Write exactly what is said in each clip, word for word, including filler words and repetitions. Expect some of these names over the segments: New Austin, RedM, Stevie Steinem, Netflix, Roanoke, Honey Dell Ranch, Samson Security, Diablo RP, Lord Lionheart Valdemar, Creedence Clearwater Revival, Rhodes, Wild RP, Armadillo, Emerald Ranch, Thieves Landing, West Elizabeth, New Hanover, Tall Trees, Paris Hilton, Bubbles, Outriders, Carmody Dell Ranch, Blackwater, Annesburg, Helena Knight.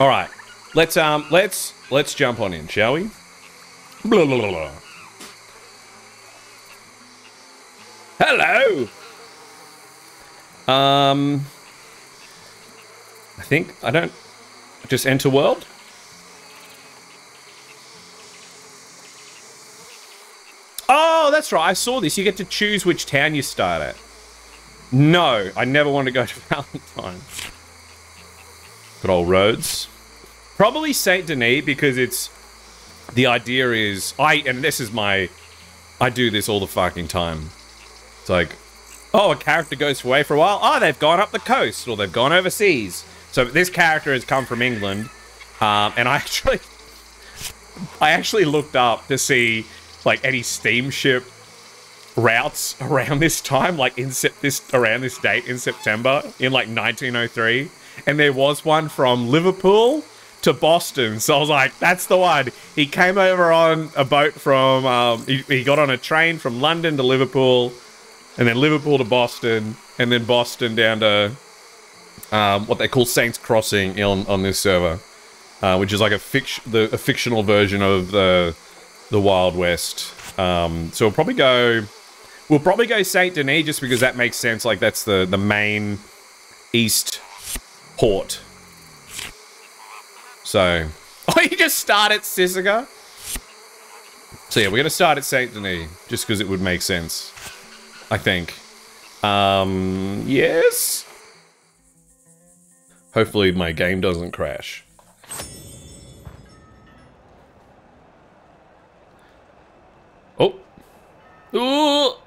All right, let's um, let's let's jump on in, shall we? Blah, blah, blah, blah. Hello. Um, I think I don't just enter world. Oh, that's right. I saw this. You get to choose which town you start at. No, I never want to go to Valentine. Good old Rhodes. Probably Saint Denis because it's the idea is I and this is my I do this all the fucking time. It's like, oh, a character goes away for a while. Oh, they've gone up the coast or they've gone overseas. So this character has come from England, um, and I actually, I actually looked up to see like any steamship routes around this time, like in this around this date in September in like nineteen oh three, and there was one from Liverpool to Boston. So I was like, that's the one. He came over on a boat from, um, he, he got on a train from London to Liverpool. And then Liverpool to Boston, and then Boston down to um, what they call Saints Crossing on, on this server, uh, which is like a, fict the, a fictional version of the the Wild West. Um, so we'll probably go, we'll probably go Saint Denis just because that makes sense. Like that's the the main east port. So, oh, you just start at Sisica. So yeah, we're gonna start at Saint Denis just because it would make sense. I think. Um, yes? Hopefully my game doesn't crash. Oh. Oh.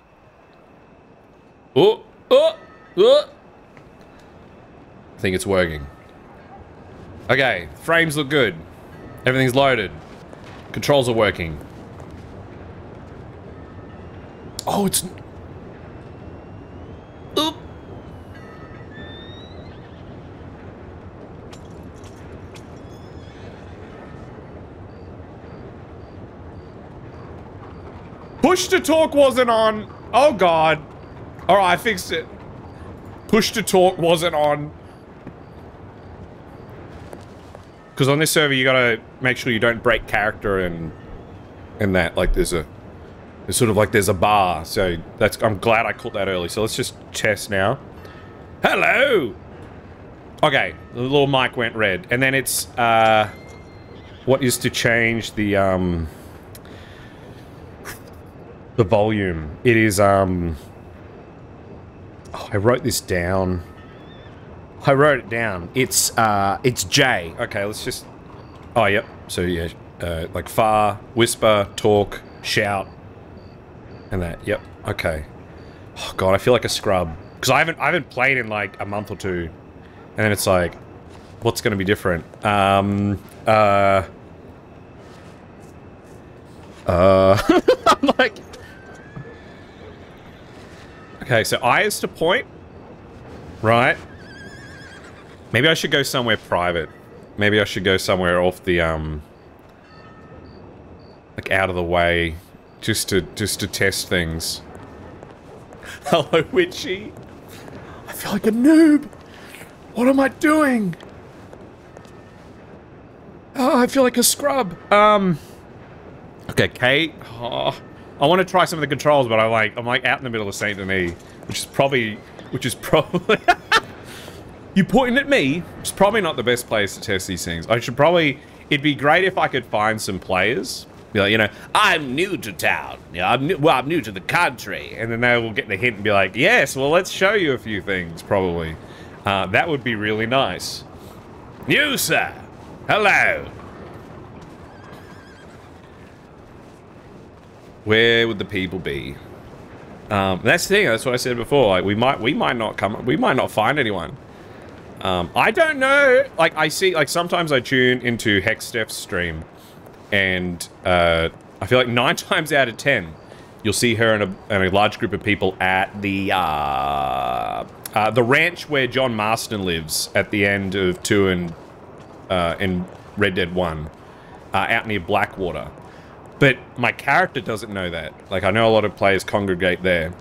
Oh. Oh. Oh. I think it's working. Okay, frames look good. Everything's loaded. Controls are working. Oh, it's... Oop. Push to talk wasn't on. Oh god. All right, I fixed it. Push to talk wasn't on. Cuz on this server you got to make sure you don't break character and and that like there's a It's sort of like there's a bar, so that's. I'm glad I caught that early. So let's just test now. Hello. Okay, the little mic went red, and then it's uh, what is to change the um, the volume? It is um. Oh, I wrote this down. I wrote it down. It's uh, it's J. Okay, let's just. Oh yep. So yeah, uh, like far, whisper, talk, shout. And that, yep, okay. Oh god, I feel like a scrub. Because I haven't I haven't played in like a month or two. And then it's like, what's gonna be different? Um uh Uh I'm like okay, so I is to point. Right. Maybe I should go somewhere private. Maybe I should go somewhere off the um like out of the way. Just to, just to test things. Hello, Witchy. I feel like a noob. What am I doing? Oh, I feel like a scrub. Um. Okay, Kate. Oh, I want to try some of the controls, but I'm like, I'm like out in the middle of Saint Denis, which is probably, which is probably. You pointing at me? It's probably not the best place to test these things. I should probably. It'd be great if I could find some players. Be like, you know, I'm new to town. Yeah, I'm new, well, I'm new to the country, and then they will get the hint and be like, yes, well, let's show you a few things, probably. Uh, that would be really nice. You, sir. Hello. Where would the people be? Um, that's the thing. That's what I said before. Like, we might, we might not come. We might not find anyone. Um, I don't know. Like, I see. Like, sometimes I tune into Hexsteph's stream. And uh, I feel like nine times out of ten, you'll see her and a, and a large group of people at the uh, uh, the ranch where John Marston lives at the end of two and uh, in Red Dead One, uh, out near Blackwater. But my character doesn't know that. Like I know a lot of players congregate there.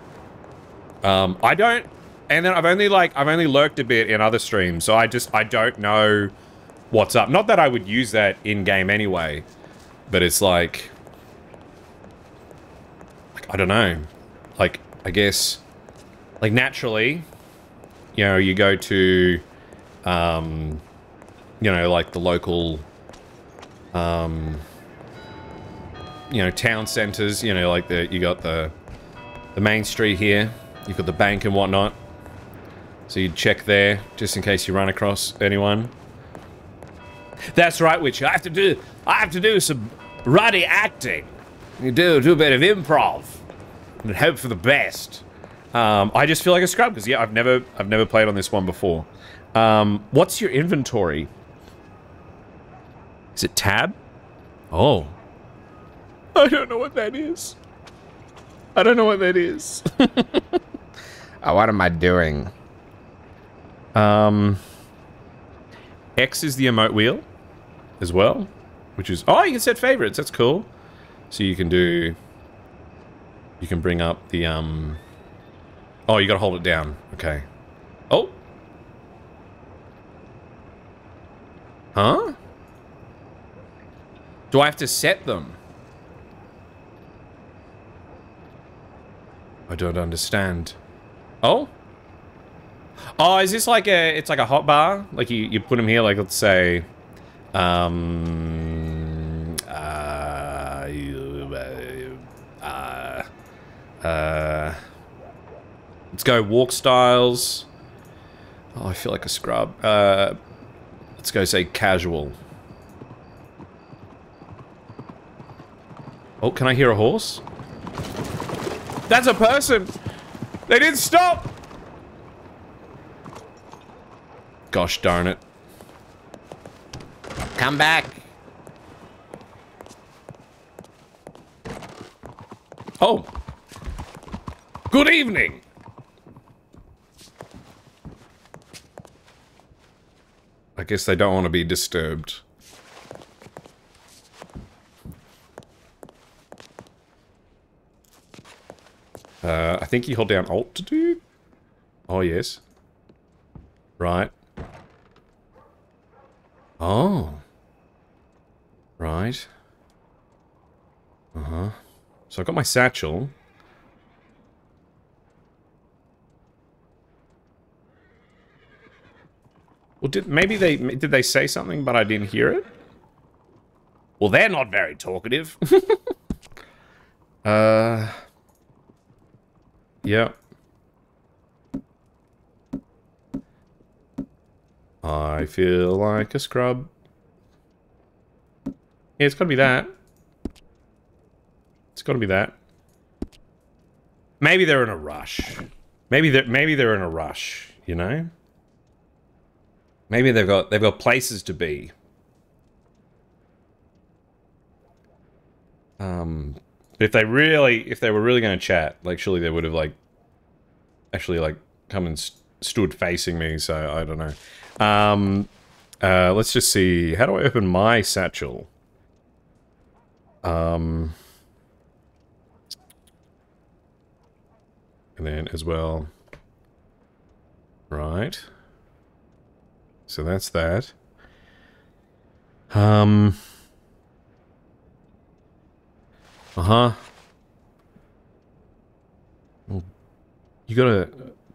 Um, I don't, and then I've only like I've only lurked a bit in other streams, so I just I don't know what's up. Not that I would use that in-game anyway, but it's like, like, I don't know. Like, I guess, like, naturally, you know, you go to, um, you know, like, the local, um, you know, town centres, you know, like, the, you got the, the main street here, you've got the bank and whatnot, so you'd check there, just in case you run across anyone. That's right, which I have to do, I have to do some ruddy acting. You do, do a bit of improv, and hope for the best. Um, I just feel like a scrub, because, yeah, I've never, I've never played on this one before. Um, what's your inventory? Is it tab? Oh. I don't know what that is. I don't know what that is. Oh, what am I doing? Um... X is the emote wheel as well, which is, oh, you can set favorites, that's cool. So you can do, you can bring up the, um, oh, you gotta hold it down, okay. Oh. Huh? Do I have to set them? I don't understand. Oh? Oh, is this like a, it's like a hot bar? Like, you, you put them here, like, let's say, um, uh, uh, uh, let's go walk styles. Oh, I feel like a scrub. Uh, let's go say casual. Oh, can I hear a horse? That's a person! They didn't stop! Gosh darn it. Come back. Oh. Good evening. I guess they don't want to be disturbed. Uh, I think you hold down Alt to do. Oh, yes. Right. Oh. Right. Uh-huh. So I've got my satchel. Well, did maybe they did they say something but I didn't hear it? Well, they're not very talkative. uh Yeah. I feel like a scrub. Yeah, it's gotta be that. It's gotta be that. Maybe they're in a rush. Maybe they're maybe they're in a rush, you know? Maybe they've got they've got places to be. Um but if they really if they were really gonna chat, like, surely they would have, like, actually, like, come and st stood facing me, so I don't know. Um, uh, let's just see. How do I open my satchel? Um, and then as well. Right. So that's that. Um. Uh-huh. Well, you gotta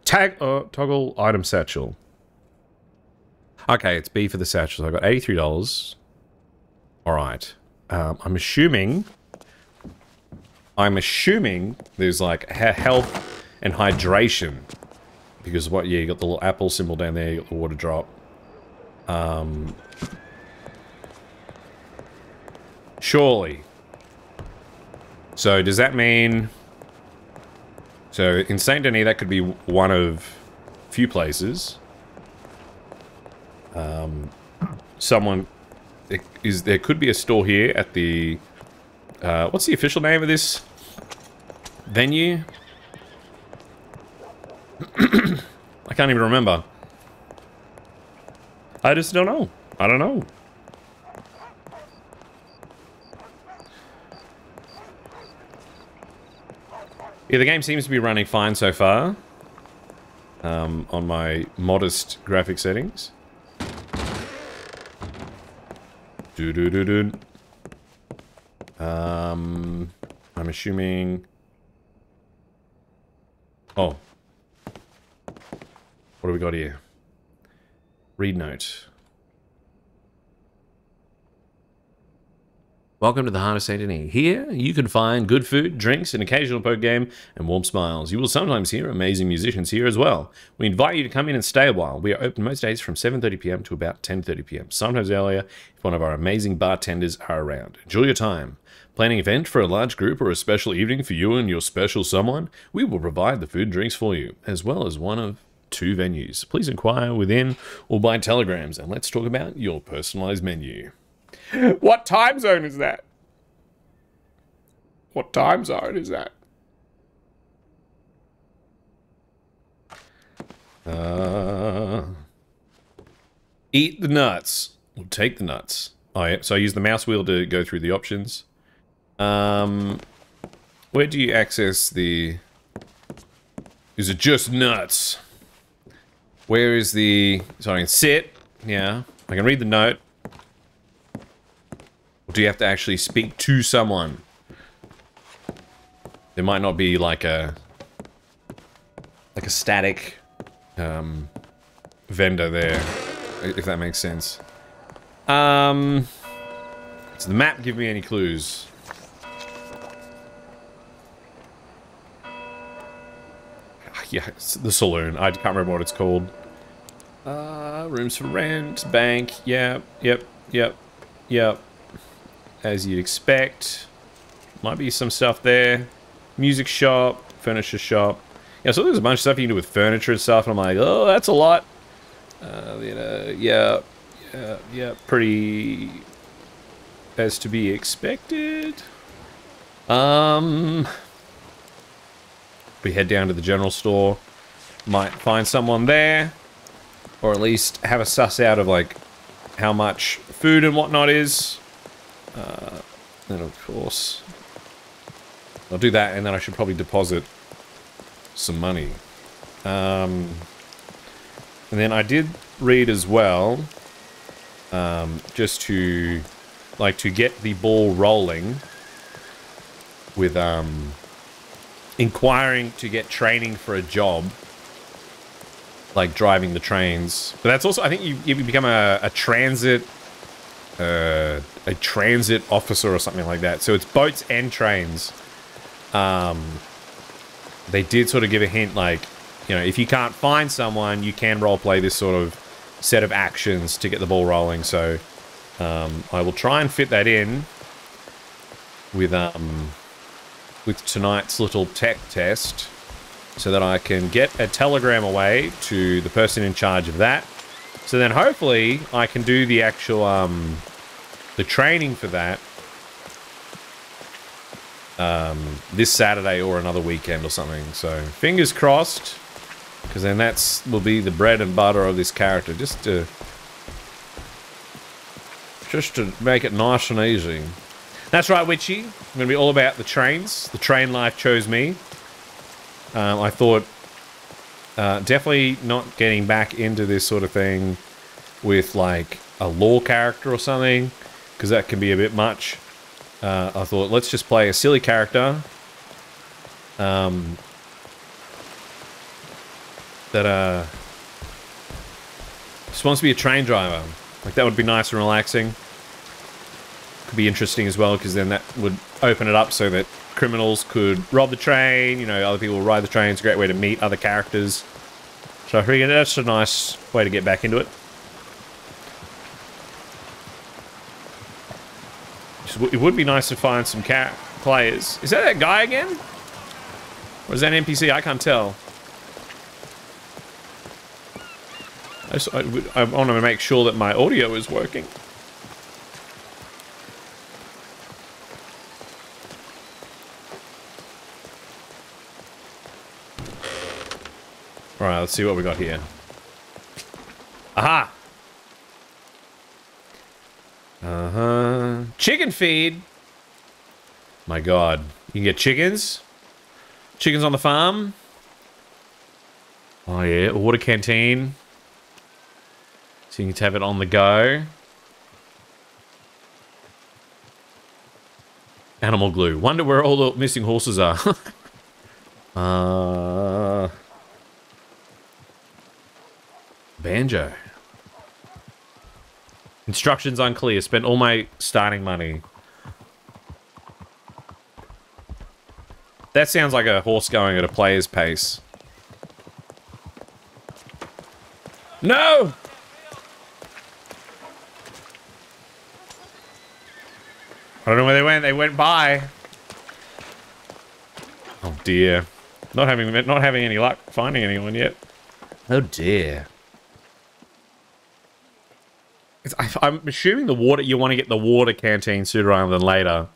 tag, uh, toggle item satchel. Okay, it's B for the satchel. So I got eighty-three dollars. Alright. Um, I'm assuming... I'm assuming there's, like, health and hydration. Because, what, yeah, you got the little apple symbol down there, you got the water drop. Um... Surely. So, does that mean... So, in Saint Denis, that could be one of few places. Um, someone it is there could be a store here at the uh, what's the official name of this venue? I can't even remember. I just don't know. I don't know. Yeah, the game seems to be running fine so far. Um, on my modest graphic settings. Do do do do. Um, I'm assuming. Oh, what do we got here? Read note. Welcome to the Heart of Saint Denis. Here, you can find good food, drinks, an occasional poker game, and warm smiles. You will sometimes hear amazing musicians here as well. We invite you to come in and stay a while. We are open most days from seven thirty p m to about ten thirty p m, sometimes earlier if one of our amazing bartenders are around. Enjoy your time. Planning an event for a large group or a special evening for you and your special someone? We will provide the food and drinks for you, as well as one of two venues. Please inquire within or by telegrams, and let's talk about your personalized menu. What time zone is that? What time zone is that? Uh, eat the nuts. We'll take the nuts. Oh, yeah. So I use the mouse wheel to go through the options. Um, where do you access the... Is it just nuts? Where is the... So I can sit. Yeah. I can read the note. Do you have to actually speak to someone? There might not be like a like a static um, vendor there, if that makes sense. Um, does the map give me any clues? Yeah, it's the saloon. I can't remember what it's called. Uh, rooms for rent, bank. Yeah, yep, yep, yep. As you'd expect. Might be some stuff there. Music shop, furniture shop. Yeah, so there's a bunch of stuff you can do with furniture and stuff, and I'm like, oh, that's a lot. Uh, you know, yeah, yeah, yeah, pretty as to be expected. Um, we head down to the general store. Might find someone there, or at least have a suss out of like how much food and whatnot is. Uh, and of course I'll do that, and then I should probably deposit some money. Um, and then I did read as well, um, just to like to get the ball rolling with um, inquiring to get training for a job, like driving the trains. But that's also, I think you, you become a, a transit Uh, a transit officer or something like that. So it's boats and trains. Um, they did sort of give a hint, like, you know, if you can't find someone, you can roleplay this sort of set of actions to get the ball rolling. So um, I will try and fit that in with um, with tonight's little tech test, so that I can get a telegram away to the person in charge of that. So then hopefully I can do the actual um, the training for that um, this Saturday or another weekend or something. So fingers crossed, because then that's will be the bread and butter of this character, just to just to make it nice and easy. That's right, Witchy. I'm gonna be all about the trains. The train life chose me. Um, I thought. Uh, definitely not getting back into this sort of thing with like a lore character or something, because that can be a bit much. Uh, I thought, let's just play a silly character um, that uh, just wants to be a train driver. Like, that would be nice and relaxing. Could be interesting as well, because then that would open it up so that criminals could rob the train, you know, other people ride the train. It's a great way to meet other characters. So I figured that's a nice way to get back into it. It would be nice to find some cat players. Is that that guy again? Or is that an N P C? I can't tell. I, just, I, I want to make sure that my audio is working. Alright, let's see what we got here. Aha! Uh-huh. Chicken feed! My god. You can get chickens? Chickens on the farm? Oh yeah, a water canteen. So you can have it on the go. Animal glue. Wonder where all the missing horses are. uh, banjo. Instructions unclear. Spent all my starting money. That sounds like a horse going at a player's pace. No! I don't know where they went. They went by. Oh dear. Not having not having any luck finding anyone yet. Oh dear. It's, I, I'm assuming the water. You want to get the water canteen sooner rather than later.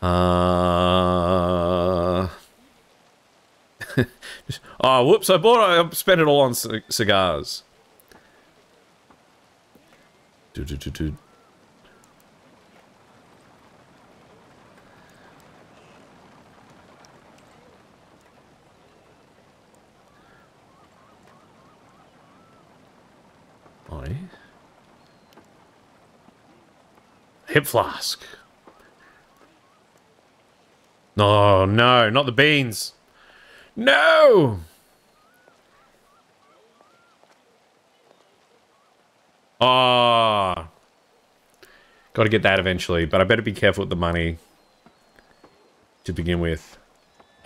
Uh. Oh whoops! I bought. I spent it all on c cigars. Do do do do. Hip flask. No, no, not the beans. No. Ah. Oh. Got to get that eventually, but I better be careful with the money to begin with.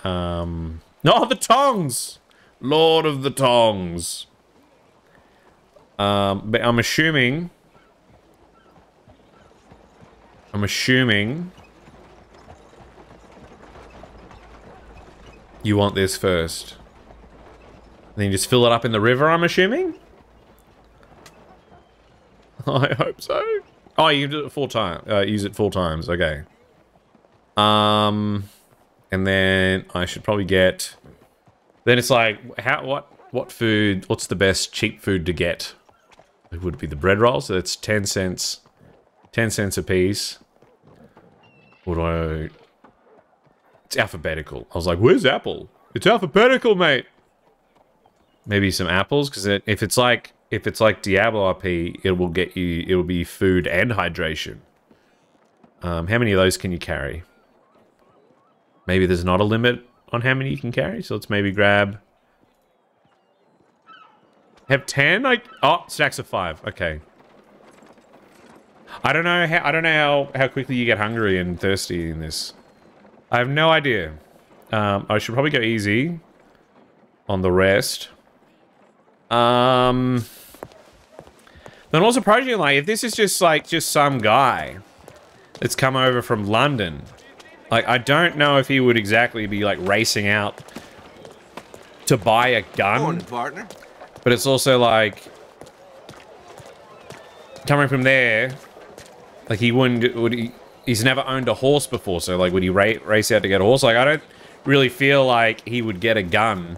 Um, no, the tongs. Lord of the tongs. Um, but I'm assuming. I'm assuming you want this first. And then you just fill it up in the river, I'm assuming? I hope so. Oh, you can do it four times. Uh, use it four times. Okay. Um, and then I should probably get... Then it's like, how, what, what food... What's the best cheap food to get? It would be the bread rolls. So that's ten cents. ten cents a piece. What do I... It's alphabetical. I was like, where's apple? It's alphabetical, mate. Maybe some apples, because it, if it's like if it's like Diablo R P, it will get you. It will be food and hydration. Um, how many of those can you carry? Maybe there's not a limit on how many you can carry. So let's maybe grab. Have ten? Like oh, snacks of five. Okay. I don't know how I don't know how, how quickly you get hungry and thirsty in this. I have no idea. Um, I should probably go easy on the rest. Um, then also, probably like if this is just like just some guy that's come over from London, like I don't know if he would exactly be like racing out to buy a gun. Morning, partner. But it's also like coming from there, like he wouldn't would he. He's never owned a horse before, so like, would he ra race out to get a horse? Like, I don't really feel like he would get a gun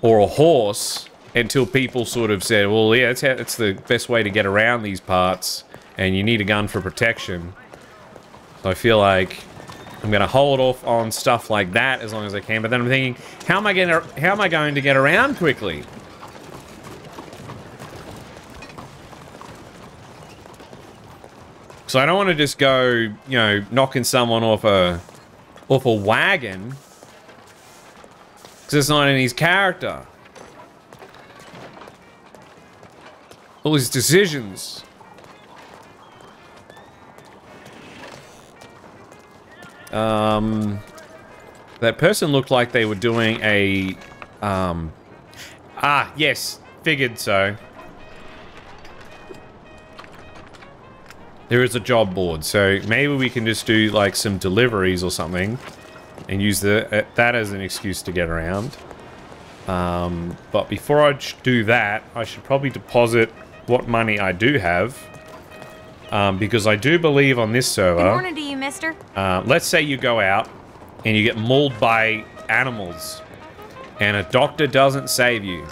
or a horse until people sort of said, well, yeah, it's, it's the best way to get around these parts, and you need a gun for protection. So I feel like I'm gonna hold off on stuff like that as long as I can, but then I'm thinking, how am I gonna, how am I going to get around quickly? So I don't want to just go, you know, knocking someone off a, off a wagon, because it's not in his character. All his decisions. Um, that person looked like they were doing a, um, ah, yes, figured so. There is a job board, so maybe we can just do like some deliveries or something and use the, uh, that as an excuse to get around. Um, but before I do that, I should probably deposit what money I do have, um, because I do believe on this server... Good morning to you, mister. Uh, let's say you go out and you get mauled by animals and a doctor doesn't save you.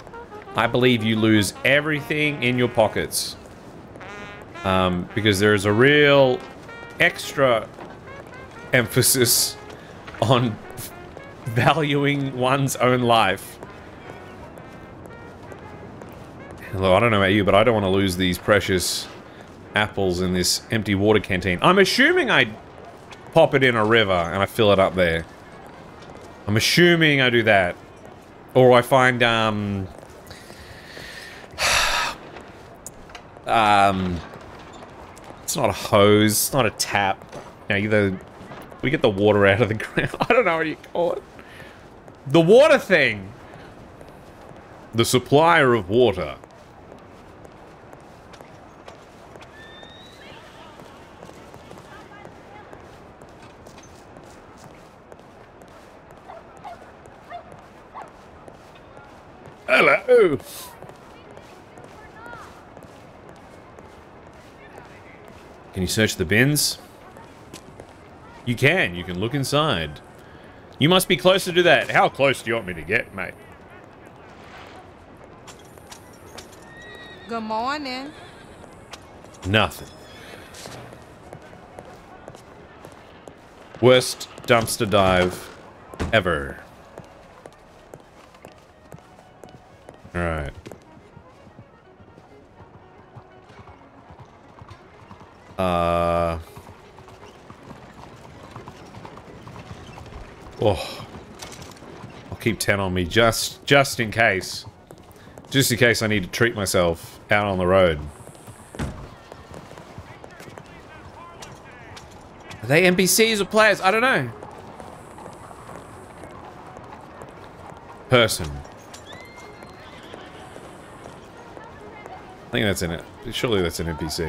I believe you lose everything in your pockets. Um, because there is a real extra emphasis on valuing one's own life. Although I don't know about you, but I don't want to lose these precious apples in this empty water canteen. I'm assuming I pop it in a river and I fill it up there. I'm assuming I do that. Or I find, um... um... It's not a hose, it's not a tap. Now, either we get the water out of the ground. I don't know what you call it. The water thing! The supplier of water. Hello! Can you search the bins? You can. You can look inside. You must be close to do that. How close do you want me to get, mate? Good morning. Nothing. Worst dumpster dive ever. All right. Uh. Oh. I'll keep ten on me just, just in case. Just in case I need to treat myself out on the road. Are they N P Cs or players? I don't know. Person. I think that's in it. Surely that's an N P C.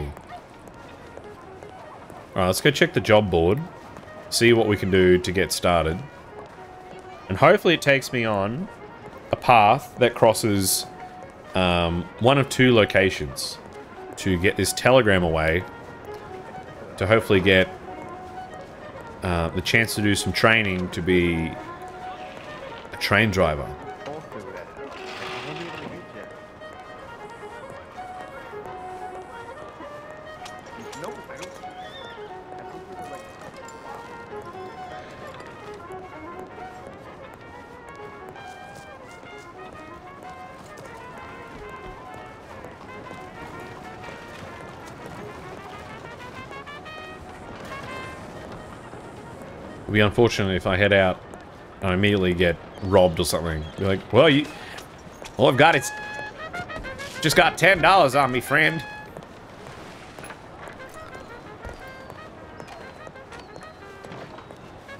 Alright, let's go check the job board. See what we can do to get started. And hopefully it takes me on a path that crosses um, one of two locations to get this telegram away to hopefully get uh, the chance to do some training to be a train driver. It'd be unfortunate if I head out and I immediately get robbed or something. Be like, well, you, all I've got is just got ten dollars on me, friend.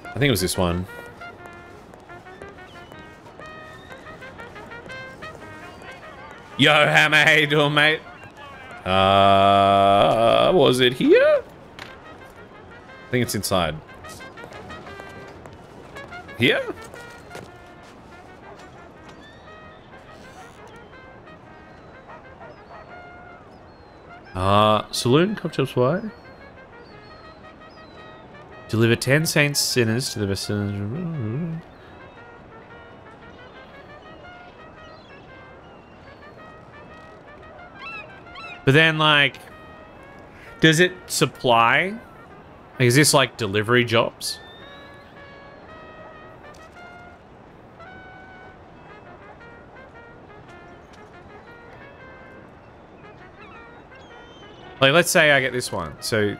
I think it was this one. Yo, Hammer, how you doing, mate? Uh, was it here? I think it's inside. Here? Uh, saloon, cocktails, why? Deliver ten saints sinners to the best sinners. But then, like, does it supply? Like, is this like delivery jobs? Like, let's say I get this one. So,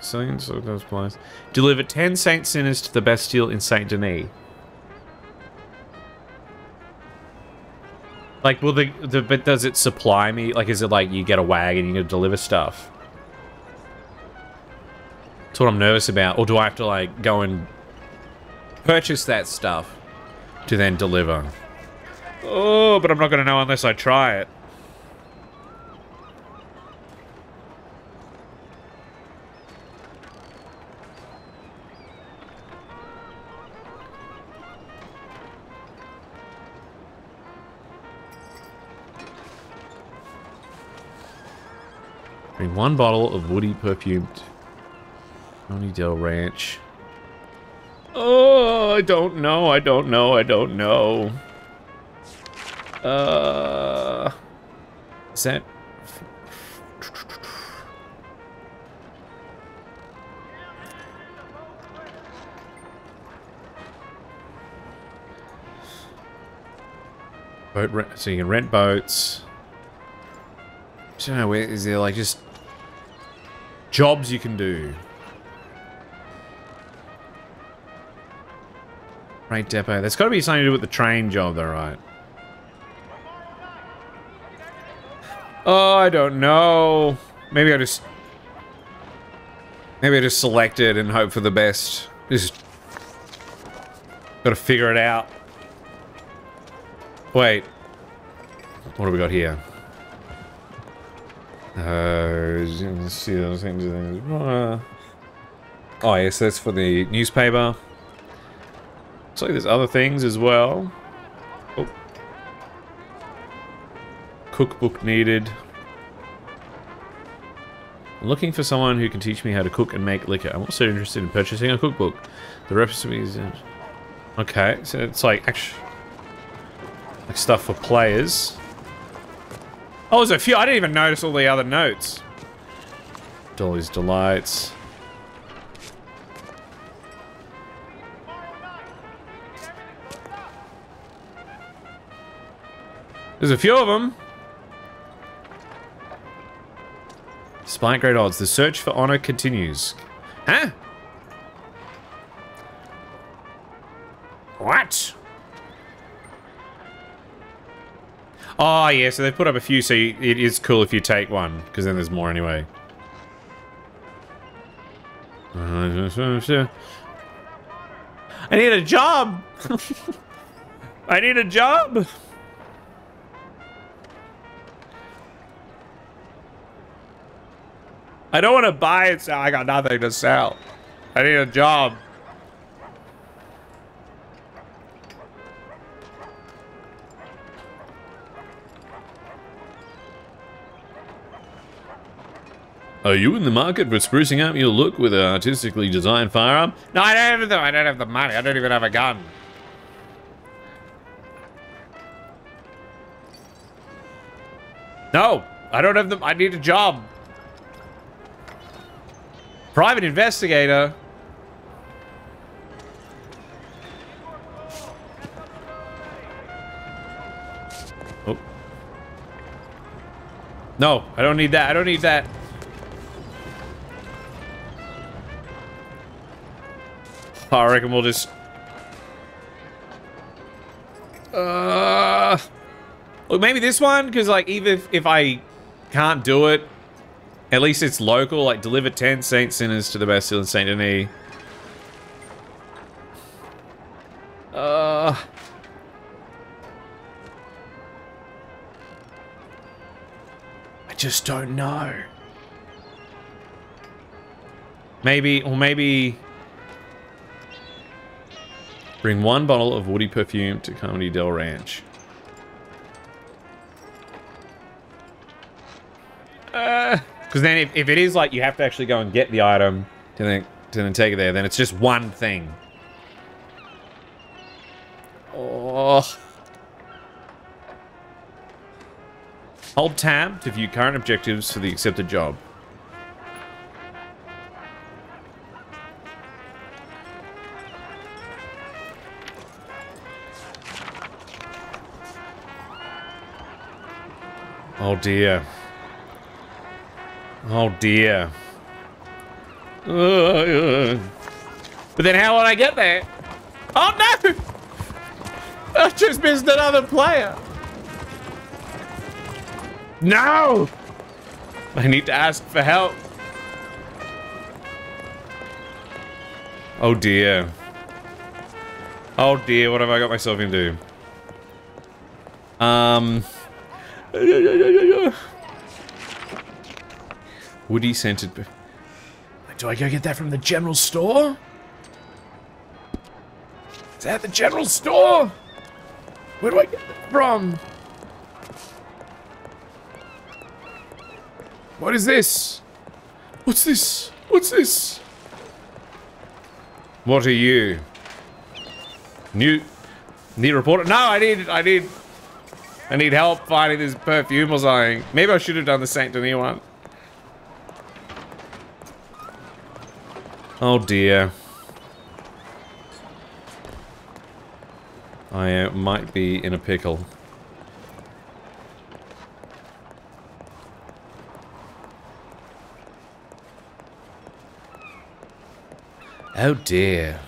deliver ten Saint Sinners to the Bastille in Saint Denis. Like, will the, the... But does it supply me? Like, is it like you get a wagon and you deliver stuff? That's what I'm nervous about. Or do I have to, like, go and purchase that stuff to then deliver? Oh, but I'm not going to know unless I try it. One bottle of woody perfumed Honey Dell Ranch. Oh, I don't know. I don't know. I don't know. Uh, is that? Boat rent. So you can rent boats. I don't know. Is there like just? jobs you can do. Freight depot. There's got to be something to do with the train job, though, right? Oh, I don't know. Maybe I just... Maybe I just select it and hope for the best. Just... Gotta figure it out. Wait. What do we got here? Uh... see those things. Oh, yes, that's for the newspaper. Looks like there's other things as well. Oh. Cookbook needed. I'm looking for someone who can teach me how to cook and make liquor. I'm also interested in purchasing a cookbook. The recipe is... Okay, so it's like actually... Like stuff for players. Oh, there's a few. I didn't even notice all the other notes. Dolly's Delights. There's a few of them. Despite great odds, the search for honor continues. Huh? What? Oh, yeah, so they've put up a few, so you, it is cool if you take one, because then there's more anyway. I need a job! I need a job! I don't want to buy it, so I got nothing to sell. I need a job. Are you in the market for sprucing up your look with an artistically designed firearm? No, I don't have the, I don't have the money. I don't even have a gun. No, I don't have the, I need a job. Private investigator. Oh. No, I don't need that. I don't need that. Oh, I reckon we'll just... Uh... Well, maybe this one, because, like, even if, if I can't do it, at least it's local, like, deliver ten saint sinners to the Bastille in Saint Denis. Uh... I just don't know. Maybe, or maybe... Bring one bottle of woody perfume to Carmody Dell Ranch. Uh... Because then if, if it is like you have to actually go and get the item to then, to then take it there, then it's just one thing. Oh. Hold tab to view current objectives for the accepted job. Oh dear. Oh dear. Uh, but then how will I get there? Oh no! I just missed another player. No! I need to ask for help. Oh dear. Oh dear, what have I got myself into? Um... Woody scented. Do I go get that from the general store? Is that the general store? Where do I get that from? What is this? What's this? What's this? What are you? New, need reporter? No, I need, I need, I need help finding this perfume or something. Maybe I should have done the Saint Denis one. Oh dear. I uh, might be in a pickle. Oh dear.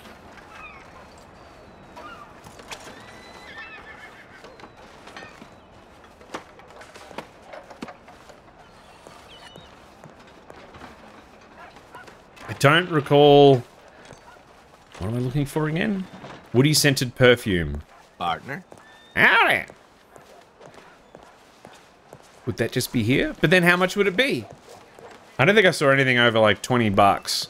I don't recall. What am I looking for again? Woody scented perfume. Partner. Howdy. Would that just be here? But then how much would it be? I don't think I saw anything over like twenty bucks.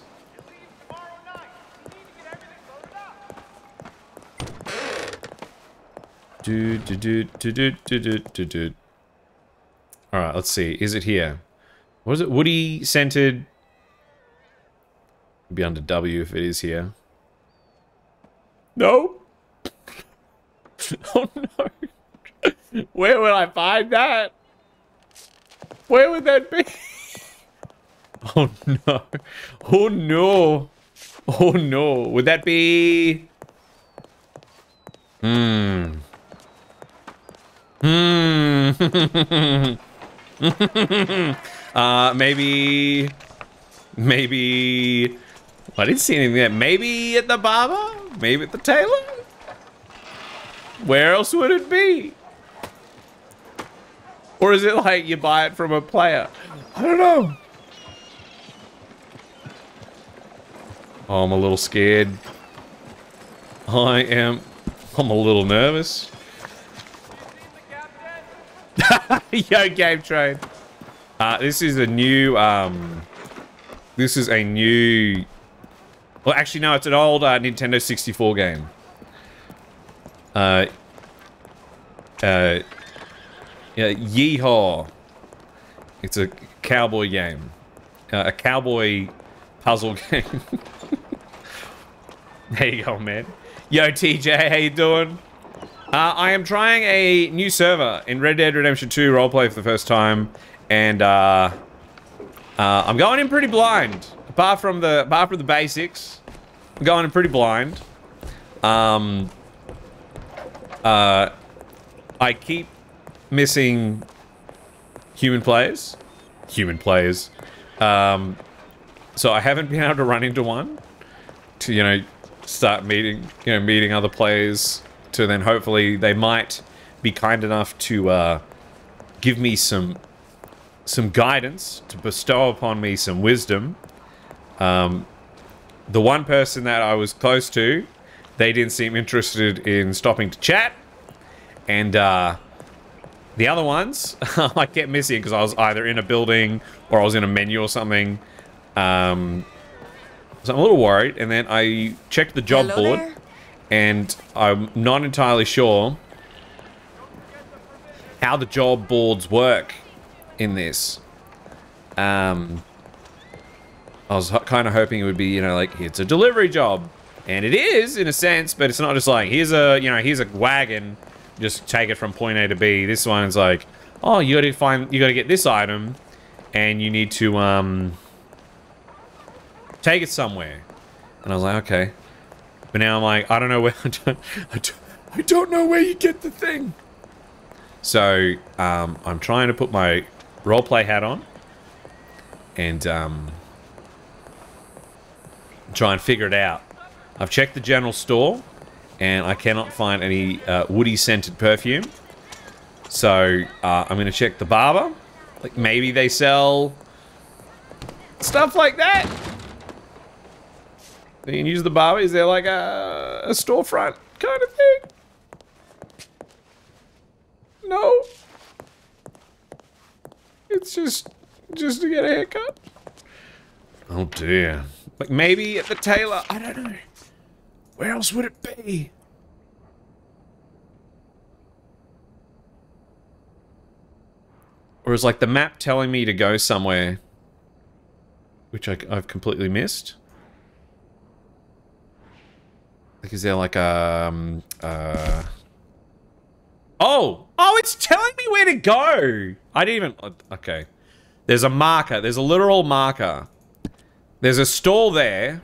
Do, do, do, do, do, do, do, do. All right, let's see. Is it here? What is it? Woody scented. It'd be under W if it is here. No. Oh no. Where would I find that? Where would that be? Oh no. Oh no. Oh no. Would that be? Hmm. Hmm. uh, maybe. Maybe. I didn't see anything there. Maybe at the barber? Maybe at the tailor? Where else would it be? Or is it like you buy it from a player? I don't know. Oh, I'm a little scared. I am. I'm a little nervous. Yo, Game Train. Uh, this is a new. Um, this is a new. Well, actually, no. It's an old uh, Nintendo sixty-four game. Uh. Uh. Yeah, Yeehaw. It's a cowboy game. Uh, a cowboy puzzle game. There you go, man. Yo, T J, how you doing? Uh, I am trying a new server in Red Dead Redemption two roleplay for the first time. And, uh... Uh, I'm going in pretty blind. Apart from the, apart from the basics. I'm going in pretty blind. Um... Uh... I keep... missing human players, human players. Um, so I haven't been able to run into one to, you know, start meeting, you know, meeting other players to then hopefully they might be kind enough to uh, give me some, some guidance, to bestow upon me some wisdom. Um, the one person that I was close to, they didn't seem interested in stopping to chat, and uh, the other ones, I kept missing because I was either in a building or I was in a menu or something. Um, so I'm a little worried. And then I checked the job Hello board there. And I'm not entirely sure how the job boards work in this. Um, I was kind of hoping it would be, you know, like it's a delivery job. And it is in a sense, but it's not just like, here's a, you know, here's a wagon. Just take it from point A to B. This one is like, oh, you gotta find, you gotta get this item, and you need to um, take it somewhere. And I was like, okay, but now I'm like, I don't know where, I don't, I don't, I don't know where you get the thing. So um, I'm trying to put my roleplay hat on and um, try and figure it out. I've checked the general store. And I cannot find any uh, woody-scented perfume. So, uh, I'm going to check the barber. Like, maybe they sell stuff like that. They can use the barber. Is there like a, a storefront kind of thing? No. It's just, just to get a haircut. Oh, dear. Like, maybe at the tailor. I don't know. Where else would it be? Or is like the map telling me to go somewhere, which I, I've completely missed? Like, is there like a... Um, uh... Oh! Oh, it's telling me where to go! I didn't even... Okay. There's a marker. There's a literal marker. There's a stall there.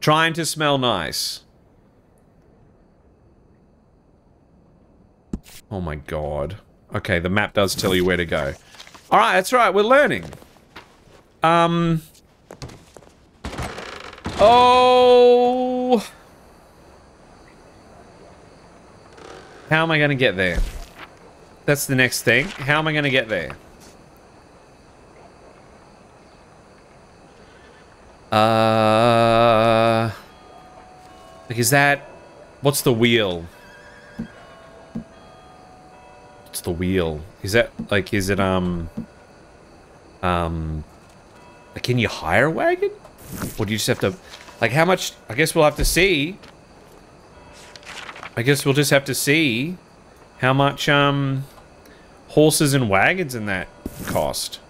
Trying to smell nice. Oh my god. Okay, the map does tell you where to go. Alright, that's right, we're learning. Um... Oh! How am I gonna get there? That's the next thing. How am I gonna get there? Uh, like is that, what's the wheel? What's the wheel? Is that, like, is it, um, um, like, can you hire a wagon? Or do you just have to, like, how much, I guess we'll have to see. I guess we'll just have to see how much, um, horses and wagons and that cost.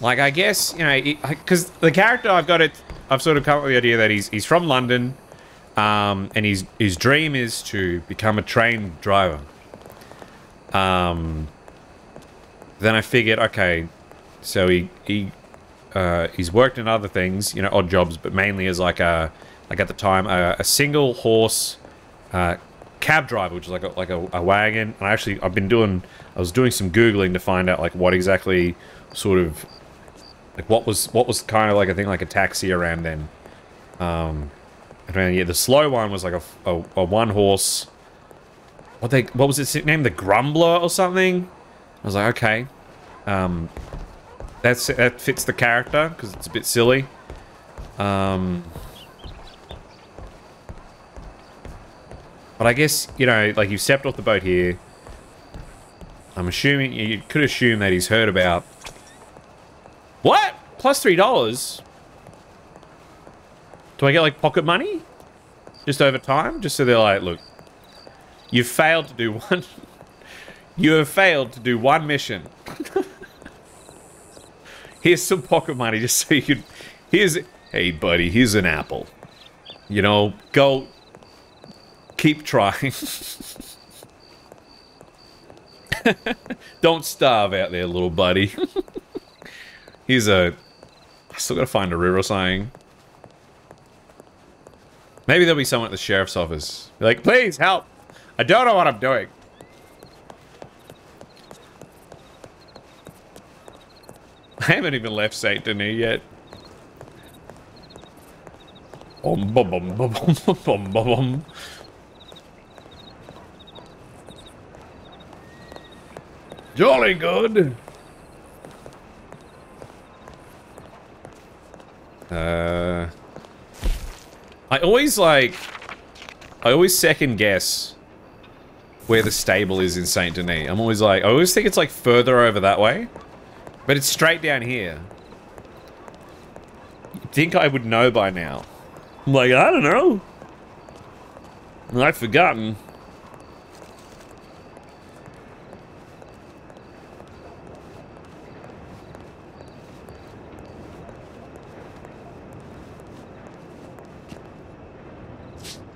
Like, I guess, you know, because the character I've got it, I've sort of come up with the idea that he's, he's from London, um, and his, his dream is to become a train driver. Um, then I figured, okay, so he, he, uh, he's worked in other things, you know, odd jobs, but mainly as like a, like at the time, a, a single horse, uh, cab driver, which is like a, like a, a wagon. And I actually, I've been doing, I was doing some Googling to find out like what exactly sort of, like what was what was kind of like a thing like a taxi around then, um, around yeah the slow one was like a, a, a one horse. What they what was its name? The Grumbler or something? I was like, okay, um, that's that fits the character because it's a bit silly. Um, but I guess you know like you've stepped off the boat here. I'm assuming you could assume that he's heard about. What? Plus three dollars? Do I get like pocket money? Just over time? Just so they're like, look, you've failed to do one. You have failed to do one mission. Here's some pocket money just so you can. Here's, hey buddy, here's an apple. You know, go keep trying. Don't starve out there, little buddy. He's a... I still gotta find a river or something. Maybe there'll be someone at the sheriff's office. Be like, please, help! I don't know what I'm doing. I haven't even left Saint Denis yet. Bum, bum, bum, bum, bum, bum, bum. Jolly good! Uh, I always like, I always second guess where the stable is in Saint Denis. I'm always like, I always think it's like further over that way, but it's straight down here. You'd think I would know by now. I'm like, I don't know. I've forgotten.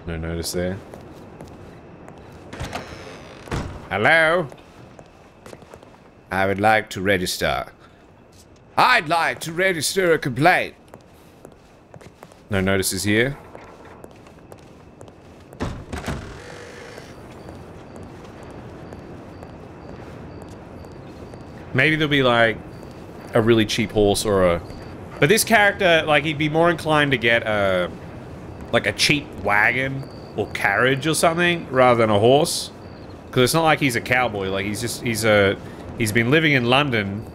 No notice there. Hello? I would like to register. I'd like to register a complaint. No notices here. Maybe there'll be like a really cheap horse or a... But this character, like he'd be more inclined to get a... like a cheap wagon or carriage or something rather than a horse, because it's not like he's a cowboy. Like he's just he's a he's been living in London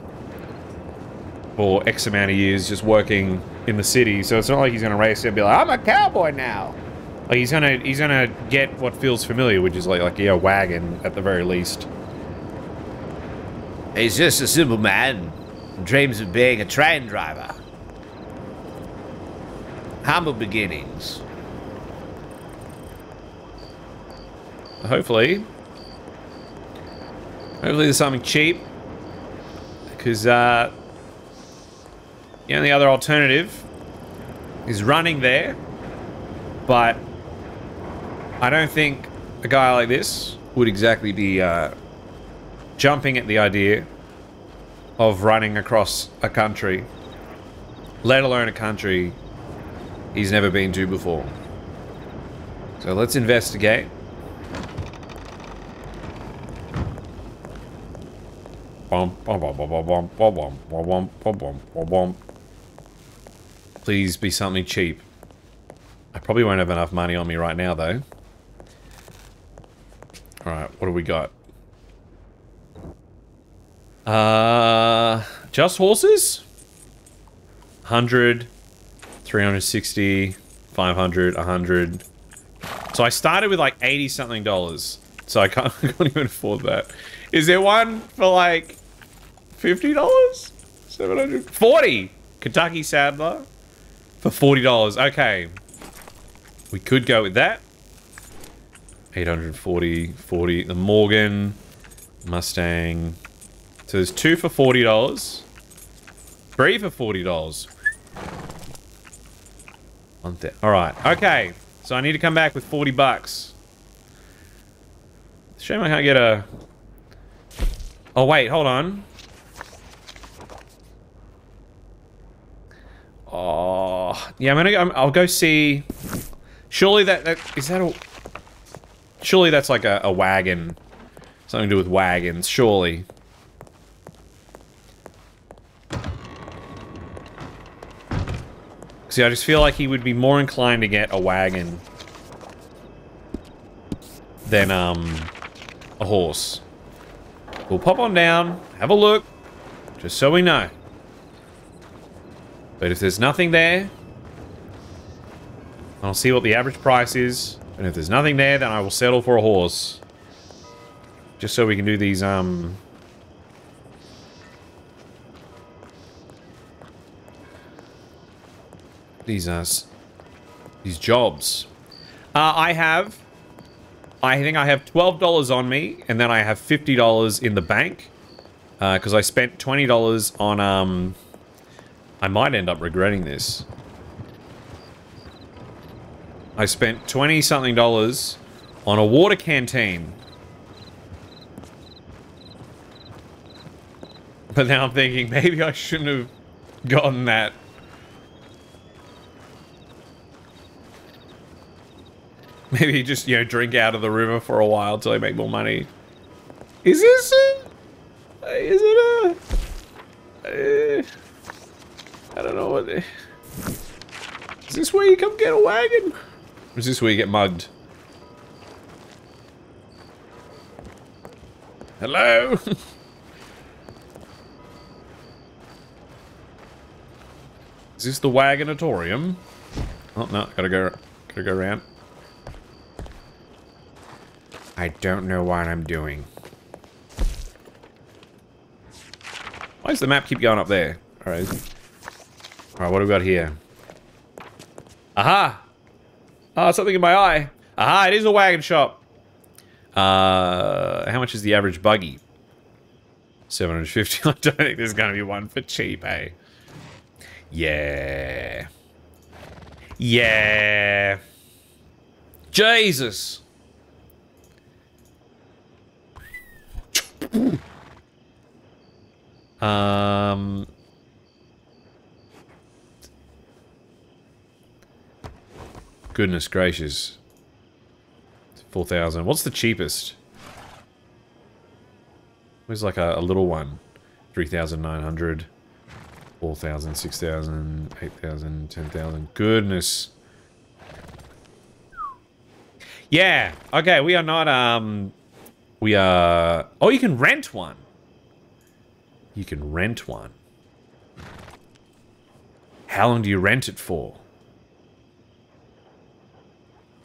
for X amount of years, just working in the city. So it's not like he's gonna race and be like, I'm a cowboy now. Like he's gonna he's gonna get what feels familiar, which is like like yeah, a wagon at the very least. He's just a simple man who dreams of being a train driver. Humble beginnings. Hopefully. Hopefully there's something cheap. Because, uh... the only other alternative is running there. But I don't think a guy like this would exactly be, uh... jumping at the idea of running across a country. Let alone a country he's never been to before. So let's investigate. Please be something cheap. I probably won't have enough money on me right now, though. Alright, what do we got? Uh, just horses? one hundred, three hundred sixty, five hundred, one hundred. So I started with like eighty something dollars. So I can't, I can't even afford that. Is there one for like fifty dollars? seven hundred? forty! Kentucky Saddler for forty dollars. Okay. We could go with that. eight hundred forty, forty. The Morgan, Mustang. So there's two for forty dollars. Three for forty dollars. Alright, okay. So I need to come back with forty bucks. Shame I can't get a... Oh wait, hold on. Oh, yeah, I'm gonna go, I'll go see... Surely that, that is that a... Surely that's like a, a wagon. Something to do with wagons, surely. See, I just feel like he would be more inclined to get a wagon than, um, a horse. We'll pop on down, have a look, just so we know. But if there's nothing there, I'll see what the average price is. And if there's nothing there, then I will settle for a horse. Just so we can do these, um... These, uh... These jobs. Uh, I have... I think I have twelve dollars on me, and then I have fifty dollars in the bank. Uh, because I spent twenty dollars on, um... I might end up regretting this. I spent twenty something dollars on a water canteen. But now I'm thinking, maybe I shouldn't have gotten that. Maybe just, you know, drink out of the river for a while till I make more money. Is this a... Is it a... Uh, I don't know what... Is this where you come get a wagon? Or is this where you get mugged? Hello? Is this the Wagonatorium? Oh no, gotta go, gotta go around. I don't know what I'm doing. Why does the map keep going up there? Alright. Alright, what do we got here? Aha! Ah, oh, something in my eye. Aha, it is a wagon shop. Uh, how much is the average buggy? seven hundred fifty. I don't think there's gonna be one for cheap, eh? Yeah. Yeah. Jesus. Um. Goodness gracious. four thousand. What's the cheapest? Where's like a, a little one? three thousand nine hundred. four thousand, six thousand, eight thousand, ten thousand. Goodness. Yeah. Okay, we are not, um... We are... Oh, you can rent one. You can rent one. How long do you rent it for?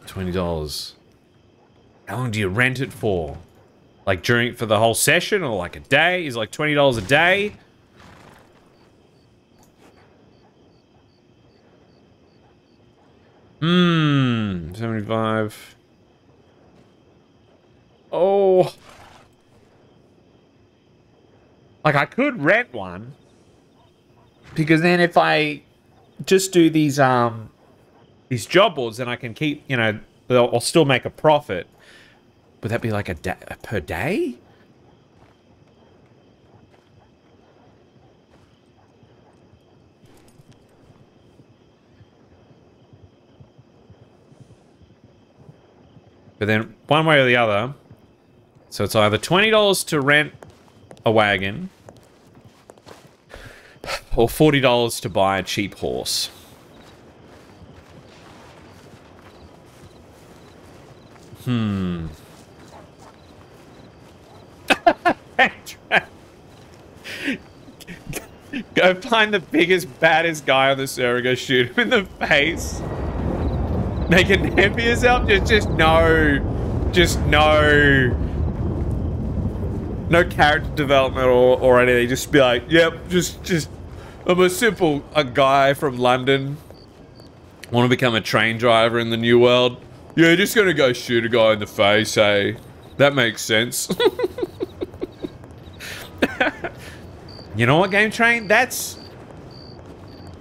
twenty dollars. How long do you rent it for? Like during... For the whole session or like a day? Is it like twenty dollars a day? Mmm. seventy-five. Oh. Like, I could rent one. Because then if I just do these, um, these job boards, then I can keep, you know, I'll still make a profit. Would that be like a da per day? But then, one way or the other... So it's either twenty dollars to rent a wagon or forty dollars to buy a cheap horse. Hmm. Go find the biggest, baddest guy on the server. Go shoot him in the face. Make a name for yourself. Just, just no, just no, no character development or or anything. Just be like, yep, just, just. I'm a simple a guy from London. Want to become a train driver in the new world? Yeah, you're just gonna go shoot a guy in the face. Hey, that makes sense. You know what, Game Train? That's...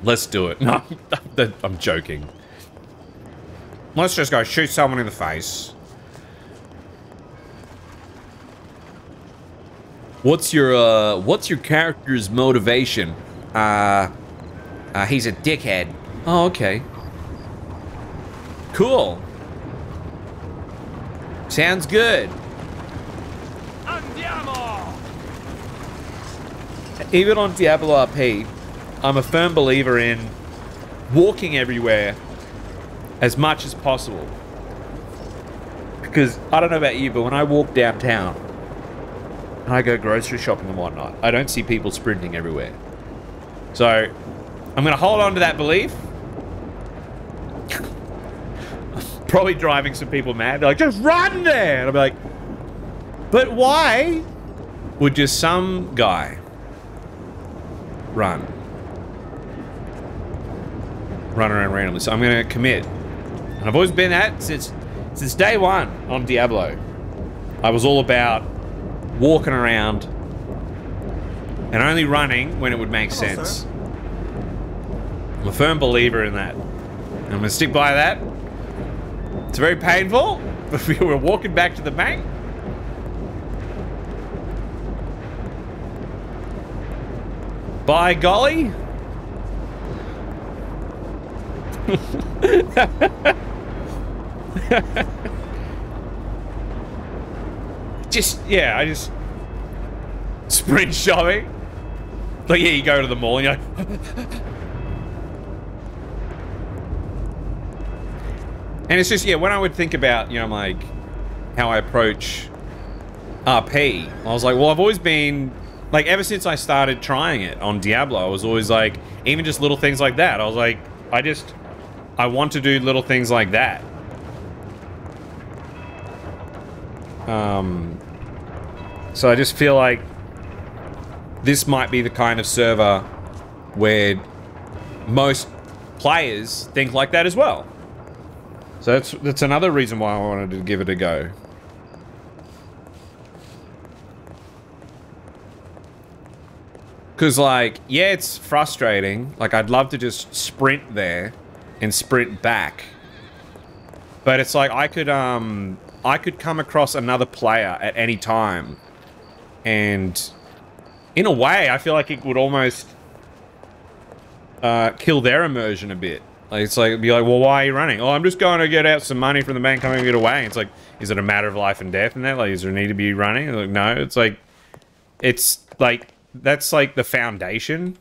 Let's do it. No, I'm joking. Let's just go shoot someone in the face. What's your, uh... What's your character's motivation? Uh... uh he's a dickhead. Oh, okay. Cool. Sounds good. Andiamo! Even on Diablo R P, I'm a firm believer in walking everywhere as much as possible. Because, I don't know about you, but when I walk downtown, and I go grocery shopping and whatnot, I don't see people sprinting everywhere. So, I'm going to hold on to that belief. I'm probably driving some people mad. They're like, just run there! And I'll be like, but why would just some guy run. Run around randomly. So I'm going to commit. And I've always been that since since day one on Diablo. I was all about walking around and only running when it would make sense. I'm a firm believer in that. And I'm going to stick by that. It's very painful. But we were walking back to the bank. By golly. Just, yeah, I just sprint shopping. Like, yeah, you go to the mall and you're like... And it's just, yeah, when I would think about, you know, like, how I approach R P, I was like, well, I've always been... Like, ever since I started trying it on Diablo, I was always like, even just little things like that. I was like, I just, I want to do little things like that. Um, so I just feel like this might be the kind of server where most players think like that as well. So that's, that's another reason why I wanted to give it a go. Because, like, yeah, it's frustrating. Like, I'd love to just sprint there and sprint back. But it's like, I could, um... I could come across another player at any time. And, in a way, I feel like it would almost... Uh, kill their immersion a bit. Like, it's like, it'd be like, well, why are you running? Oh, I'm just going to get out some money from the bank, I'm going to get away. It's like, is it a matter of life and death and that? Like, is there need to be running? Like, no, it's like... It's, like... That's like the foundation.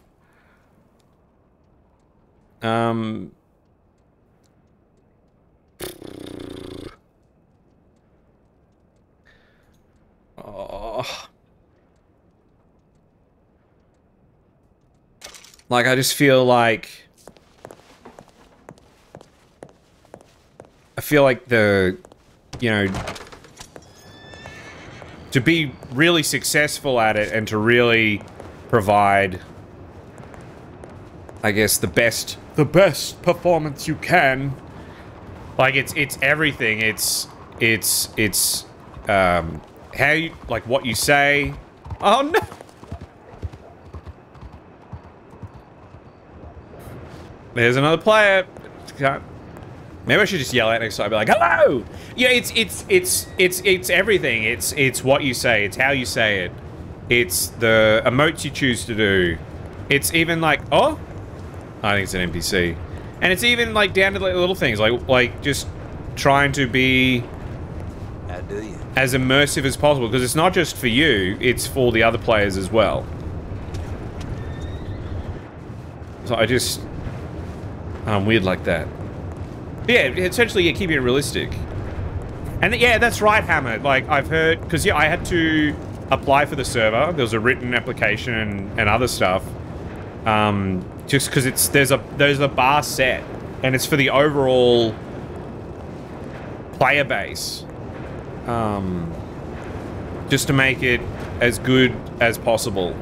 Um, oh. Like, I just feel like I feel like the, you know, to be really successful at it and to really provide, I guess, the best the best performance you can. Like, it's it's everything. It's it's it's um how you, like, what you say. Oh no. There's another player. Can't. Maybe I should just yell out next time, be like, hello! Yeah, it's, it's, it's, it's, it's everything. It's, it's what you say. It's how you say it. It's the emotes you choose to do. It's even like, oh, I think it's an N P C. And it's even like down to the little things, like, like just trying to be how do you? as immersive as possible. Because it's not just for you, it's for the other players as well. So I just, I'm weird like that. Yeah, essentially, yeah, keeping it realistic. And yeah, that's right, Hammer. Like, I've heard... Because, yeah, I had to apply for the server. There was a written application and, and other stuff. Um, just because it's... There's a, there's a bar set. And it's for the overall... player base. Um... Just to make it as good as possible.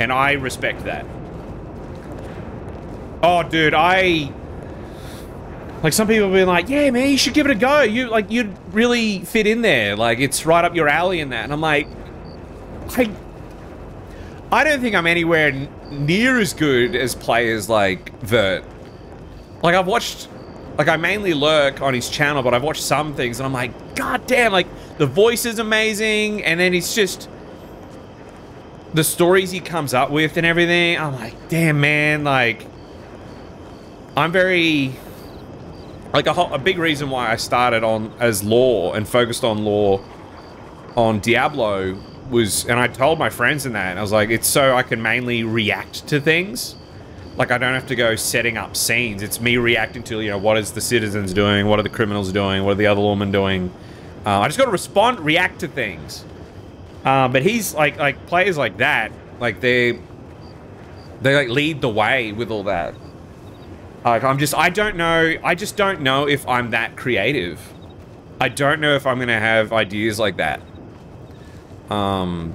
And I respect that. Oh, dude, I... Like, some people have been like, yeah, man, you should give it a go. You, like, you'd really fit in there. Like, it's right up your alley in that. And I'm like, I... I don't think I'm anywhere n near as good as players like Vert. Like, I've watched... Like, I mainly lurk on his channel, but I've watched some things, and I'm like, god damn, like, the voice is amazing, and then it's just... The stories he comes up with and everything, I'm like, damn, man, like... I'm very... Like, a, whole, a big reason why I started on as lore and focused on lore on Diablo was... And I told my friends in that, and I was like, it's so I can mainly react to things. Like, I don't have to go setting up scenes. It's me reacting to, you know, what is the citizens doing? What are the criminals doing? What are the other lawmen doing? Uh, I just got to respond, react to things. Uh, but he's, like, like players like that, like, they... They, like, lead the way with all that. Like, I'm just, I don't know, I just don't know if I'm that creative. I don't know if I'm going to have ideas like that. Um,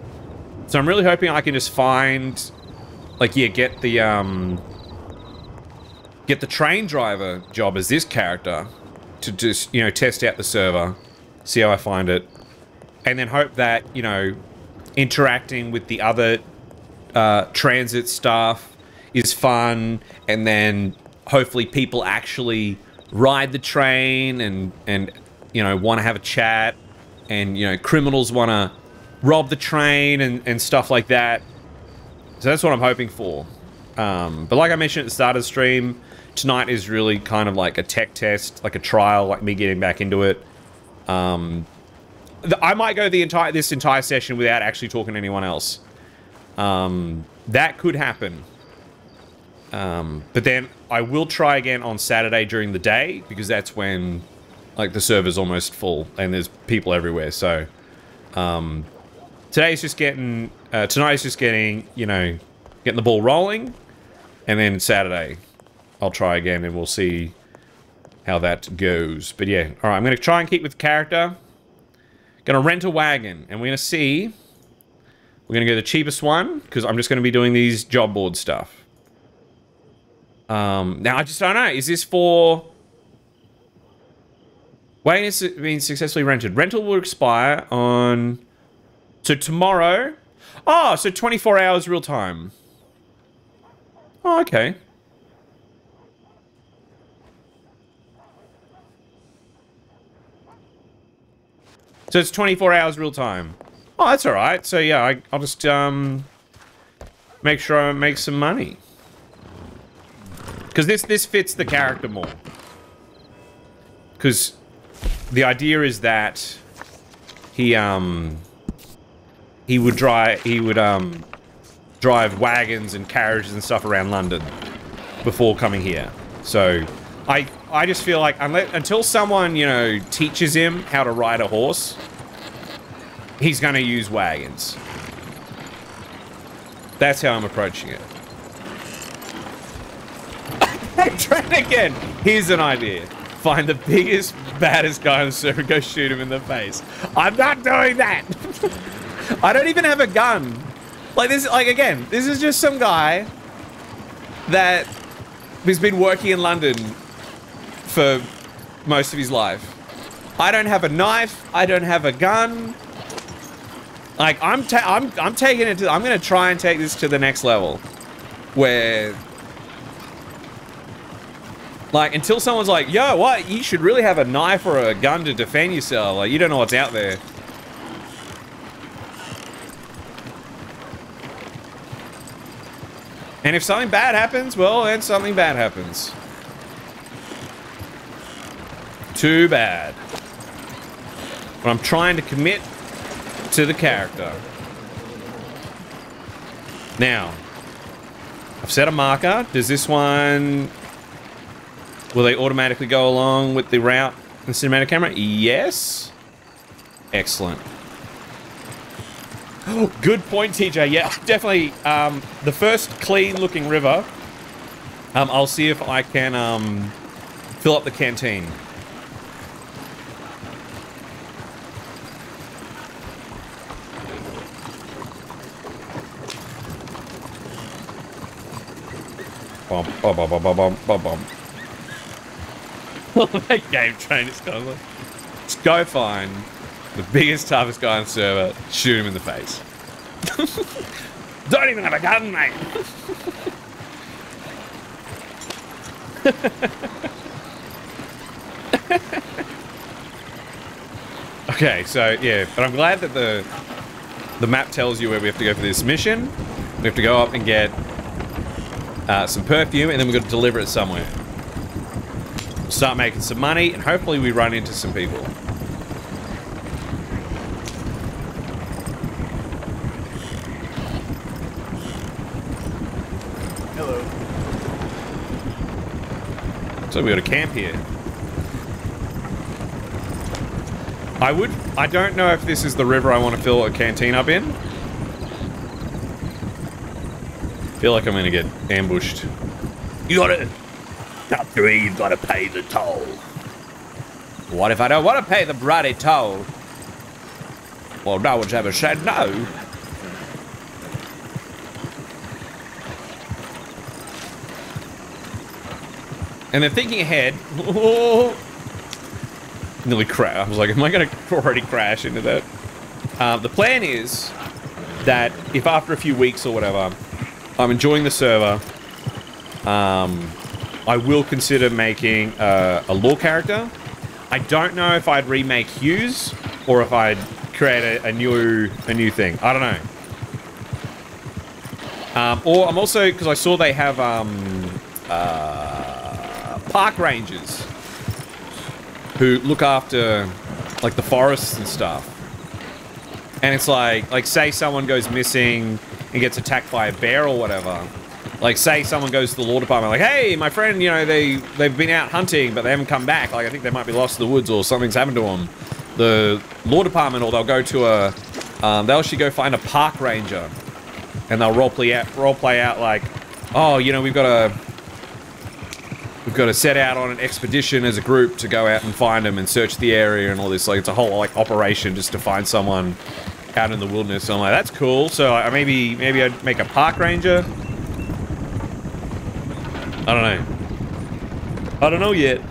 so I'm really hoping I can just find, like, yeah, get the, um, get the train driver job as this character to just, you know, test out the server, see how I find it, and then hope that, you know, interacting with the other, uh, transit staff is fun, and then... Hopefully people actually ride the train and, and you know, want to have a chat, and, you know, criminals want to rob the train and, and stuff like that. So that's what I'm hoping for. Um, but like I mentioned at the start of the stream, tonight is really kind of like a tech test, like a trial, like me getting back into it. Um, the, I might go the entire this entire session without actually talking to anyone else. Um, that could happen. Um, but then I will try again on Saturday during the day, because that's when, like, the server's almost full and there's people everywhere. So, um, today's just getting, uh, tonight's just getting, you know, getting the ball rolling, and then Saturday I'll try again and we'll see how that goes. But yeah, all right, I'm going to try and keep with the character. Going to rent a wagon, and we're going to see, we're going to go the cheapest one, because I'm just going to be doing these job board stuff. Um, now, I just don't know. Is this for... Wagon has been successfully rented. Rental will expire on... So, tomorrow... Oh, so twenty-four hours real time. Oh, okay. So, it's twenty-four hours real time. Oh, that's alright. So, yeah, I, I'll just, um... make sure I make some money. Because this, this fits the character more. Because the idea is that he, um... He would drive, he would, um... drive wagons and carriages and stuff around London before coming here. So, I, I just feel like unless, until someone, you know, teaches him how to ride a horse, he's gonna use wagons. That's how I'm approaching it. Train again. Here's an idea. Find the biggest, baddest guy on the server and go shoot him in the face. I'm not doing that. I don't even have a gun. Like this, like again, this is just some guy that has been working in London for most of his life. I don't have a knife. I don't have a gun. Like I'm, ta I'm, I'm taking it to. I'm gonna try and take this to the next level, where. Like, until someone's like, yo, what? You should really have a knife or a gun to defend yourself. Like, you don't know what's out there. And if something bad happens, well, then something bad happens. Too bad. But I'm trying to commit to the character. Now, I've set a marker. Does this one... Will they automatically go along with the route and cinematic camera? Yes. Excellent. Oh, good point, T J. Yeah, definitely. Um, the first clean-looking river. Um, I'll see if I can um, fill up the canteen. Bum, bum, bum, bum, bum, bum, bum. That game train is kind of like... Just go find the biggest, toughest guy on the server, shoot him in the face. Don't even have a gun, mate! Okay, so, yeah, but I'm glad that the the map tells you where we have to go for this mission. We have to go up and get uh, some perfume, and then we've got to deliver it somewhere. We'll start making some money, and hopefully we run into some people. So we got a camp here. I would... I don't know if this is the river I want to fill a canteen up in. Feel like I'm going to get ambushed. You got to... Up three, you've got to pay the toll. What if I don't want to pay the bloody toll? Well, no one's ever said no. And they're thinking ahead. Oh, nearly crashed. I was like, am I going to already crash into that? Uh, the plan is that if after a few weeks or whatever, I'm enjoying the server, um, I will consider making uh, a lore character. I don't know if I'd remake Hughes or if I'd create a, a new a new thing. I don't know. Um, or I'm also, because I saw they have... Um, uh, park rangers who look after like the forests and stuff, and it's like like say someone goes missing and gets attacked by a bear or whatever, like say someone goes to the law department like, hey, my friend, you know, they they've been out hunting but they haven't come back, like I think they might be lost in the woods or something's happened to them. The law department, or they'll go to a um, they'll actually go find a park ranger and they'll role play out role play out like, oh, you know, we've got a We've got to set out on an expedition as a group to go out and find them and search the area and all this. Like, it's a whole, like, operation just to find someone out in the wilderness. So I'm like, that's cool. So I, maybe maybe I'd make a park ranger. I don't know. I don't know yet.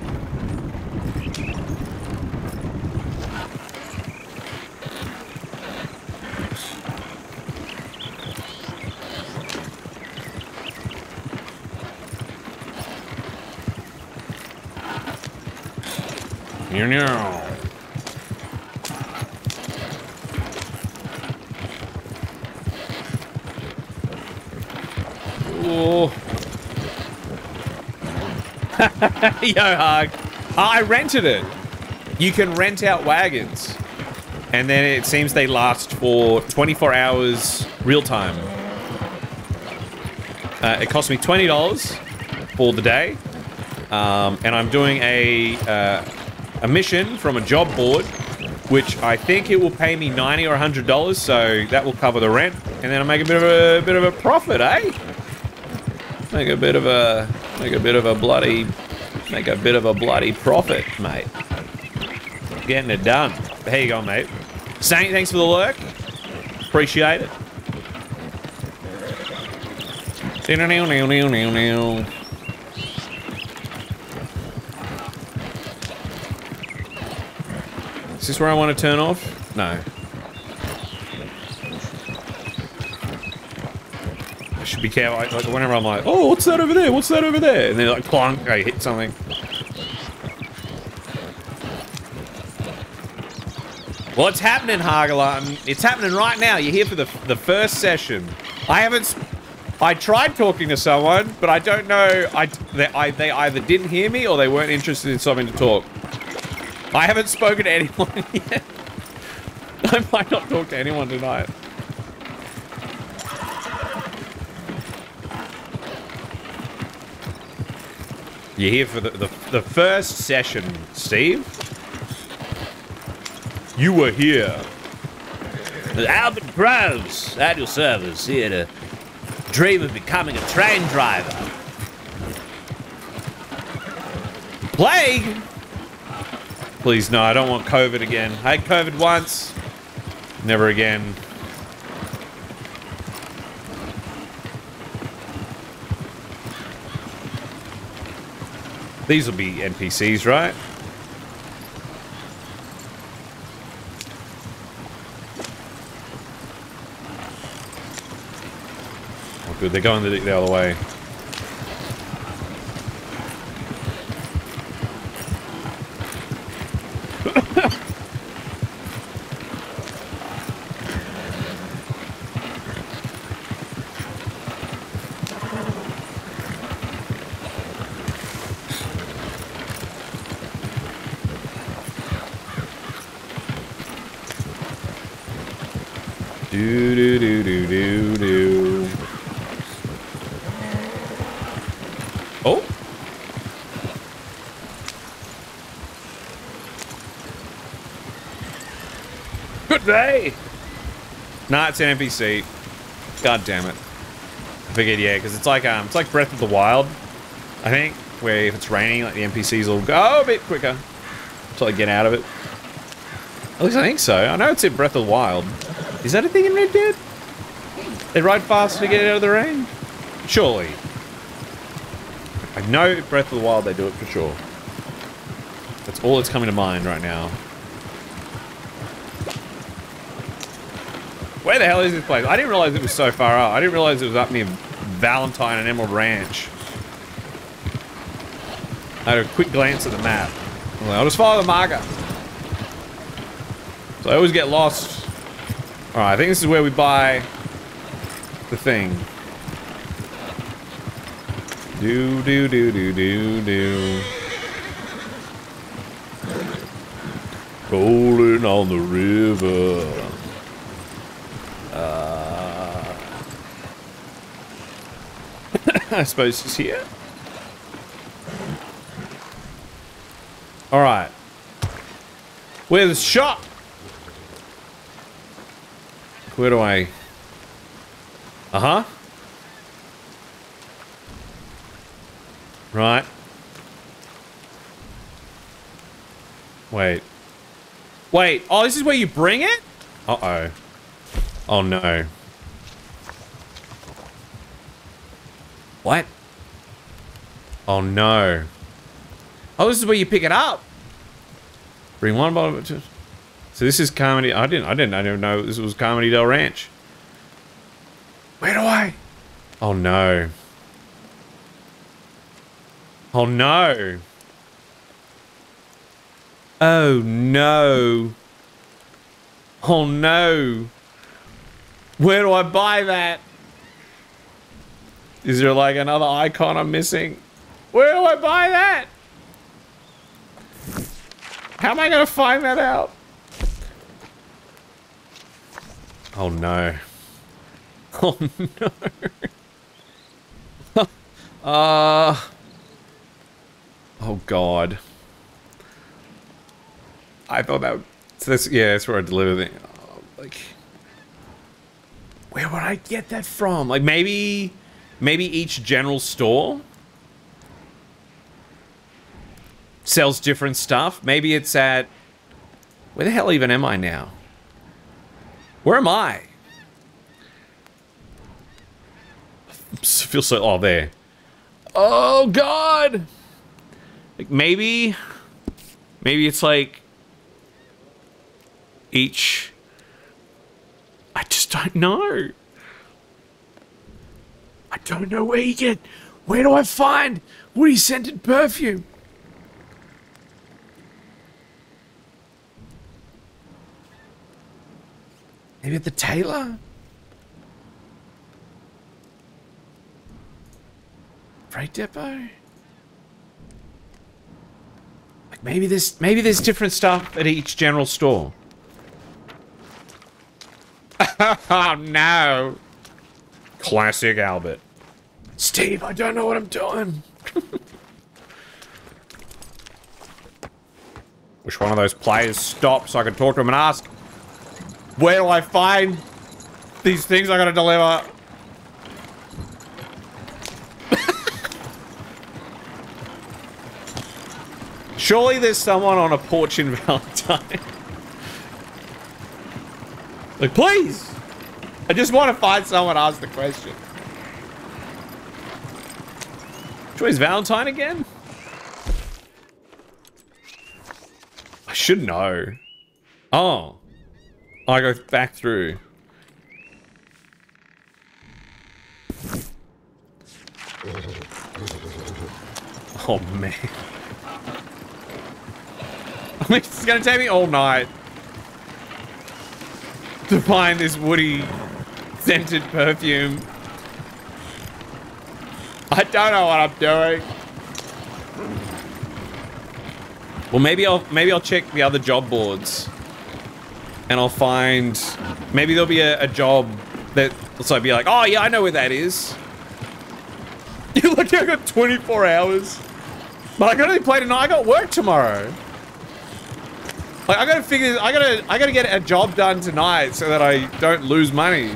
Oh. Yo, Hug. I rented it. You can rent out wagons. And then it seems they last for twenty-four hours real time. Uh, it cost me twenty dollars for the day. Um, and I'm doing a... Uh, A mission from a job board, which I think it will pay me ninety or a hundred dollars, so that will cover the rent, and then I make a bit of a bit of a profit, eh? Make a bit of a make a bit of a bloody make a bit of a bloody profit, mate. Getting it done. There you go, mate. Saint, thanks for the lurk. Appreciate it. Is this where I want to turn off? No. I should be careful. Like, like whenever I'm like, oh, what's that over there? What's that over there? And then like, plonk, I hit something. Well, it's happening, Hagela. It's happening right now. You're here for the, the first session. I haven't... I tried talking to someone, but I don't know... I they, I they either didn't hear me or they weren't interested in something to talk. I haven't spoken to anyone yet. I might not talk to anyone tonight. You're here for the, the, the first session, Steve. you were here. Albert Groves, at your service, here to dream of becoming a train driver. Plague? Please, no, I don't want COVID again. I had COVID once, never again. These will be N P Cs, right? Oh, good, they're going the, the other way. Nah, it's an N P C. God damn it. I figured, yeah, because it's like um, it's like Breath of the Wild, I think, where if it's raining, like the N P Cs will go a bit quicker until they get out of it. At least I think so. I know it's in Breath of the Wild. Is that a thing in Red Dead? They ride fast to get out of the rain? Surely. I know in Breath of the Wild they do it for sure. That's all that's coming to mind right now. Where the hell is this place? I didn't realize it was so far out. I didn't realize it was up near Valentine and Emerald Ranch. I had a quick glance at the map. I'm like, I'll just follow the marker. So I always get lost. Alright, I think this is where we buy the thing. Do, do, do, do, do, do. Rolling on the river. I suppose it's here. Alright. Where's the shop? Where do I... Uh-huh. Right. Wait. Wait. Oh, this is where you bring it? Uh-oh. Oh, no. What? Oh no. Oh, this is where you pick it up. Bring one bottle of it. So this is Carmody. I didn't I didn't I didn't know this was Carmody Dell Ranch. Where do I? Oh no. Oh no. Oh no. Oh no. Where do I buy that? Is there like another icon I'm missing? Where do I buy that? How am I gonna find that out? Oh no. Oh no. uh, oh god. I thought that would, so that's, yeah, that's where I deliver the, oh, like, where would I get that from? Like maybe, Maybe each general store sells different stuff. Maybe it's at... Where the hell even am I now? Where am I? I feel so... Oh, there. Oh, God! Like, maybe... Maybe it's like... Each... I just don't know. I don't know where you get. Where do I find woody scented perfume? Maybe at the tailor? Freight depot? Like maybe there's maybe there's different stuff at each general store. Oh no. Classic Albert. Steve, I don't know what I'm doing. Wish one of those players stopped so I could talk to him and ask, where do I find these things I gotta deliver? Surely there's someone on a porch in Valentine. Like, please! I just want to find someone to ask the question. Which way is Valentine again? I should know. Oh. I go back through. Oh, man. I mean, it's gonna take me all night to find this woody scented perfume. I don't know what I'm doing. Well, maybe I'll maybe I'll check the other job boards, and I'll find maybe there'll be a, a job that so I'll be like, oh yeah, I know where that is. You look, I got twenty-four hours, but I can only play tonight. I got work tomorrow. Like, I gotta figure. I gotta. I gotta get a job done tonight so that I don't lose money.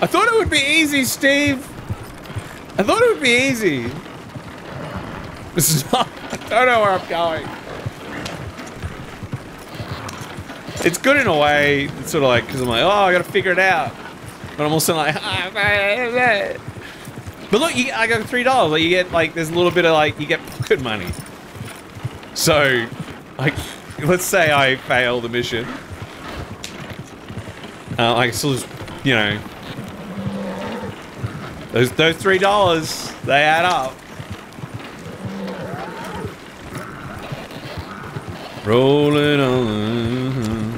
I thought it would be easy, Steve. I thought it would be easy. This is not. I don't know where I'm going. It's good in a way. It's sort of like because I'm like, oh, I gotta figure it out. But I'm also like, ah, blah, blah, blah. But look, you, I got three dollars. Like, you get like there's a little bit of like you get pocket money. So, like, let's say I fail the mission. Uh, I still just, you know, those those three dollars they add up. Rolling on.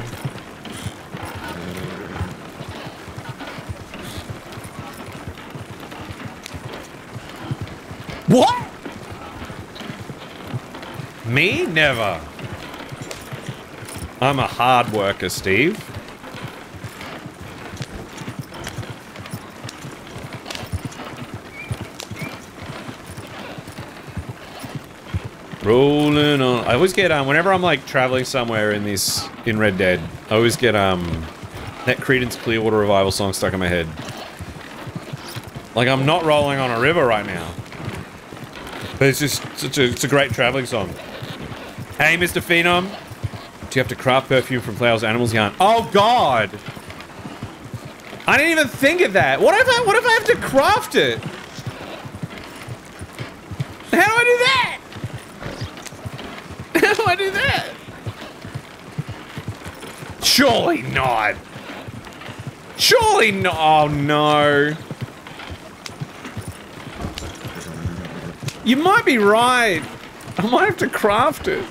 What? Me? Never. I'm a hard worker, Steve. Rolling on. I always get, um, whenever I'm like traveling somewhere in this, in Red Dead, I always get, um, that Creedence Clearwater Revival song stuck in my head. Like, I'm not rolling on a river right now. But it's just such a, it's a great traveling song. Hey, Mister Phenom, do you have to craft perfume from flowers, animals, yarn? Oh God! I didn't even think of that. What if I, what if I have to craft it? How do I do that? How do I do that? Surely not. Surely not. Oh no. You might be right. I might have to craft it.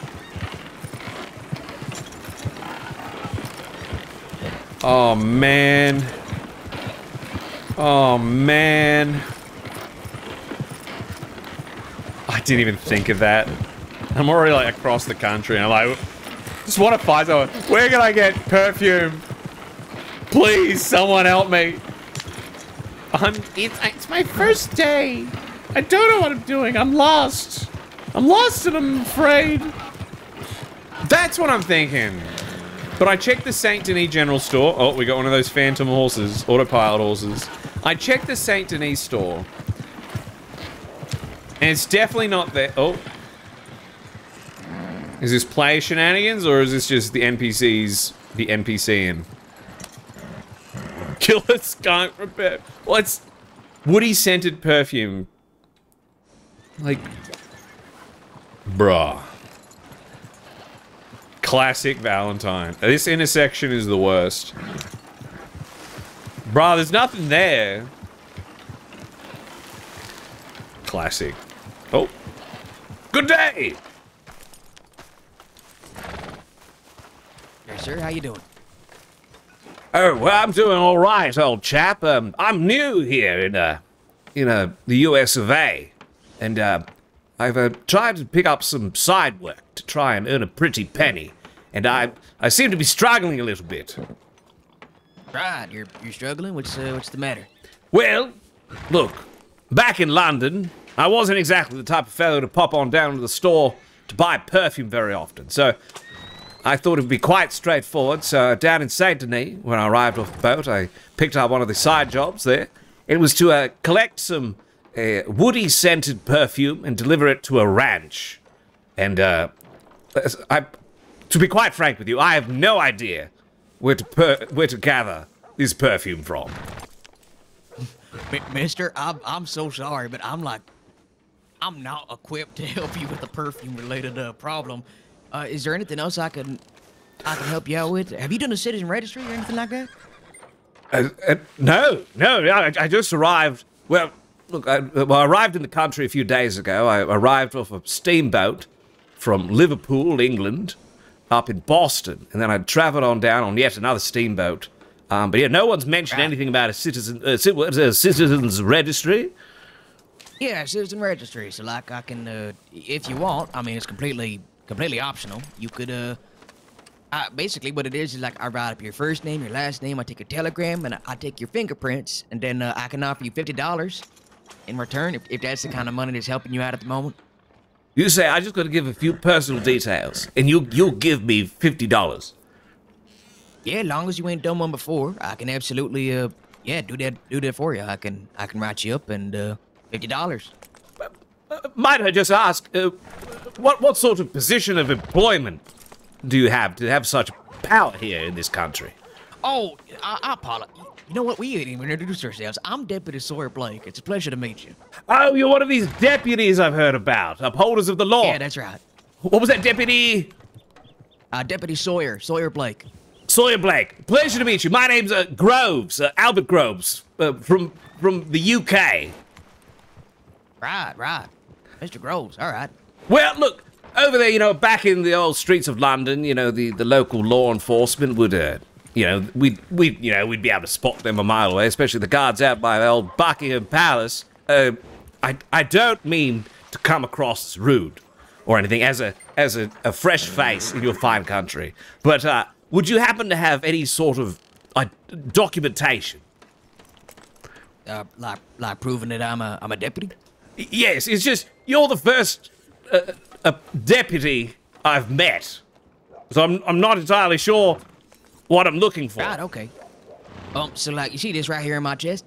Oh, man. Oh, man. I didn't even think of that. I'm already, like, across the country, and I'm like, just want to find someone. Where can I get perfume? Please, someone help me. I'm, it's, it's my first day. I don't know what I'm doing. I'm lost. I'm lost and I'm afraid. That's what I'm thinking. But I checked the Saint Denis General Store. Oh, we got one of those phantom horses, autopilot horses. I checked the Saint Denis store. And it's definitely not there. Oh. Is this player shenanigans or is this just the N P Cs, the N P C-ing? Killer skunk repair. Well, it's woody scented perfume. Like, bruh. Classic Valentine. This intersection is the worst. Bruh, there's nothing there. Classic. Oh. Good day! Hey, sir, how you doing? Oh, well, I'm doing all right, old chap. Um, I'm new here in, uh, in, uh, the U S of A. And, uh, I've uh, tried to pick up some side work to try and earn a pretty penny. And I I seem to be struggling a little bit. Right, you're, you're struggling? What's, uh, what's the matter? Well, look, back in London, I wasn't exactly the type of fellow to pop on down to the store to buy perfume very often, so I thought it would be quite straightforward. So down in Saint Denis, when I arrived off the boat, I picked up one of the side jobs there. It was to uh, collect some uh, woody-scented perfume and deliver it to a ranch. And uh, I, to be quite frank with you, I have no idea where to per where to gather this perfume from. Mister, I'm, I'm so sorry, but I'm like, I'm not equipped to help you with the perfume-related uh, problem. Uh, is there anything else I can, I can help you out with? Have you done a citizen registry or anything like that? Uh, uh, no, no, I, I just arrived. Well, look, I, well, I arrived in the country a few days ago. I arrived off a steamboat from Liverpool, England, up in Boston, and then I traveled on down on yet another steamboat. Um, but yeah, no one's mentioned right. anything about a citizen, uh, citizens registry. Yeah, citizen registry. So, like, I can, uh, if you want. I mean, it's completely. Completely optional. You could, uh, I, basically what it is is like I write up your first name, your last name, I take your telegram, and I, I take your fingerprints, and then uh, I can offer you fifty dollars in return if, if that's the kind of money that's helping you out at the moment. You say, I just got to give a few personal details, and you, you'll give me fifty dollars. Yeah, long as you ain't done one before, I can absolutely, uh, yeah, do that do that for you. I can, I can write you up and uh, fifty dollars. Uh, might I just ask, uh, what what sort of position of employment do you have to have such power here in this country? Oh, I, I apologize. You know what? We didn't even introduce ourselves. I'm Deputy Sawyer Blake. It's a pleasure to meet you. Oh, you're one of these deputies I've heard about, upholders of the law. Yeah, that's right. What was that, Deputy? Uh, Deputy Sawyer, Sawyer Blake. Sawyer Blake. Pleasure to meet you. My name's uh, Groves, uh, Albert Groves, uh, from from the U K. Right, right. Mister Groves, all right. Well, look, over there, you know, back in the old streets of London, you know, the, the local law enforcement would, uh, you know, we'd, we'd, you know, we'd be able to spot them a mile away, especially the guards out by the old Buckingham Palace. Uh, I, I don't mean to come across as rude or anything as a, as a, a fresh face in your fine country, but uh, would you happen to have any sort of uh, documentation? Uh, like, like proving that I'm a, I'm a deputy? Yes, it's just you're the first uh, uh, deputy I've met, so I'm I'm not entirely sure what I'm looking for. Right, okay. Um, so like you see this right here in my chest?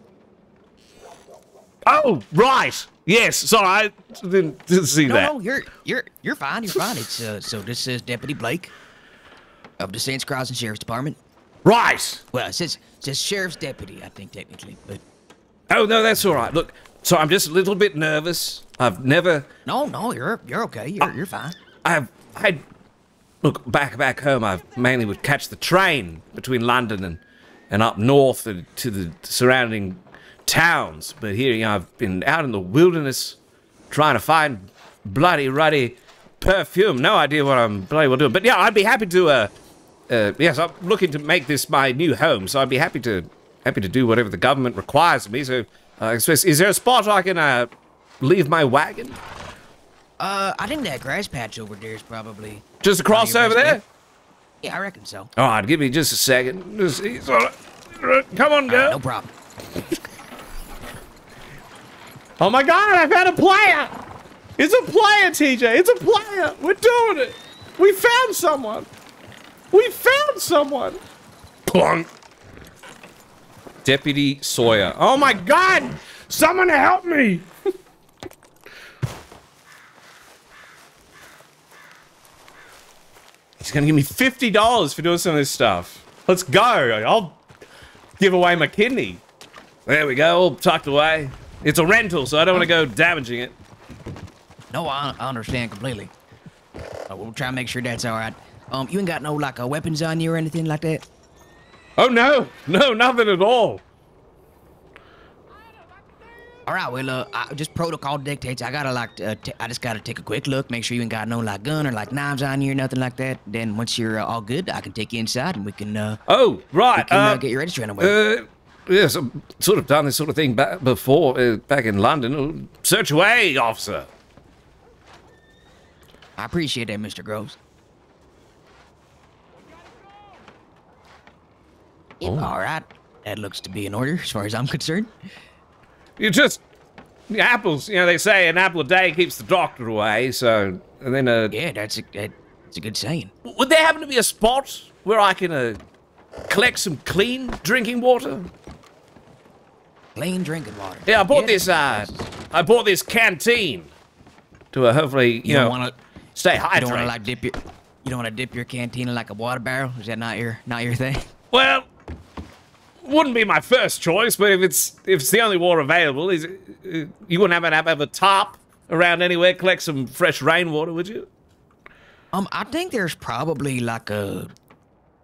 Oh, right. Yes. Sorry, I didn't, didn't see no, that. No, you're you're you're fine. You're fine. It's uh, so this says Deputy Blake of the Saints Crossing Sheriff's Department. Right. Well, it says it says Sheriff's Deputy, I think technically, but. Oh no, that's all right. Look. So I'm just a little bit nervous. I've never. No, no, you're you're okay. You're I, you're fine. I've I look back back home. I mainly would catch the train between London and and up north and to the surrounding towns. But here, you know, I've been out in the wilderness trying to find bloody ruddy perfume. No idea what I'm bloody well doing. But yeah, I'd be happy to. Uh, uh, yes, I'm looking to make this my new home. So I'd be happy to happy to do whatever the government requires of me. So. Uh, is there a spot I can uh, leave my wagon? Uh, I think that grass patch over there is probably just across over there. Yeah, I reckon so. All right, give me just a second. Just, right. Come on, girl. Uh, no problem. Oh my God! I found a player. It's a player, T J. It's a player. We're doing it. We found someone. We found someone. Plunk. Deputy Sawyer. Oh my God! Someone help me! He's gonna give me fifty dollars for doing some of this stuff. Let's go! I'll give away my kidney. There we go, all tucked away. It's a rental, so I don't want to go damaging it. No, I, I understand completely. Uh, we'll try and make sure that's alright. Um, you ain't got no, like, uh, weapons on you or anything like that? Oh no, no, nothing at all. All right, well, uh, I, just protocol dictates. I gotta like, uh, t I just gotta take a quick look, make sure you ain't got no like gun or like knives on you or nothing like that. Then once you're uh, all good, I can take you inside and we can. Uh, oh right, we can, uh, uh, get your registry on the way. Uh, yes, I've sort of done this sort of thing back before, uh, back in London. Search away, officer. I appreciate that, Mister Groves. All right, that looks to be in order as far as I'm concerned. You just Apples, you know, they say an apple a day keeps the doctor away, so... And then uh, yeah, that's a, that's a good saying. Would there happen to be a spot where I can uh, collect some clean drinking water? Clean drinking water. Yeah, I bought yeah, this. Uh, I bought this canteen to uh, hopefully you, you know wanna, stay hydrated. You don't want to like dip your. You don't want to dip your canteen in like a water barrel. Is that not your not your thing? Well, wouldn't be my first choice, but if it's if it's the only water available, is uh, you wouldn't have an have, have a top around anywhere, collect some fresh rainwater, would you? Um, I think there's probably like a.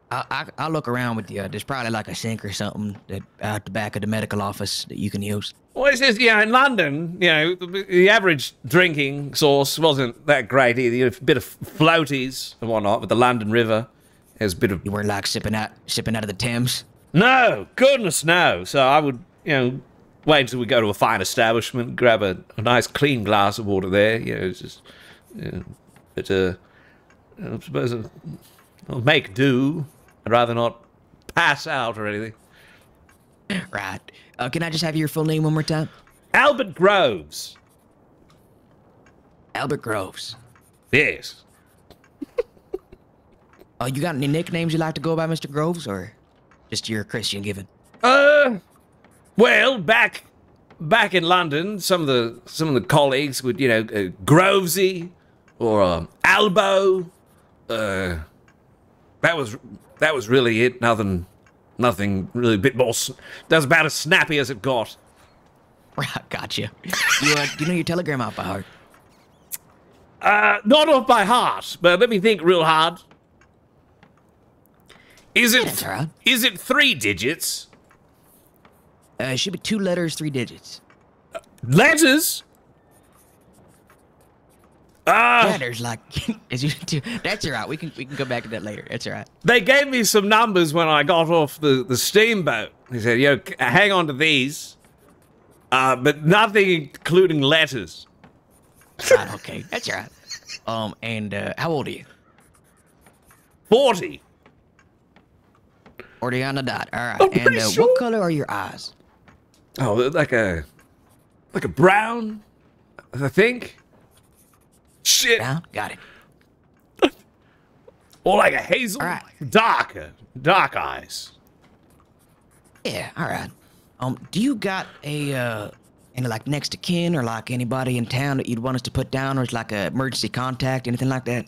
I, I, I'll look around with you. There's probably like a sink or something that out the back of the medical office that you can use. Well, it's just, you know, in London, you know, the, the average drinking source wasn't that great either. You had a bit of floaties and whatnot with the London River. There's a bit of... You weren't like sipping out, sipping out of the Thames? No, goodness no. So I would, you know, wait until we go to a fine establishment, grab a, a nice clean glass of water there. You know, it's just, you know, but uh, I suppose I'll make do. I'd rather not pass out or anything. Right. Uh, can I just have your full name one more time? Albert Groves. Albert Groves. Yes. Oh, uh, you got any nicknames you like to go by, Mister Groves, or just your Christian given? Uh, well, back, back in London, some of the some of the colleagues would, you know, uh, Grovesy or um, Albo. Uh, that was. That was really it. Nothing, nothing really. A bit more. That was about as snappy as it got. Right, gotcha. You, uh, do you know your telegram off by heart? Uh, not off by heart, but let me think real hard. Is it? Yeah, that's right. Is it three digits? Uh, it should be two letters, three digits. Uh, letters. Uh, letters like as you do. That's all right. We can we can go back to that later. That's all right. They gave me some numbers when I got off the the steamboat. They said, "Yo, hang on to these," uh, but nothing including letters. Right, okay, that's all right. Um, and uh, how old are you? Forty. Forty on the dot. All right. I'm and pretty uh, sure. What color are your eyes? Oh, like a like a brown, I think. Shit. Down? Got it. Or like a hazel. All right. Dark, dark eyes. Yeah, all right. Um, do you got a, uh, any like next to kin or like anybody in town that you'd want us to put down or is like an emergency contact, anything like that?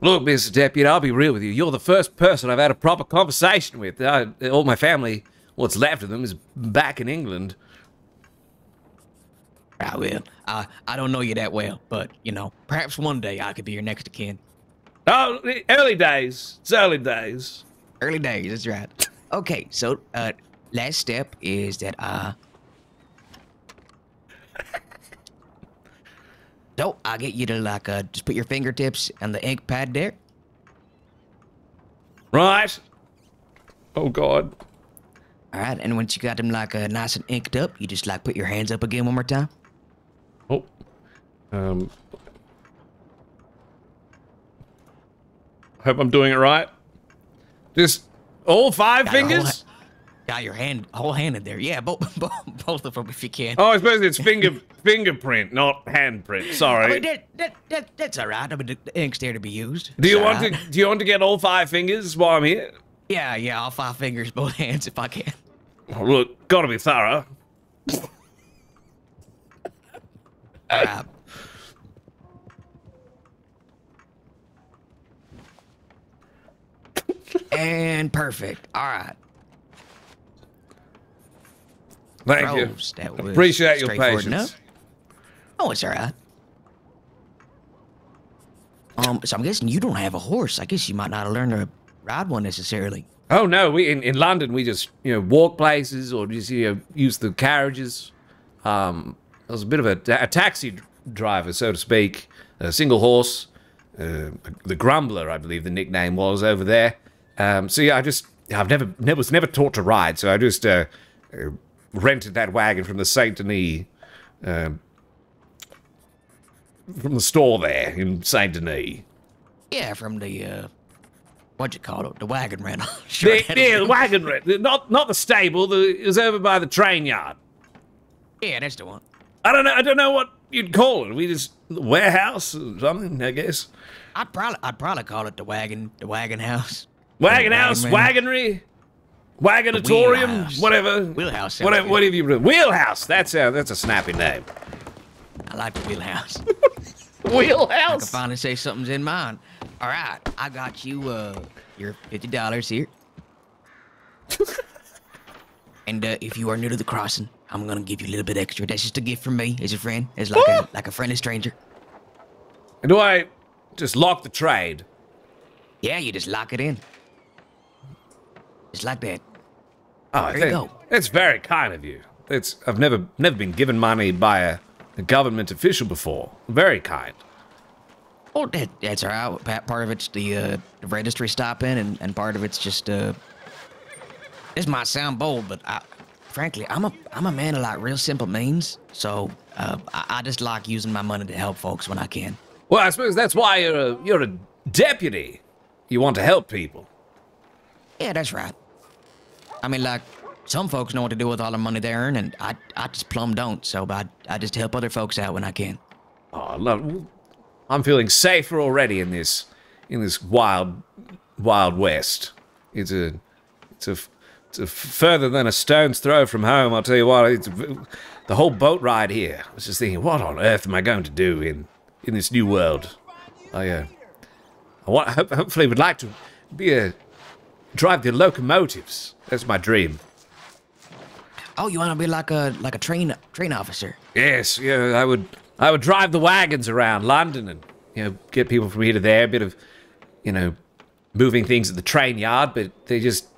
Look, Mister Deputy, I'll be real with you. You're the first person I've had a proper conversation with. I, all my family, what's left of them is back in England. I will. I, I don't know you that well, but, you know, perhaps one day I could be your next of kin. Oh, early days. It's early days. Early days, that's right. Okay, so, uh, last step is that, uh... so, I'll get you to, like, uh, just put your fingertips on the ink pad there. Right. Oh, God. All right, and once you got them, like, uh, nice and inked up, you just, like, put your hands up again one more time. Oh, um, hope I'm doing it right. Just all five got fingers? Got your hand, whole hand in there. Yeah, both, both, both of them if you can. Oh, I suppose it's finger fingerprint, not handprint. Sorry. I mean, that, that, that, that's all right. I mean, the ink's there to be used. Do you want right. to? Do you want to get all five fingers while I'm here? Yeah, yeah, all five fingers, both hands if I can. Oh, look, gotta be thorough. Uh, and perfect. All right. Thank Groves, you. Appreciate your patience. Enough. Oh, it's all right. Um, so I'm guessing you don't have a horse. I guess you might not have learned to ride one necessarily. Oh no, we in, in London we just you know walk places or just you know use the carriages. Um. I was a bit of a, a taxi driver, so to speak. A single horse, uh, the Grumbler, I believe the nickname was over there. Um, so yeah, I just I've never, never was never taught to ride, so I just uh, uh, rented that wagon from the Saint Denis, uh, from the store there in Saint Denis. Yeah, from the uh, what you call it, the wagon rental. Sure the, yeah, the wagon rental, not not the stable. The, it was over by the train yard. Yeah, that's the one. I don't know. I don't know what you'd call it. We just warehouse or something, I guess. I'd probably, I'd probably call it the wagon, the wagon house, wagon house, wagonry, wagonatorium, whatever. Wheelhouse. Whatever. Whatever you wheelhouse. That's a, that's a snappy name. I like the wheelhouse. Wheelhouse. I can finally say something's in mine. All right, I got you. Uh, your fifty dollars here. And uh, if you are new to the crossing, I'm gonna give you a little bit extra. That's just a gift from me as a friend, as like a, like a friendly stranger. And do I just lock the trade? Yeah, you just lock it in, just like that. Oh, there you go. That's very kind of you. That's I've never never been given money by a, a government official before. Very kind. Oh, that, that's all right. Part of it's the, uh, the registry stopping, and and part of it's just uh. This might sound bold, but I, frankly, I'm a I'm a man of like real simple means. So uh, I, I just like using my money to help folks when I can. Well, I suppose that's why you're a, you're a deputy. You want to help people. Yeah, that's right. I mean, like some folks know what to do with all the money they earn, and I I just plumb don't. So I I just help other folks out when I can. Oh, I love. I'm feeling safer already in this in this wild wild west. It's a it's a further than a stone's throw from home, I'll tell you what. It's, the whole boat ride here, I was just thinking, what on earth am I going to do in in this new world? I, uh, I want, hopefully would like to be a drive the locomotives. That's my dream. Oh, you want to be like a like a train train officer? Yes, yeah. I would I would drive the wagons around London and you know get people from here to there. A bit of you know moving things at the train yard, but they just.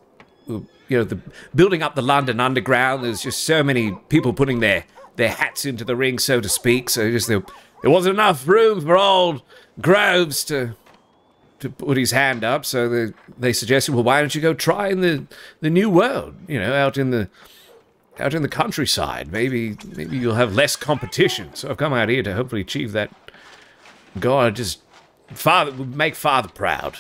You know, the building up the London Underground, there's just so many people putting their, their hats into the ring, so to speak, so just there, there wasn't enough room for old Groves to to put his hand up, so they, they suggested, well, why don't you go try in the, the new world, you know, out in the out in the countryside. Maybe maybe you'll have less competition. So I've come out here to hopefully achieve that goal. I just father make father proud.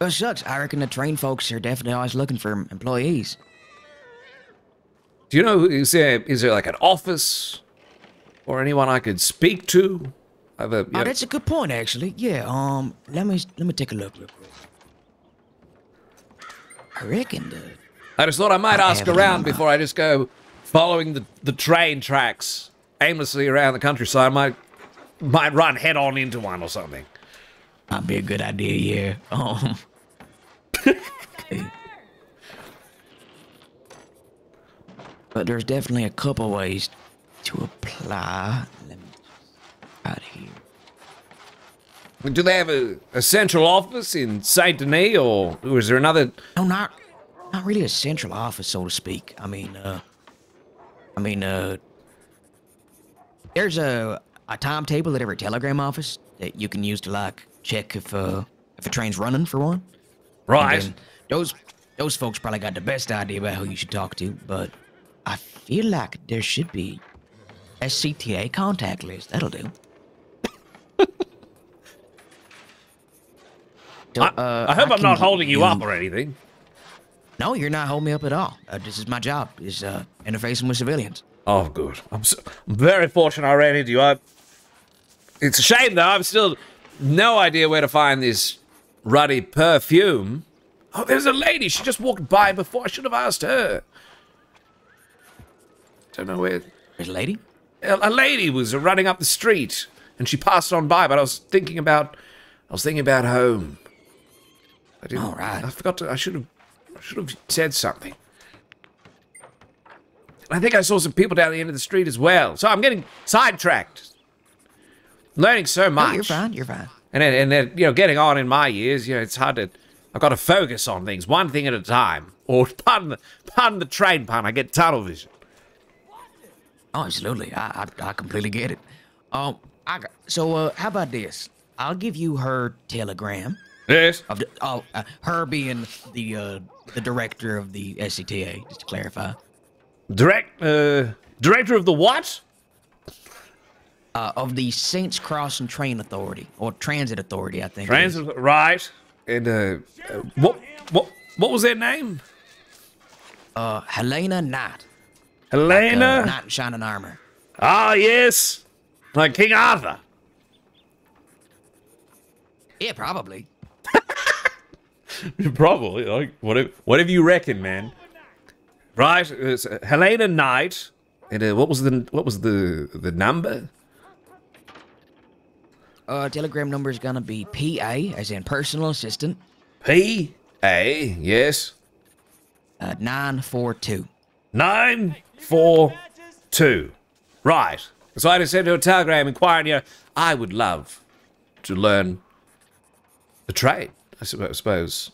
Well, shucks, I reckon the train folks are definitely always looking for employees. Do you know, is there, is there like an office or anyone I could speak to? I've a, oh, that's a good point, actually. Yeah, um, let me let me take a look real quick. I reckon, dude. I just thought I might I ask around before I just go following the, the train tracks aimlessly around the countryside. I might, might run head-on into one or something. That'd be a good idea, yeah. Um... but there's definitely a couple ways to apply. Let me just out of here. Do they have a, a central office in Saint Denis, or is there another? No, not not really a central office, so to speak. I mean, uh, I mean, uh, there's a a timetable at every telegram office that you can use to like. Check if uh, if a train's running for one. Right. Those those folks probably got the best idea about who you should talk to, but I feel like there should be a S C T A contact list. That'll do. so, I, uh, I hope I I'm not holding you, you up or anything. No, you're not holding me up at all. Uh, this is my job, is uh, interfacing with civilians. Oh, good. I'm, so, I'm very fortunate I ran into you. I, it's a shame, though. I'm still... No idea where to find this ruddy perfume. Oh, there's a lady. She just walked by before. I should have asked her. Don't know where. There's a lady? A, a lady was running up the street, and she passed on by. But I was thinking about, I was thinking about home. I didn't. All right. I forgot to. I should have. I should have said something. I think I saw some people down the end of the street as well. So I'm getting sidetracked. Learning so much. No, you're fine, you're fine. And, and, and, you know, getting on in my years, you know, it's hard to, I've got to focus on things, one thing at a time. Or, pardon the, pardon the train pun, I get tunnel vision. Oh, absolutely. I, I, I completely get it. Um, I got, so, uh, how about this? I'll give you her telegram. Yes. Of the, oh, uh, her being the, uh, the director of the S C T A, just to clarify. Direct, uh, director of the what? Uh, of the Saints Cross and Train Authority, or Transit Authority, I think. Transit, right. And, uh, uh, what, what, what was their name? Uh, Helena Knight. Helena? Like, uh, Knight in shining armor. Ah, yes. Like King Arthur. Yeah, probably. Probably. Like, whatever, whatever you reckon, man. Right. It's Helena Knight. And uh, what was the what was the the number? Uh, telegram number is gonna be P A, as in personal assistant. P A, yes. Uh, nine four two. Nine four two. Right. So I just sent her a telegram inquiring, you know, I would love to learn the trade. I suppose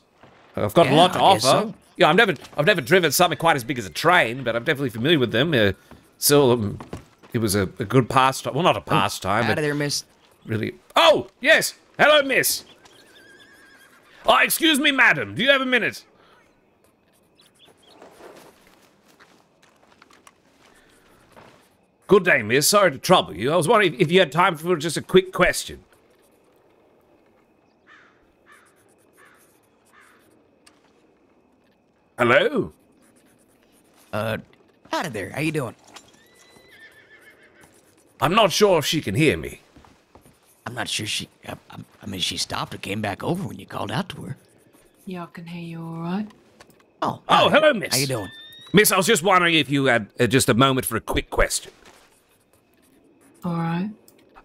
I've got yeah, a lot to I offer. So. Yeah, I've never I've never driven something quite as big as a train, but I'm definitely familiar with them. Uh, so um, it was a, a good pastime. Well, not a pastime. Oh, out of there, miss. Really? Oh, yes. Hello, miss. Oh, excuse me, madam. Do you have a minute? Good day, miss. Sorry to trouble you. I was wondering if you had time for just a quick question. Hello? Uh, out of there. How you doing? I'm not sure if she can hear me. I'm not sure she... I, I mean, she stopped or came back over when you called out to her. Yeah, I can hear you all right. Oh, oh, hello, miss. How you doing? Miss, I was just wondering if you had uh, just a moment for a quick question. All right.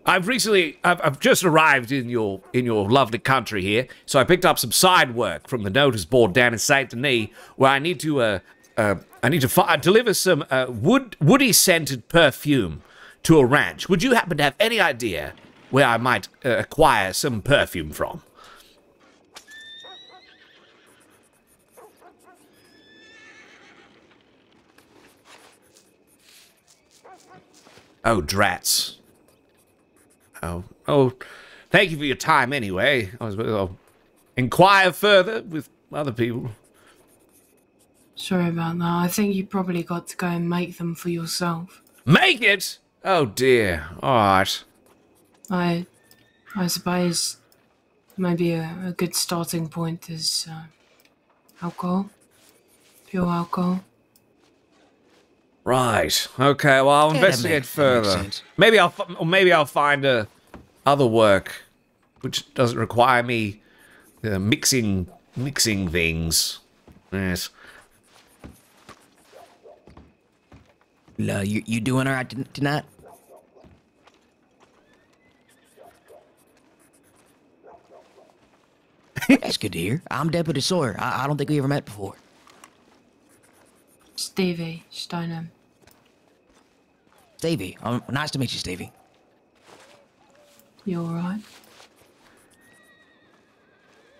I've recently... I've, I've just arrived in your in your lovely country here, so I picked up some side work from the notice board down in Saint Denis, where I need to... Uh, uh, I need to fi deliver some uh, wood woody-scented perfume to a ranch. Would you happen to have any idea... where I might uh, acquire some perfume from? Oh, drats. Oh, oh, thank you for your time anyway. I was, I'll inquire further with other people. Sure about that. I think you probably got to go and make them for yourself. Make it? Oh, dear. All right. I, I suppose maybe a, a good starting point is uh, alcohol, pure alcohol. Right. Okay. Well, I'll yeah, investigate further. Maybe I'll, or maybe I'll find uh, other work, which doesn't require me uh, mixing, mixing things. Yes. No, you you doing all right tonight? That's good to hear. I'm Deputy Sawyer. I, I don't think we ever met before. Stevie Steinem. Stevie. Um, nice to meet you, Stevie. You all right?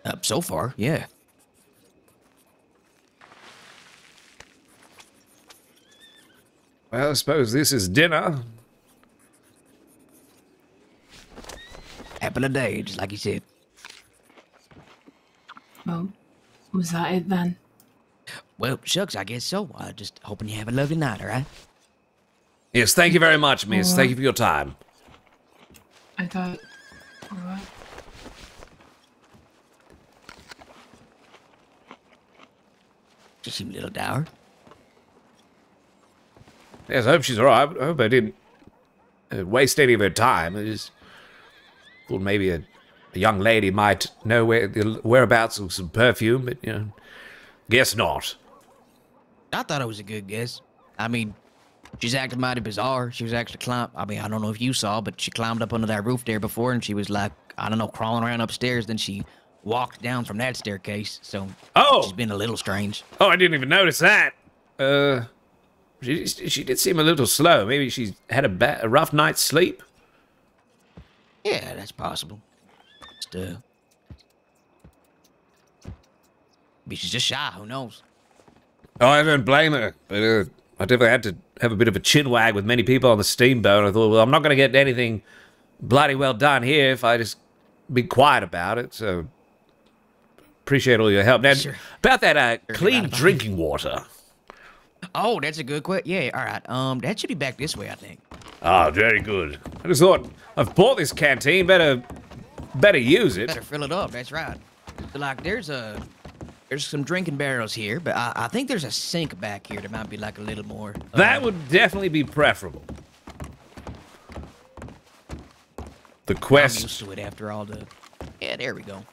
Uh, so far, yeah. Well, I suppose this is dinner. Happen a day, just like you said. Well, was that it then? Well, shucks, I guess so. Uh, just hoping you have a lovely night, all right? Yes, thank you very much, miss. Right. Thank you for your time. I thought... All right. She seemed a little dour. Yes, I hope she's all right. I hope I didn't uh, waste any of her time. I just thought maybe a... A young lady might know where the whereabouts of some perfume, but, you know, guess not. I thought it was a good guess. I mean, she's acting mighty bizarre. She was actually climb. I mean, I don't know if you saw, but she climbed up under that roof there before, and she was like, I don't know, crawling around upstairs. Then she walked down from that staircase, so oh. She's been a little strange. Oh, I didn't even notice that. Uh, she, she did seem a little slow. Maybe she's had a, ba a rough night's sleep. Yeah, that's possible. Uh, but she's just shy, who knows? Oh, I don't blame her, but uh, I definitely had to have a bit of a chin wag with many people on the steamboat. I thought, well, I'm not going to get anything bloody well done here if I just be quiet about it, so appreciate all your help. Now, sure. About that uh, sure, clean drinking water. Oh, that's a good question. Yeah, all right. Um, that should be back this way, I think. Ah, very good. I just thought, I've bought this canteen, better... Better use it. Better fill it up. That's right. Like there's a, there's some drinking barrels here, but I, I think there's a sink back here that might be like a little more. Uh, that would definitely be preferable. The quest. I'm used to it after all the... Yeah, there we go.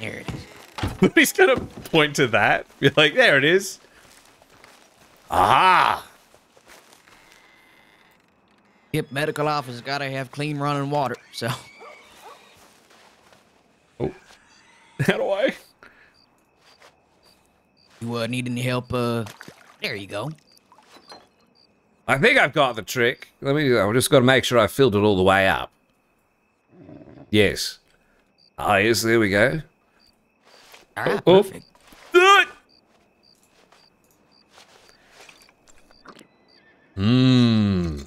There it is. He's gonna point to that. Be like, there it is. Ah. Yep, medical office gotta have clean running water, so. Oh. How do I? You uh, need any help? Uh, there you go. I think I've got the trick. Let me. I just gotta make sure I filled it all the way up. Yes. Ah, yes. There we go. All right, oh, perfect. Oh. Hmm.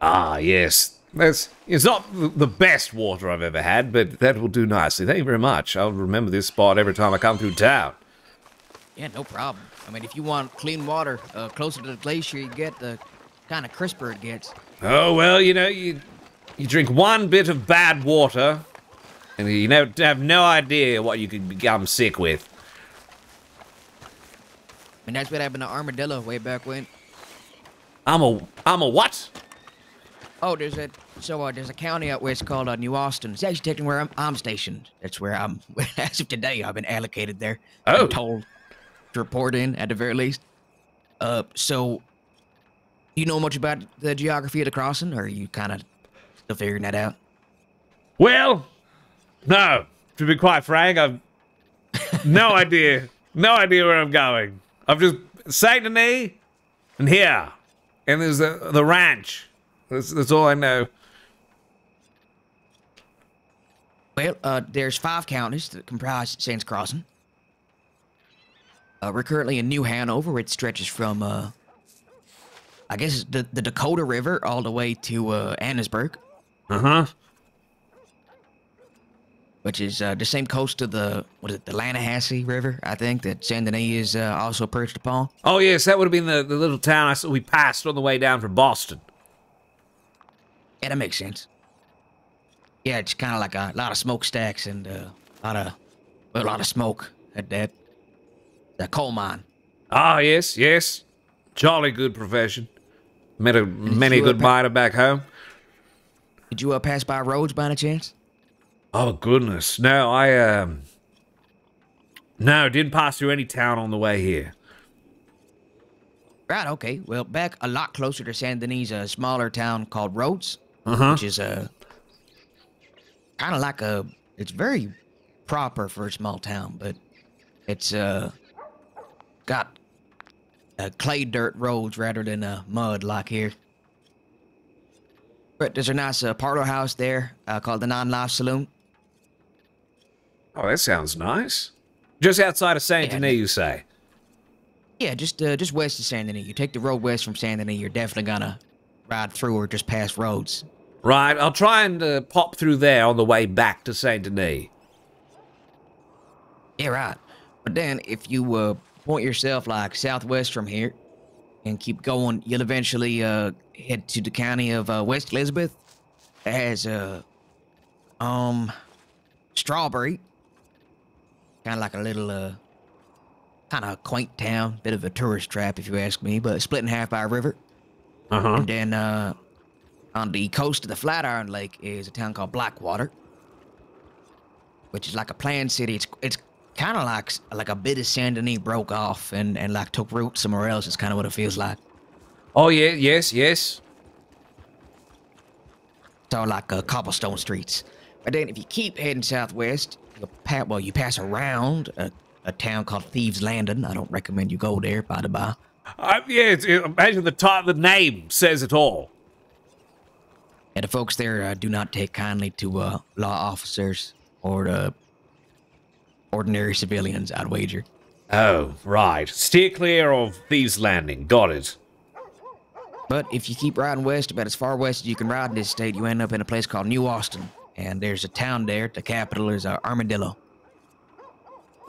Ah, yes. That's, it's not the best water I've ever had, but that will do nicely. Thank you very much. I'll remember this spot every time I come through town. Yeah, no problem. I mean, if you want clean water, uh, closer to the glacier you get, the kind of crisper it gets. Oh, well, you know, you, you drink one bit of bad water, and you know, have no idea what you could become sick with. I mean, that's what happened to Armadillo way back when. I'm a, I'm a what? Oh, there's a so uh, there's a county out west called uh, New Austin. It's actually technically where I'm, I'm stationed. That's where I'm. As of today, I've been allocated there. Oh. I'm told to report in at the very least. Uh, so you know much about the geography of the crossing, or are you kind of still figuring that out? Well, no. To be quite frank, I've no idea, no idea where I'm going. I've just Saint Denis and here, and there's the the ranch. That's, that's all I know. Well, uh, there's five counties that comprise Saints Crossing. Uh, we're currently in New Hanover, which stretches from, uh, I guess, the, the Dakota River all the way to uh, Annesburg. Uh-huh. Which is uh, the same coast of the, what is it, the Lanahassee River, I think, that Saint Denis is uh, also perched upon. Oh, yes, that would have been the, the little town I saw we passed on the way down from Boston. Yeah, that makes sense. Yeah, it's kind of like a lot of smokestacks and uh, a lot of, well, a lot of smoke at that, that coal mine. Ah, yes, yes. Jolly good profession. Met a many good miner back home. Did you uh, pass by Rhodes by any chance? Oh, goodness. No, I, um... no, didn't pass through any town on the way here. Right, okay. Well, back a lot closer to Saint Denis, a smaller town called Rhodes, uh-huh. which is uh, kind of like a... It's very proper for a small town, but it's uh, got uh, clay dirt roads rather than uh, mud like here. But there's a nice uh, parlor house there uh, called the Non-Life Saloon. Oh, that sounds nice. Just outside of Saint Denis, you say? Yeah, just uh, just west of Saint Denis. You take the road west from Saint Denis, you're definitely gonna ride through or just past Rhodes. Right, I'll try and uh, pop through there on the way back to Saint Denis. Yeah, right. But then, if you uh, point yourself, like, southwest from here and keep going, you'll eventually uh, head to the county of uh, West Elizabeth. It has uh, um, Strawberry. Kind of like a little... Uh, Kind of a quaint town, bit of a tourist trap if you ask me, but split in half by a river. Uh-huh. And then uh, on the coast of the Flatiron Lake is a town called Blackwater, which is like a planned city. It's it's kind of like like a bit of Saint Denis broke off and, and like took root somewhere else. It's kind of what it feels like. Oh, yeah, yes, yes. It's all like uh, cobblestone streets. But then if you keep heading southwest, you'll pass, well, you pass around... Uh, a town called Thieves Landing. I don't recommend you go there, by the by. Uh, yeah, it's, it, imagine the top, the name says it all. And the folks there uh, do not take kindly to uh, law officers or uh, ordinary civilians, I'd wager. Oh, right. Steer clear of Thieves Landing. Got it. But if you keep riding west, about as far west as you can ride in this state, you end up in a place called New Austin. And there's a town there. The capital is uh, Armadillo.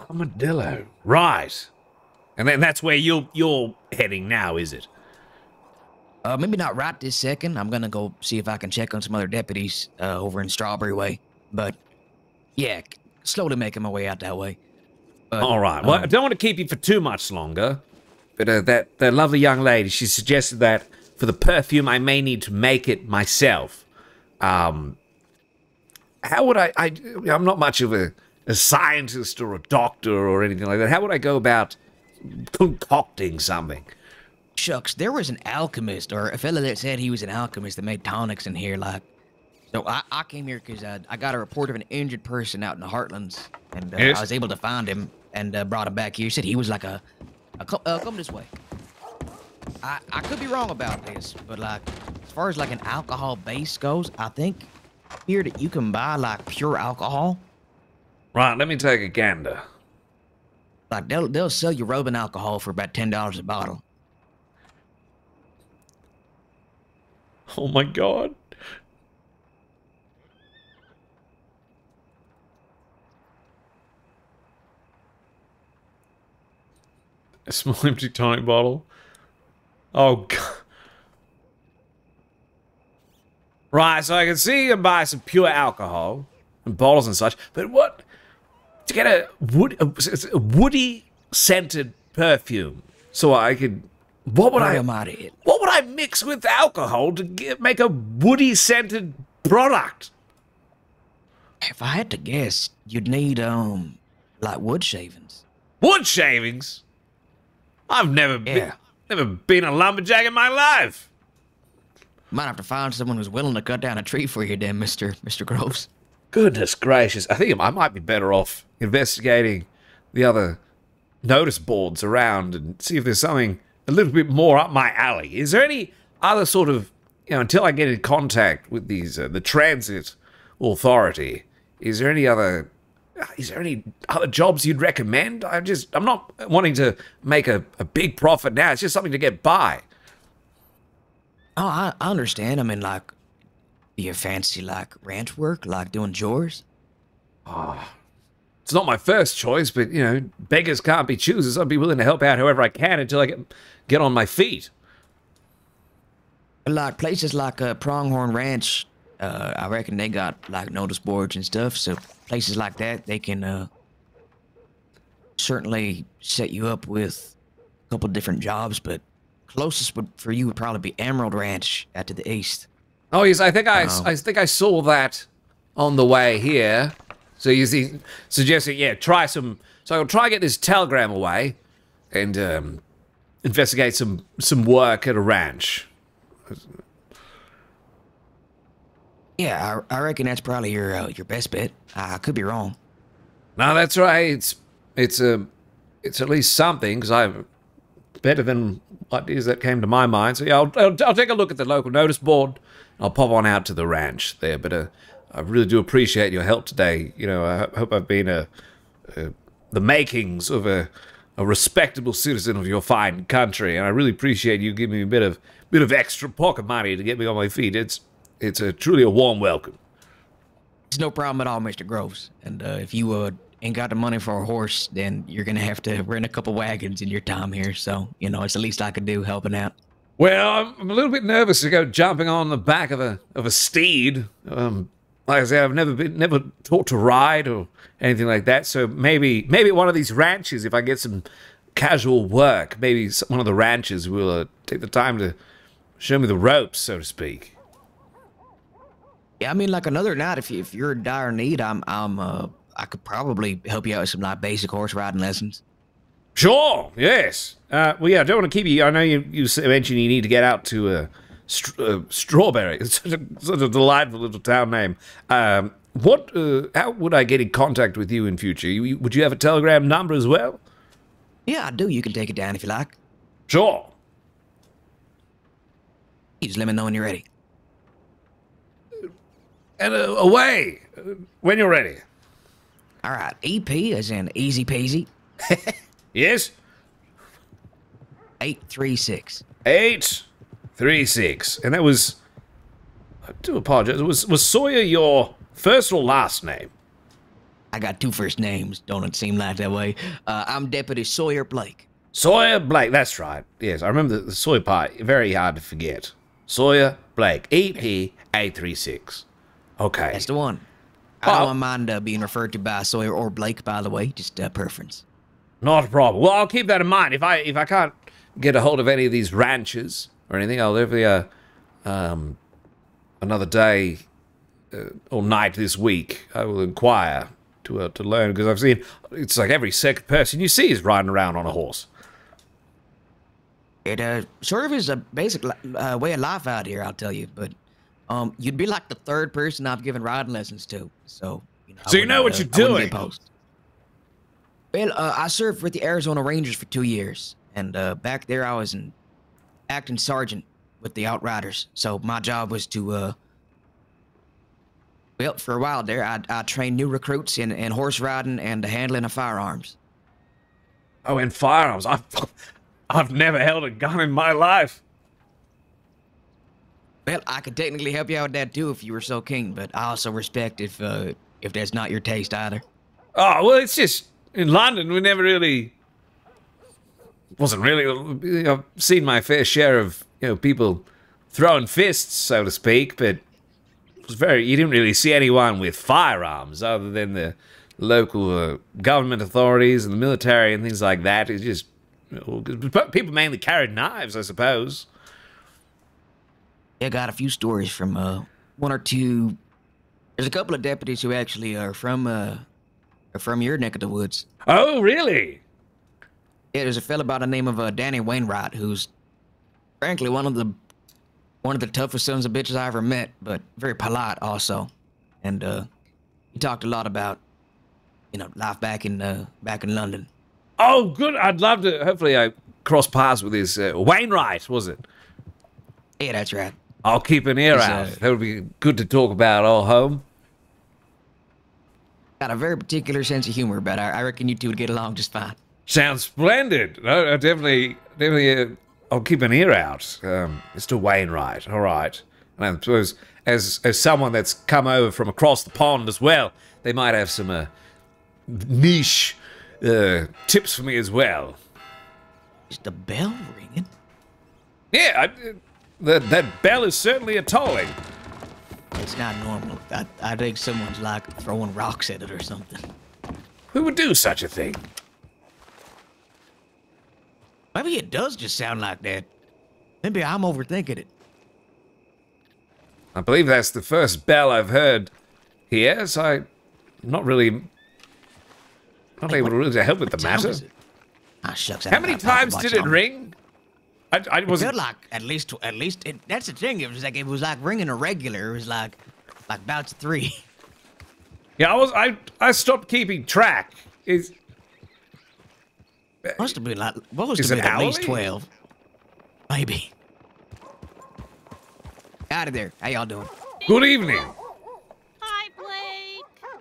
Armadillo. Right. And then that's where you're, you're heading now, is it? Uh, maybe not right this second. I'm going to go see if I can check on some other deputies uh, over in Strawberry Way. But, yeah, slowly making my way out that way. But, all right. Well, um, I don't want to keep you for too much longer. But uh, that, that lovely young lady, she suggested that For the perfume, I may need to make it myself. Um, how would I, I... I'm not much of a, a scientist or a doctor or anything like that. How would I go about concocting something? Shucks, there was an alchemist, or a fella that said he was an alchemist that made tonics in here, like... So I, I came here because uh, I got a report of an injured person out in the Heartlands, and uh, yes. I was able to find him and uh, brought him back here. He said he was like a... a uh, come this way. I, I could be wrong about this, but like, as far as like an alcohol base goes, I think here that you can buy like pure alcohol. Right, let me take a gander. Like they'll, they'll sell you rubbing alcohol for about ten dollars a bottle. Oh my God. A small empty tonic bottle. Oh, God. Right, so I can see you can buy some pure alcohol and bottles and such, but what? To get a, wood, a woody-scented perfume so I could... What would I... I what would I mix with alcohol to get, make a woody-scented product? If I had to guess, you'd need, um, like wood shavings. Wood shavings? I've never yeah. been... Never been a lumberjack in my life. Might have to find someone who's willing to cut down a tree for you, then, Mister Mister Groves. Goodness gracious! I think I might be better off investigating the other notice boards around and see if there's something a little bit more up my alley. Is there any other sort of, you know, until I get in contact with these uh, the transit authority? Is there any other? Is there any other jobs you'd recommend? I'm just, I'm not wanting to make a, a big profit now. It's just something to get by. Oh, I, I understand. I mean, like, do you fancy, like, ranch work? Like, doing chores? Oh, it's not my first choice, but, you know, beggars can't be choosers. I'd be willing to help out however I can until I get, get on my feet. Like, places like uh, Pronghorn Ranch... Uh, I reckon they got, like, notice boards and stuff, so places like that, they can, uh, certainly set you up with a couple different jobs, but closest would, for you would probably be Emerald Ranch out to the east. Oh, yes, I think I, um, I think I saw that on the way here. So you see, suggesting, yeah, try some, so I'll try get this telegram away and, um, investigate some, some work at a ranch. Yeah, I, I reckon that's probably your uh, your best bet. I, I could be wrong. No, that's right. It's it's a it's at least something because I'm better than ideas that came to my mind. So yeah, I'll, I'll I'll take a look at the local notice board. I'll pop on out to the ranch there. But uh, I really do appreciate your help today. You know, I hope I've been a, a the makings of a a respectable citizen of your fine country, and I really appreciate you giving me a bit of bit of extra pocket money to get me on my feet. It's It's a truly a warm welcome. It's no problem at all, Mister Groves. And uh, if you uh, ain't got the money for a horse, then you're going to have to rent a couple wagons in your time here. So, you know, it's the least I could do helping out. Well, I'm a little bit nervous to go jumping on the back of a of a steed. Um, like I said, I've never been never taught to ride or anything like that. So maybe maybe one of these ranches, if I get some casual work, maybe one of the ranches will uh, take the time to show me the ropes, so to speak. Yeah, I mean, like another night, if, you, if you're in dire need, I'm, I'm, uh, I could probably help you out with some like basic horse riding lessons. Sure, yes. Uh, well, yeah, I don't want to keep you. I know you, you mentioned you need to get out to uh, st uh, Strawberry. It's such a, such a delightful little town name. Um, what? Uh, how would I get in contact with you in future? You, would you have a telegram number as well? Yeah, I do. You can take it down if you like. Sure. You just let me know when you're ready. And uh, away, when you're ready. All right, E P as in easy peasy. Yes? eight three six. eight three six. And that was, I do apologize, was, was Sawyer your first or last name? I got two first names, don't it seem like that way? Uh, I'm Deputy Sawyer Blake. Sawyer Blake, that's right. Yes, I remember the, the Sawyer part, very hard to forget. Sawyer Blake, E P eight three six. Okay. That's the one. I oh. don't mind uh, being referred to by Sawyer or Blake, by the way. Just uh, preference. Not a problem. Well, I'll keep that in mind. If I if I can't get a hold of any of these ranches, or anything. I'll have uh, um, another day uh, or night this week. I will inquire to uh, to learn, because I've seen it's like every second person you see is riding around on a horse. It uh, sort of is a basic uh, way of life out here, I'll tell you. But um, you'd be like the third person I've given riding lessons to. So you know, so you know what uh, you're doing. Well, uh, I served with the Arizona Rangers for two years, and uh, back there I was an acting sergeant with the Outriders. So my job was to, uh, well, for a while there, I, I trained new recruits in, in horse riding and the handling of firearms. Oh, and firearms. I've, I've never held a gun in my life. Well, I could technically help you out with that too if you were so keen, but I also respect if, uh, if that's not your taste either. Oh, well, it's just... in London, we never really wasn't really. I've seen my fair share of you know people throwing fists, so to speak, but it was very. You didn't really see anyone with firearms other than the local uh, government authorities and the military and things like that. It's just you know, people mainly carried knives, I suppose. I got a few stories from uh, one or two. There's a couple of deputies who actually are from. Uh, From your neck of the woods. Oh, really? Yeah, there's a fella by the name of uh, Danny Wainwright, who's frankly one of the one of the toughest sons of bitches I ever met, but very polite also. And uh, he talked a lot about you know life back in uh, back in London. Oh, good. I'd love to. Hopefully, I cross paths with his uh, Wainwright. Was it? Yeah, that's right. I'll keep an ear out. Uh, that would be good to talk about all home. Got a very particular sense of humor, but I, I reckon you two would get along just fine. Sounds splendid. No, I definitely, definitely, uh, I'll keep an ear out, um, Mister Wainwright. All right. And I suppose as as someone that's come over from across the pond as well, they might have some uh, niche uh, tips for me as well. Is the bell ringing? Yeah, I, uh, that that bell is certainly a tolling. It's not normal. I, I think someone's, like, throwing rocks at it or something. Who would do such a thing? Maybe it does just sound like that. Maybe I'm overthinking it. I believe that's the first bell I've heard here, so I'm not really... not hey, able what, to really help with the matter. Oh, shucks, How many times did it on. ring? I, I wasn't... It felt like at least at least it, that's the thing. It was like it was like ringing a regular. It was like like about three. Yeah, I was I I stopped keeping track. Is must have been like what was it at least twelve, maybe. Out of there. How y'all doing? Good evening. Hi, Blake.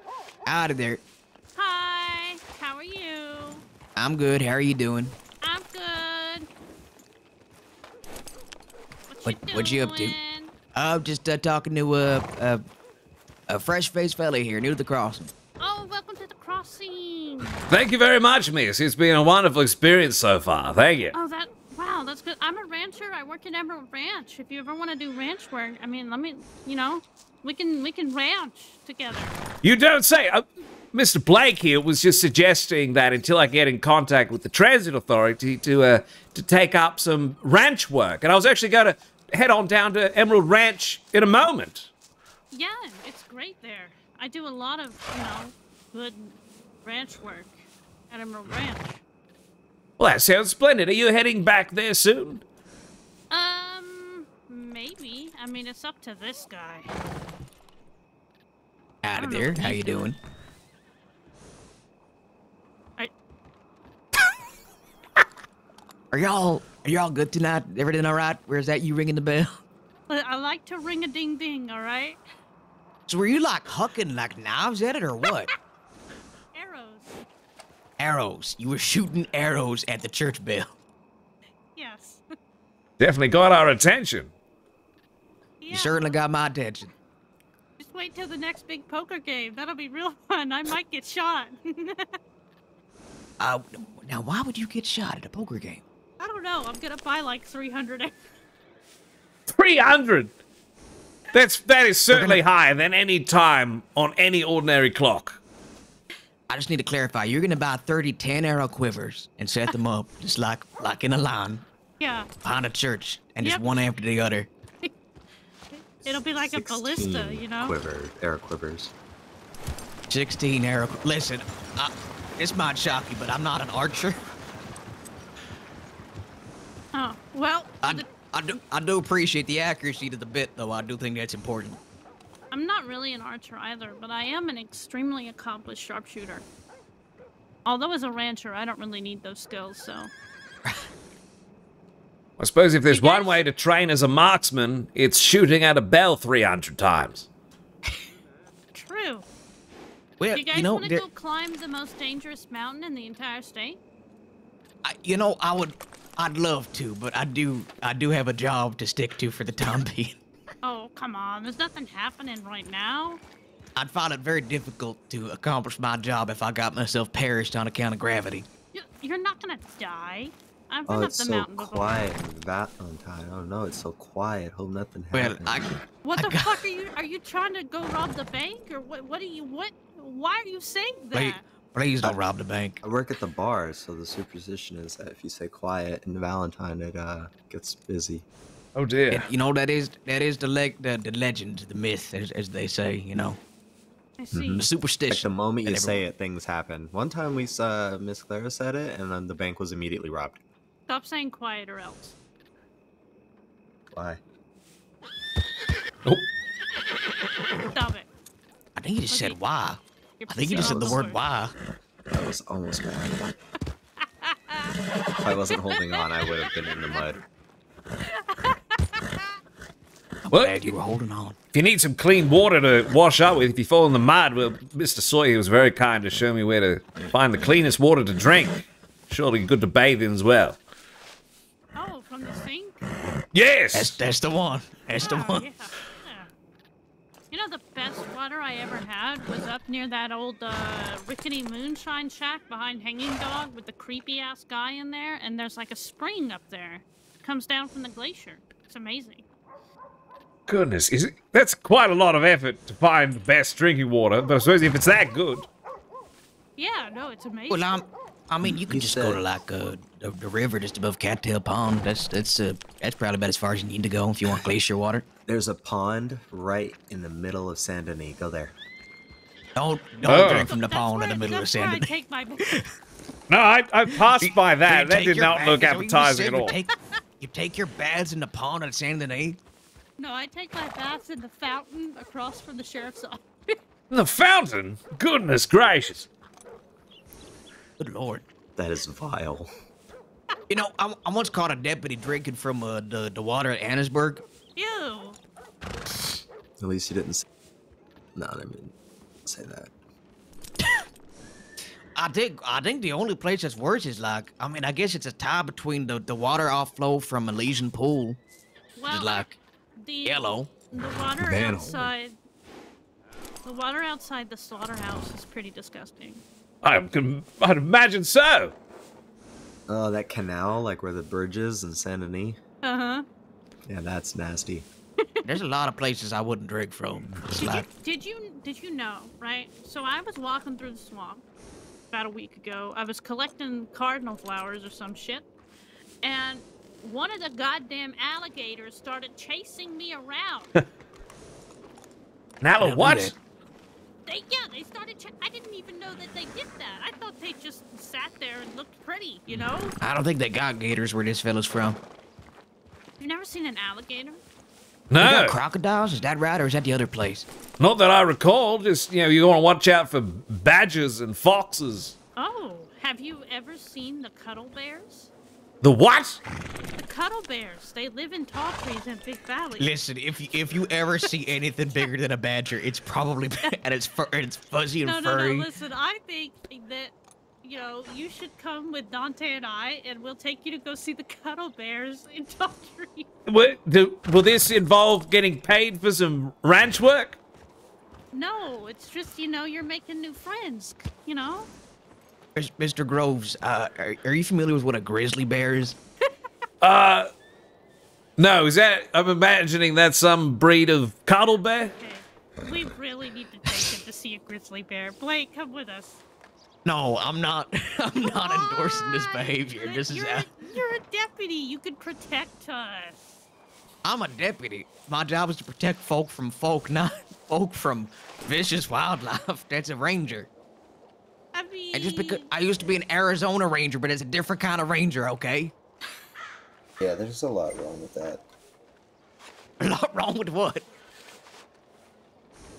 Out of there. Hi. How are you? I'm good. How are you doing? What, what you up to? I'm just uh, talking to a uh, uh, a fresh-faced fella here, new to the crossing. Oh, welcome to the crossing. Thank you very much, miss. It's been a wonderful experience so far. Thank you. Oh, that wow, that's good. I'm a rancher. I work at Emerald Ranch. If you ever want to do ranch work, I mean, let me, you know, we can we can ranch together. You don't say. Uh, Mister Blake here was just suggesting that until I get in contact with the transit authority to uh, to take up some ranch work, and I was actually going to. Head on down to Emerald Ranch in a moment. Yeah, it's great there. I do a lot of, you know, good ranch work at Emerald Ranch. Well, that sounds splendid. Are you heading back there soon? Um, maybe. I mean, it's up to this guy. Out of there. How you doing? I... Are y'all... Are you all good tonight? Everything all right? Where is that you ringing the bell? I like to ring a ding-ding, all right? So were you, like, hucking, like, knives at it or what? Arrows. Arrows. You were shooting arrows at the church bell. Yes. Definitely got our attention. Yeah. You certainly got my attention. Just wait till the next big poker game. That'll be real fun. I might get shot. uh, now, why would you get shot at a poker game? I don't know. I'm gonna buy like three hundred. three hundred. That's that is certainly gonna, higher than any time on any ordinary clock. I just need to clarify. You're gonna buy thirty ten arrow quivers and set them up just like like in a line. Yeah. Behind a church and yep. It's one after the other. It'll be like a ballista, you know? Quiver, arrow quivers. sixteen arrow. Listen, I, this might shock you, but I'm not an archer. Oh, well. I, the, I, do, I do appreciate the accuracy to the bit, though. I do think that's important. I'm not really an archer either, but I am an extremely accomplished sharpshooter. Although as a rancher, I don't really need those skills, so. I suppose if there's one way to train as a marksman, it's shooting at a bell three hundred times. True. Well, do you guys you know, want to go climb the most dangerous mountain in the entire state? I, you know, I would, I'd love to, but I do, I do have a job to stick to for the time being. Oh, come on. There's nothing happening right now. I'd find it very difficult to accomplish my job if I got myself perished on account of gravity. You're not gonna die. I've been oh, up the so mountain before. It's so quiet, Valentine. I don't know. It's so quiet. Hope nothing happens. Well, I, what I the got... fuck are you? Are you trying to go rob the bank, or what? What are you? What? Why are you saying that? Please, please don't I, rob the bank. I work at the bar, so the superstition is that if you say quiet in Valentine, it uh gets busy. Oh dear. It, you know that is that is the leg the the legend, the myth, as as they say. You know. I see. Mm-hmm. Superstition. Like the moment you everyone... say it, things happen. One time we saw Miss Clara said it, and then the bank was immediately robbed. Stop saying quiet or else. Why? Oh. Stop it. I think you just okay. said why. You're I think you just said the word sword. Why. That was almost bad. If I wasn't holding on, I would have been in the mud. I'm well, glad you were holding on. If you need some clean water to wash up with, if you fall in the mud, well, Mister Sawyer was very kind to show me where to find the cleanest water to drink. Surely good to bathe in as well. Oh, from the sink? Yes! That's, that's the one. That's oh, the one. Yeah, yeah. You know, the best water I ever had was up near that old uh, rickety moonshine shack behind Hanging Dog with the creepy-ass guy in there, and there's like a spring up there. It comes down from the glacier. It's amazing. Goodness, is it, that's quite a lot of effort to find the best drinking water, but I suppose if it's that good... Yeah, no, it's amazing. Well, I'm... I mean, you can he just said, go to like uh, the, the river just above Cattail Pond. That's that's uh, that's probably about as far as you need to go if you want glacier water. There's a pond right in the middle of Saint Denis. Go there. Don't don't oh. drink from the that's pond where, in the middle of Saint Denis. I take my no, I I passed by that. You, that did not look appetizing at all. You take, you take your baths in the pond at Saint Denis? No, I take my baths in the fountain across from the sheriff's office. The fountain? Goodness gracious. Good lord. That is vile. You know, I, I once caught a deputy drinking from uh, the, the water at Annesburg. Ew. At least you didn't say... No, I didn't say that. I think I think the only place that's worse is like... I mean, I guess it's a tie between the, the water offlow from Elysian Pool. Well, which is like the, yellow. The water Man, outside... The water outside the slaughterhouse is pretty disgusting. I can, I'd imagine so. Oh, that canal, like where the bridge is in Saint Denis. Uh-huh. Yeah, that's nasty. There's a lot of places I wouldn't drink from. Did, like... you, did you did you know, right? So I was walking through the swamp about a week ago. I was collecting cardinal flowers or some shit. And one of the goddamn alligators started chasing me around. Now what? They, yeah, they started. Ch I didn't even know that they did that. I thought they just sat there and looked pretty, you know? I don't think they got gators where this fella's from. You've never seen an alligator? No. You got crocodiles? Is that right, or is that the other place? Not that I recall. Just, you know, you want to watch out for badgers and foxes. Oh, have you ever seen the cuddle bears? The what? The cuddle bears. They live in tall trees and big valleys. Listen, if you, if you ever see anything bigger than a badger, it's probably and it's fur, it's fuzzy and no, no, furry. No, no, listen. I think that you know you should come with Dante and I, and we'll take you to go see the cuddle bears in tall trees. Will, do, will this involve getting paid for some ranch work? No, it's just you know you're making new friends. You know. Mister Groves, uh, are, are you familiar with what a grizzly bear is? uh, no, is that, I'm imagining that's some breed of cuddle bear? Okay. We really need to take him to see a grizzly bear. Blake, come with us. No, I'm not, I'm not Why? endorsing this behavior. This you're, is a, you're a deputy, you can protect us. I'm a deputy. My job is to protect folk from folk, not folk from vicious wildlife. That's a ranger. I mean... And just because I used to be an Arizona ranger, but it's a different kind of ranger, okay? Yeah, there's a lot wrong with that. A lot wrong with what?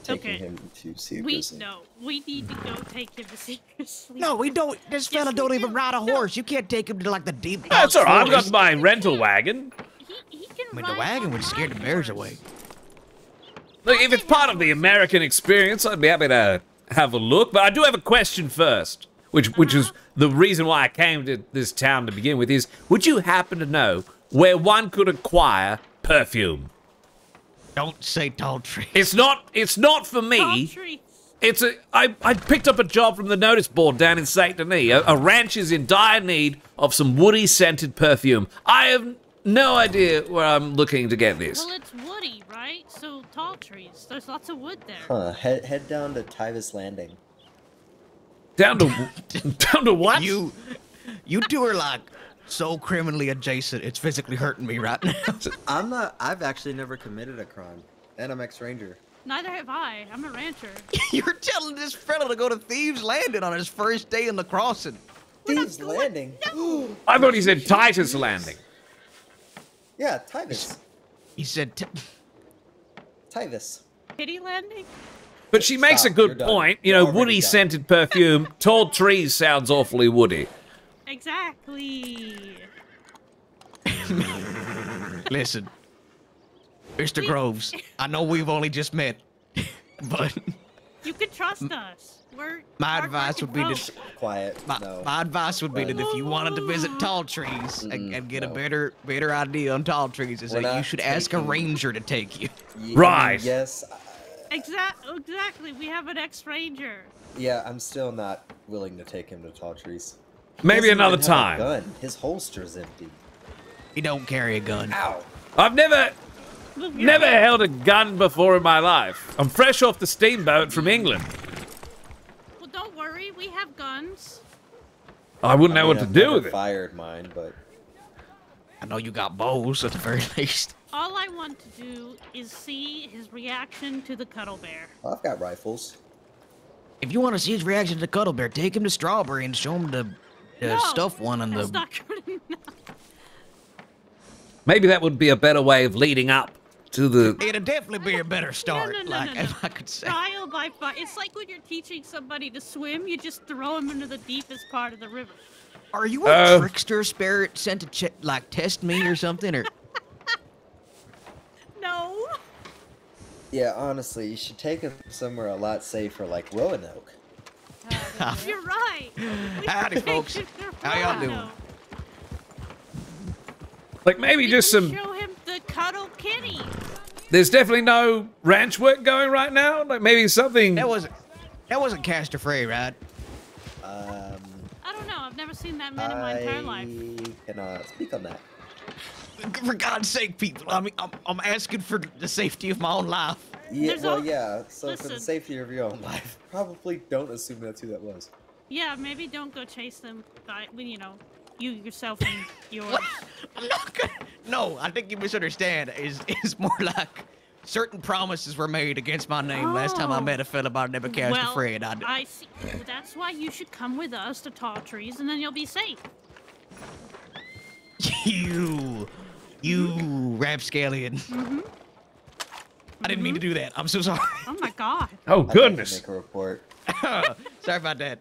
Taking okay. him too seriously. We, no, we need to go take him seriously. No, we don't. This fella yes, don't even do. ride a horse. No. You can't take him to like the deep. Oh, that's all right. I've got my rental wagon. He, he can but the wagon would scare the bears away. Look, if it's part of the American experience, I'd be happy to have a look. But I do have a question first, which uh-huh. which is the reason why I came to this town to begin with. Is would you happen to know where one could acquire perfume? Don't say Tall Trees. It's not. It's not for me. Tall Trees. It's a. I. I picked up a job from the notice board down in Saint Denis. A, a ranch is in dire need of some woody scented perfume. I have no idea where I'm looking to get this. Well, it's woody, right? So Tall Trees. There's lots of wood there. Huh. Head head down to Titus Landing. Down to down to what? You. You two are like. So criminally adjacent, it's physically hurting me right now. I'm not, I've actually never committed a crime, and I'm ex-ranger. Neither have I, I'm a rancher. You're telling this fella to go to Thieves Landing on his first day in the crossing. Thieves Landing? No. I thought he said Titus Landing. Yeah, Titus. He said t Titus. Kitty Landing? But she makes Stop, a good point. Done. You know, woody-scented perfume, Tall Trees sounds awfully woody. Exactly. Listen, Mister Groves, I know we've only just met, but you can trust us. We're my advice would be to quiet. My, no. my advice would be that if you wanted to visit Tall Trees and, and get no. a better better idea on Tall Trees, is We're that you should taking... ask a ranger to take you. Yeah, right. Yes. I... Exactly. Exactly. We have an ex-ranger. Yeah, I'm still not willing to take him to Tall Trees. Maybe another time. Gun. His holster's empty. He don't carry a gun. Ow. I've never, Look, never right. held a gun before in my life. I'm fresh off the steamboat from England. Well, don't worry. We have guns. I wouldn't I know mean, what I've to do with it. Fired mine, but I know you got bows at the very least. All I want to do is see his reaction to the cuddle bear. Well, I've got rifles. If you want to see his reaction to the cuddle bear, take him to Strawberry and show him the. The no, stuff one on the. Not good Maybe that would be a better way of leading up to the. It'd definitely be a better start, no, no, no, like no, no. if I could say. Trial by fire. It's like when you're teaching somebody to swim, you just throw them into the deepest part of the river. Are you a uh, trickster spirit sent to check, like test me or something, or? No. Yeah, honestly, you should take them somewhere a lot safer, like Roanoke. You're right. Howdy, folks. How y'all doing? Like maybe Did just some. Show him the cuddle kitty. There's definitely no ranch work going right now. Like maybe something. That wasn't. That wasn't Castor Frey, right? Um. I don't know. I've never seen that man I in my entire life. I cannot speak on that. For God's sake, people! I mean, I'm, I'm asking for the safety of my own life. Yeah, There's well, yeah. So listen. For the safety of your own life, probably don't assume that's who that was. Yeah, maybe don't go chase them. By, you know, you yourself and yours. I'm not gonna, no, I think you misunderstand. Is is more like certain promises were made against my name oh. last time I met a fella by the name of Castor Frey. Well, I, I see. Well, that's why you should come with us to Tall Trees, and then you'll be safe. You. You rapscallion. Mm-hmm. I didn't mm-hmm. mean to do that. I'm so sorry. Oh my god. Oh goodness. I'd like to make a report. Sorry about that.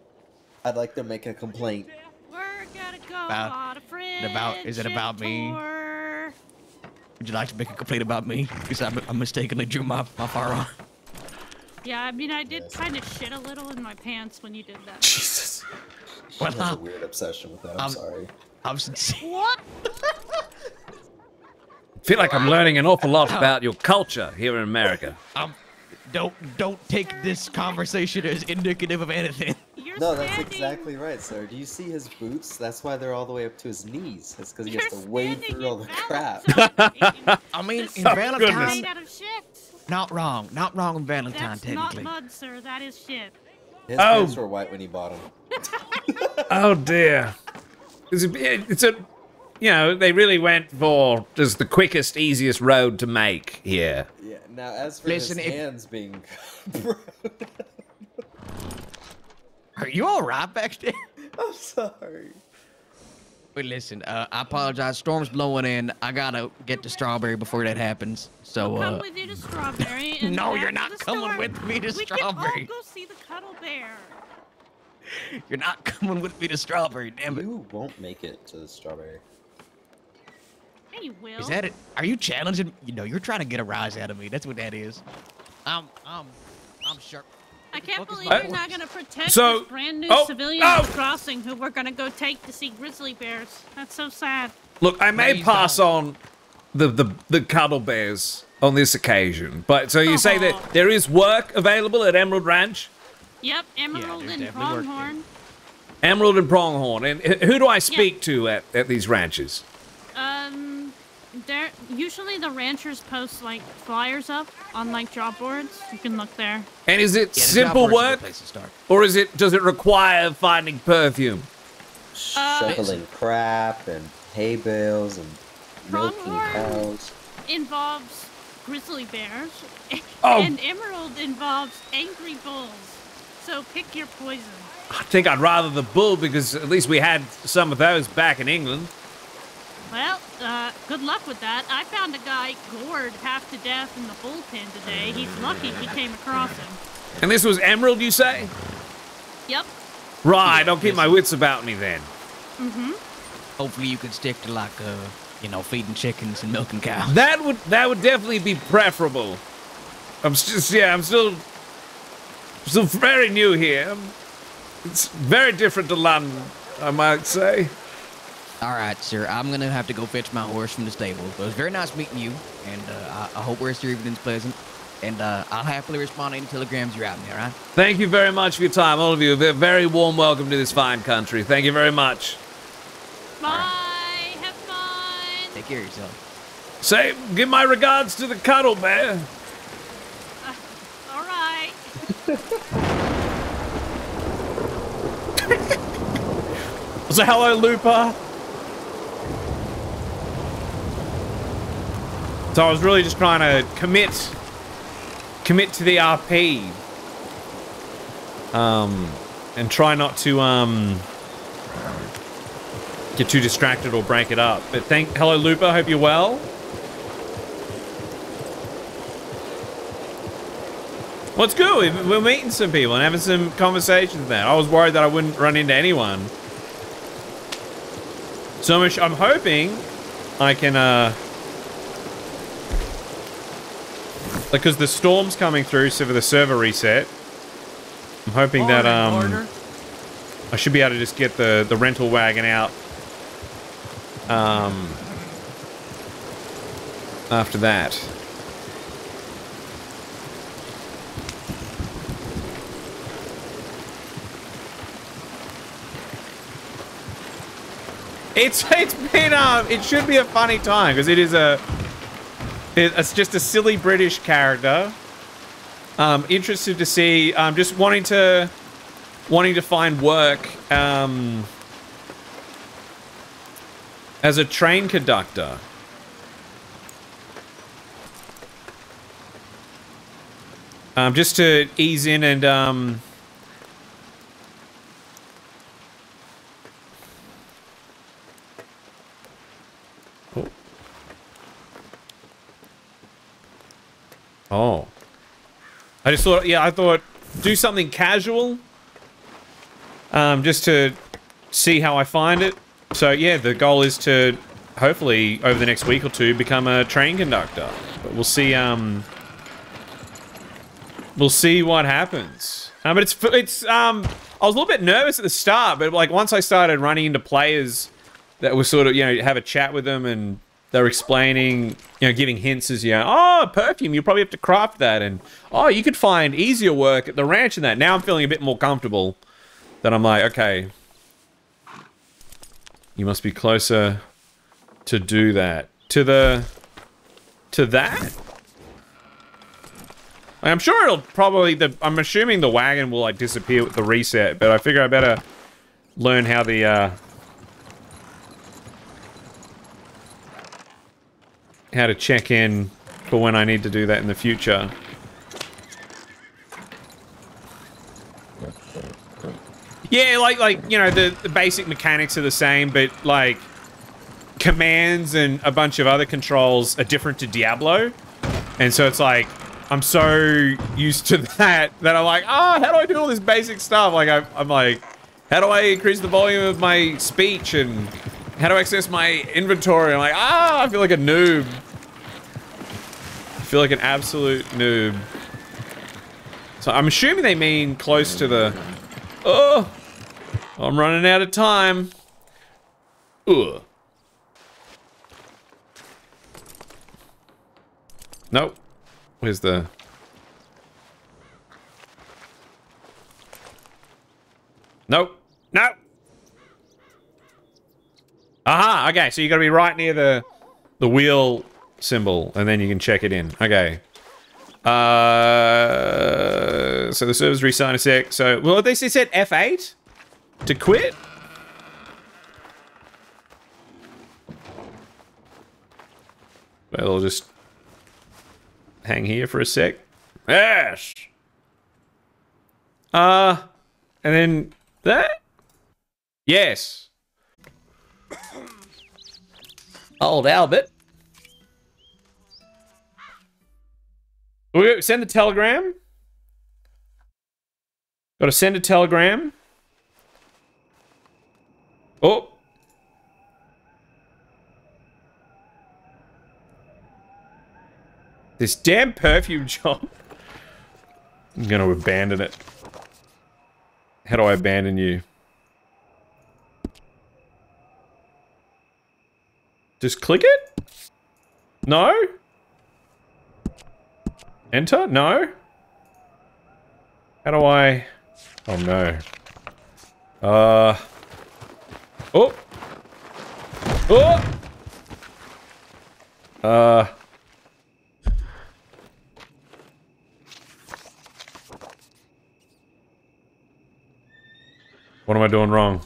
I'd like to make a complaint. We're gonna go about, on a friendship about is it about tour. me? Would you like to make a complaint about me? Because I, I mistakenly drew my, my firearm. Yeah, I mean I did yes. kind of shit a little in my pants when you did that. Jesus. She well, has a weird obsession with that. I'm, I'm sorry. I'm sincere. What? I feel like I'm learning an awful lot about your culture here in America. Um, don't don't take this conversation as indicative of anything. You're no, that's standing. exactly right, sir. Do you see his boots? That's why they're all the way up to his knees. It's because he You're has to wade through all the crap. I mean, in oh, Valentine, not wrong, not wrong in Valentine. That's technically. Not mud, sir. That is shit. His oh. pants were white when he bought them. Oh dear. It's a, it's a you know, they really went for just the quickest, easiest road to make here. Yeah. Now, as for Listen, his if... hands being broken, are you all right back there? I'm sorry. Wait, listen, uh, I apologize. Storm's blowing in. I gotta get to Strawberry before that happens. So, I'll come uh, with you to Strawberry. And no, you're not coming store. with me to we Strawberry. We can all go see the Cuddle Bear. You're not coming with me to Strawberry, damn it. You won't make it to the Strawberry. Yeah, you will. Is that it? Are you challenging? You know, you're trying to get a rise out of me. That's what that is. I'm, I'm, I'm sharp. I can't believe you're not going to protect so, this brand new oh, civilian oh. crossing who we're going to go take to see grizzly bears. That's so sad. Look, I may Please pass don't. on the, the, the cuddle bears on this occasion, but so you oh. say that there is work available at Emerald Ranch? Yep, Emerald yeah, and Pronghorn. Working. Emerald and Pronghorn. And who do I speak yeah. to at, at these ranches? Um, there usually the ranchers post like flyers up on like job boards. You can look there. And is it yeah, simple work, or is it does it require finding perfume? Uh, Shoveling crap and hay bales and milking cows. Involves grizzly bears, oh. and Emerald involves angry bulls. So pick your poison. I think I'd rather the bull, because at least we had some of those back in England. Well, uh, good luck with that. I found a guy gored half to death in the bullpen today. He's lucky he came across him. And this was Emerald, you say? Yep. Right, I'll keep my wits about me then. Mm-hmm. Hopefully you can stick to, like, uh, you know, feeding chickens and milking cows. That would, that would definitely be preferable. I'm just, yeah, I'm still... So very new here. It's very different to London, I might say. All right, sir. I'm gonna have to go fetch my horse from the stable. But it was very nice meeting you, and uh, I, I hope your evening's pleasant. And uh, I'll happily respond to any telegrams you're out in there. All right. Thank you very much for your time, all of you. A very warm welcome to this fine country. Thank you very much. Bye. Right. Have fun. Take care of yourself. Say, give my regards to the cuddle bear. So hello, Looper. So I was really just trying to commit, commit to the R P, um, and try not to um get too distracted or break it up. But thank, hello, Looper. Hope you're well. What's good? We're meeting some people and having some conversations there. I was worried that I wouldn't run into anyone. So much. I'm hoping I can, uh... because the storm's coming through, so for the server reset, I'm hoping that, um... I should be able to just get the, the rental wagon out. Um... After that. It's it's been um it should be a funny time because it is a it's just a silly British character. Um, interested to see um just wanting to wanting to find work um as a train conductor. Um, just to ease in and um. Oh. I just thought, yeah, I thought, do something casual. Um, just to see how I find it. So, yeah, the goal is to, hopefully, over the next week or two, become a train conductor. But we'll see, um... We'll see what happens. Uh, but it's, it's, um... I was a little bit nervous at the start, but, like, once I started running into players that were sort of, you know, have a chat with them and... They're explaining, you know, giving hints as, you know, oh, perfume, you probably have to craft that. And, oh, you could find easier work at the ranch and that. Now I'm feeling a bit more comfortable that I'm like, okay, you must be closer to do that. To the, to that? I'm sure it'll probably, the, I'm assuming the wagon will, like, disappear with the reset. But I figure I better learn how the, uh... how to check in for when I need to do that in the future. Yeah, like, like you know, the, the basic mechanics are the same, but, like, commands and a bunch of other controls are different to Diablo. And so it's like, I'm so used to that, that I'm like, ah, oh, how do I do all this basic stuff? Like, I'm, I'm like, how do I increase the volume of my speech? And how do I access my inventory? I'm like, ah, oh, I feel like a noob. I feel like an absolute noob. So I'm assuming they mean close to the... Oh, I'm running out of time. Ugh. Nope. Where's the... Nope. Nope. Aha, okay, so you gotta be right near the the wheel symbol, and then you can check it in. Okay. Uh, so the server's restarting a sec. So, well, they said F eight to quit? Well, I'll just hang here for a sec. Yes! Uh, and then that? Yes. Old Albert. We send the telegram. Got to send a telegram. Oh. This damn perfume job. I'm going to abandon it. How do I abandon you? Just click it? No? Enter? No? How do I... Oh, no. Uh... Oh! Oh! Uh... What am I doing wrong?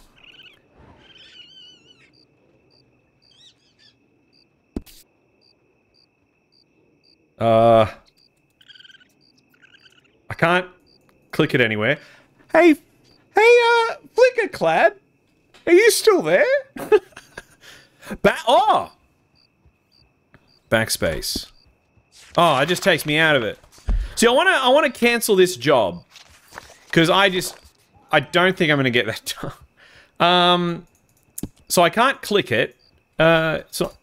Uh... I can't click it anywhere. Hey, hey, uh, Flickerclad, are you still there? Back, oh! Backspace. Oh, it just takes me out of it. See, I wanna, I wanna cancel this job. Cause I just, I don't think I'm gonna get that done. Um, so I can't click it. Uh, it's not,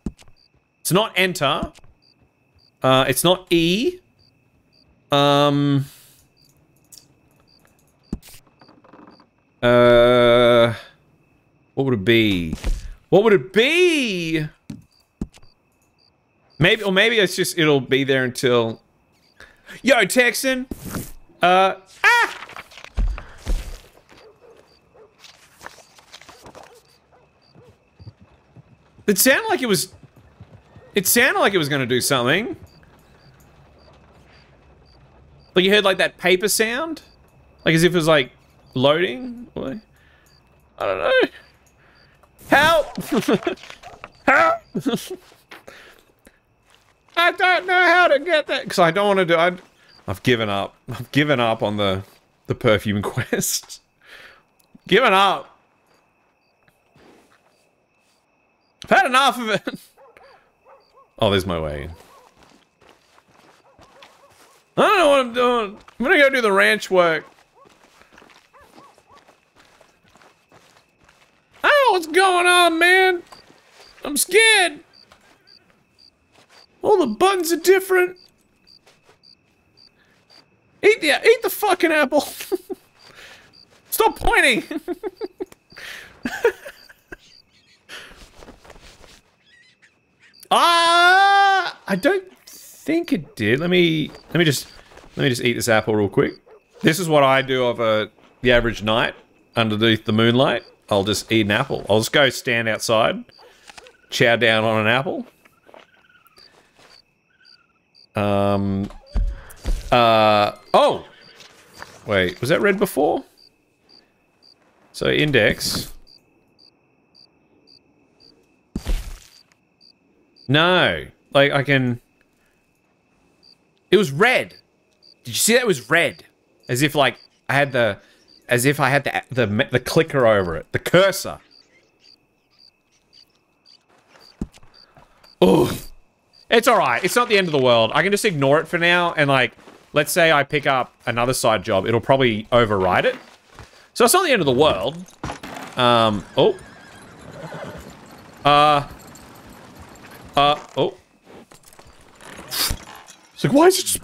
it's not enter. Uh, it's not E. Um... Uh, what would it be? What would it be? Maybe, or maybe it's just, it'll be there until... Yo, Texan! Uh, ah! It sounded like it was... It sounded like it was gonna do something. Like you heard like that paper sound? Like as if it was like... Loading? What? I don't know. Help! Help! I don't know how to get that because I don't want to do. I, I've given up. I've given up on the the perfume quest. Given up. I've had enough of it. Oh, there's my way in. I don't know what I'm doing. I'm gonna go do the ranch work. I don't know what's going on, man. I'm scared. All the buttons are different. Eat the eat the fucking apple. Stop pointing. Ah! I don't think it did. Let me let me just let me just eat this apple real quick. This is what I do of a the average night underneath the moonlight. I'll just eat an apple. I'll just go stand outside, chow down on an apple. Um, uh, oh! Wait, was that red before? So, index. No. Like, I can... It was red. Did you see that? It was red. As if, like, I had the... As if I had the, the, the clicker over it. The cursor. Ooh. It's alright. It's not the end of the world. I can just ignore it for now, and, like, let's say I pick up another side job. It'll probably override it. So it's not the end of the world. Um, oh. Uh. Uh, oh. It's like, why is it just,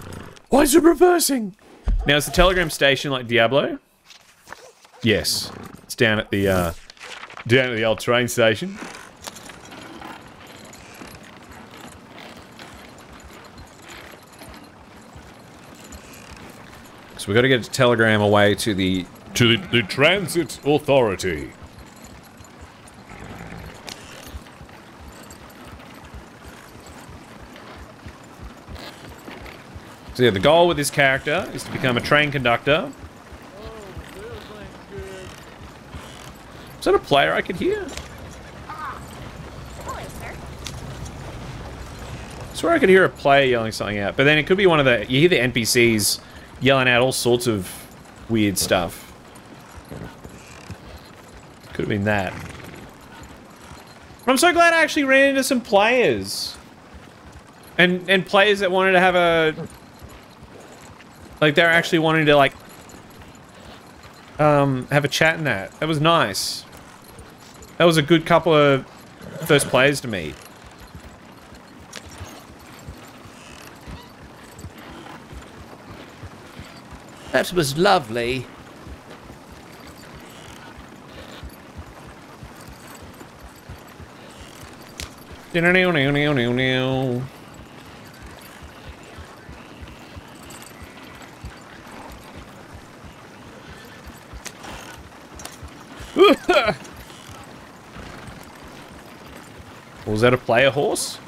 why is it reversing? Now, is the telegram station like Diablo? Yes. It's down at the, uh, down at the old train station. So we gotta get a telegram away to the... To the, the Transit Authority. So yeah, the goal with this character is to become a train conductor. Is that a player I could hear? I swear I could hear a player yelling something out, but then it could be one of the... You hear the N P Cs yelling out all sorts of weird stuff. Could have been that. But I'm so glad I actually ran into some players. And, and players that wanted to have a... Like, they're actually wanting to, like, um, have a chat in that. That was nice. That was a good couple of first players to meet. That was lovely. Was that a player horse?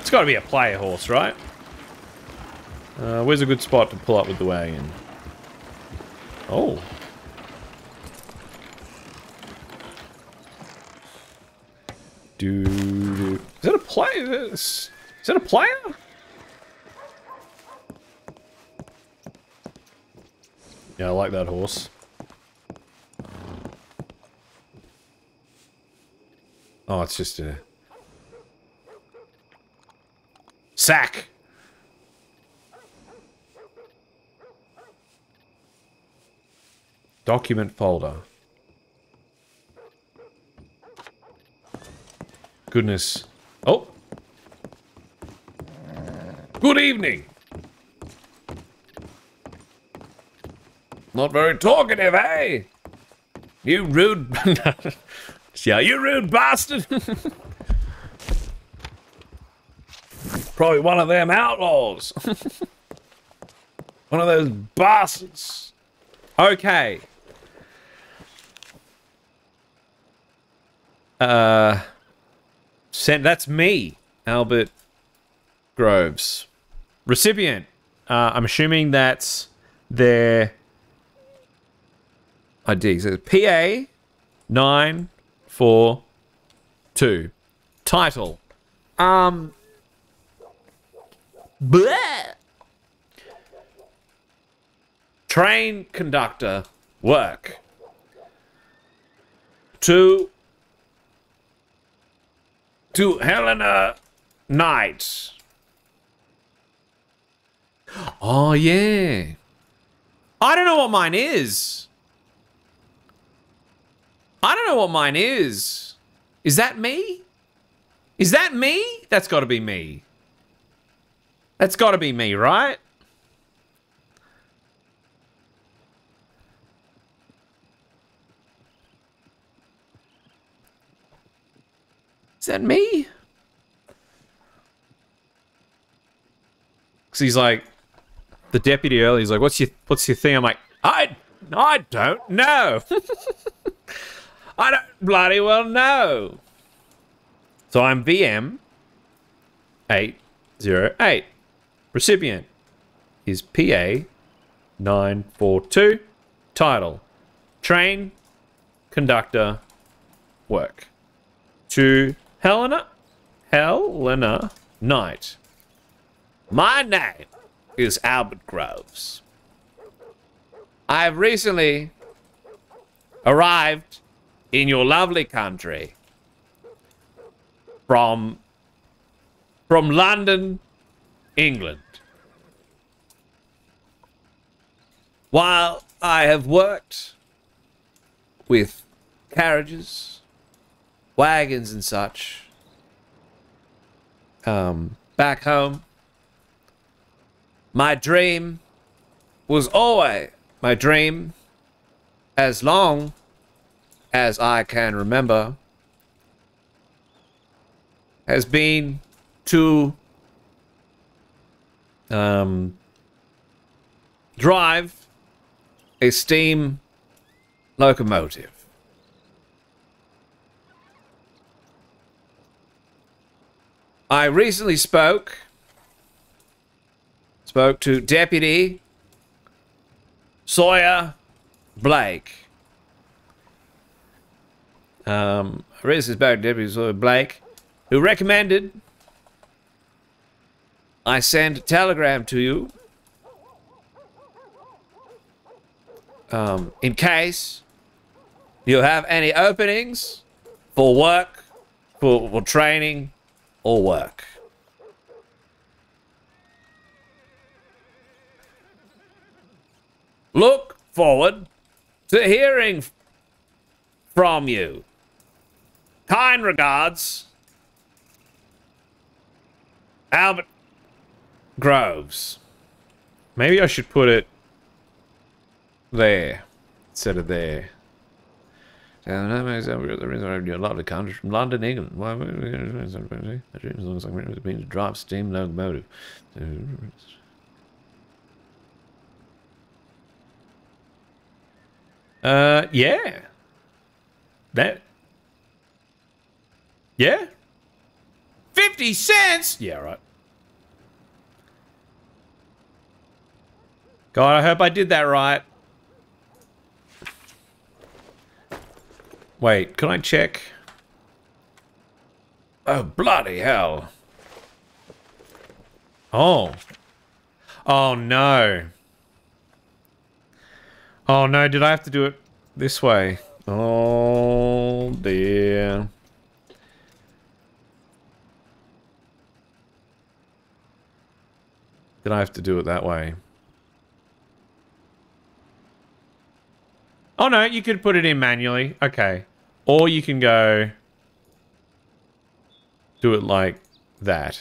It's got to be a player horse, right? Uh, where's a good spot to pull up with the wagon? Oh. Dude. Is that a player? Is that a player? Yeah, I like that horse. Oh, it's just a... Sack! Document folder. Goodness. Oh! Good evening! Not very talkative, eh? You rude... Yeah, you rude bastard! Probably one of them outlaws. One of those bastards. Okay. Uh... That's me, Albert Groves. Recipient. Uh, I'm assuming that's their... I D. So P A nine four two. Title. Um. Bleh. Train conductor work. To. To Helena Knight. Oh yeah. I don't know what mine is. I don't know what mine is. Is that me? Is that me? That's gotta be me. That's gotta be me, right? Is that me? Cause he's like, the deputy early, he's like, what's your, what's your thing? I'm like, I, I don't know. I don't bloody well know. So I'm V M eight zero eight. Recipient is P A nine four two. Title: Train Conductor Work. To Helena Helena Knight. My name is Albert Groves. I have recently arrived in your lovely country from from London, England. While I have worked with carriages, wagons and such, um, back home, my dream was always my dream, as long as I can remember, has been to um, drive a steam locomotive. I recently spoke spoke to Deputy Sawyer Blake. Um, I recently spoke to Deputy Sawyer Blake, who recommended I send a telegram to you. Um, in case you have any openings for work, for, for training, or work. Look forward to hearing from you. Kind regards, Albert Groves. Maybe I should put it there, instead of there. And that makes sense. The reason I do a lot of the country from London, England. Why would we do it? As long as I've been to drive steam locomotive. Uh, yeah. That. Yeah. Fifty cents. Yeah, right. God, I hope I did that right. Wait, can I check? Oh, bloody hell. Oh. Oh, no. Oh, no, did I have to do it this way? Oh, dear. Did I have to do it that way? Oh, no, you could put it in manually. Okay. Or you can go do it like that.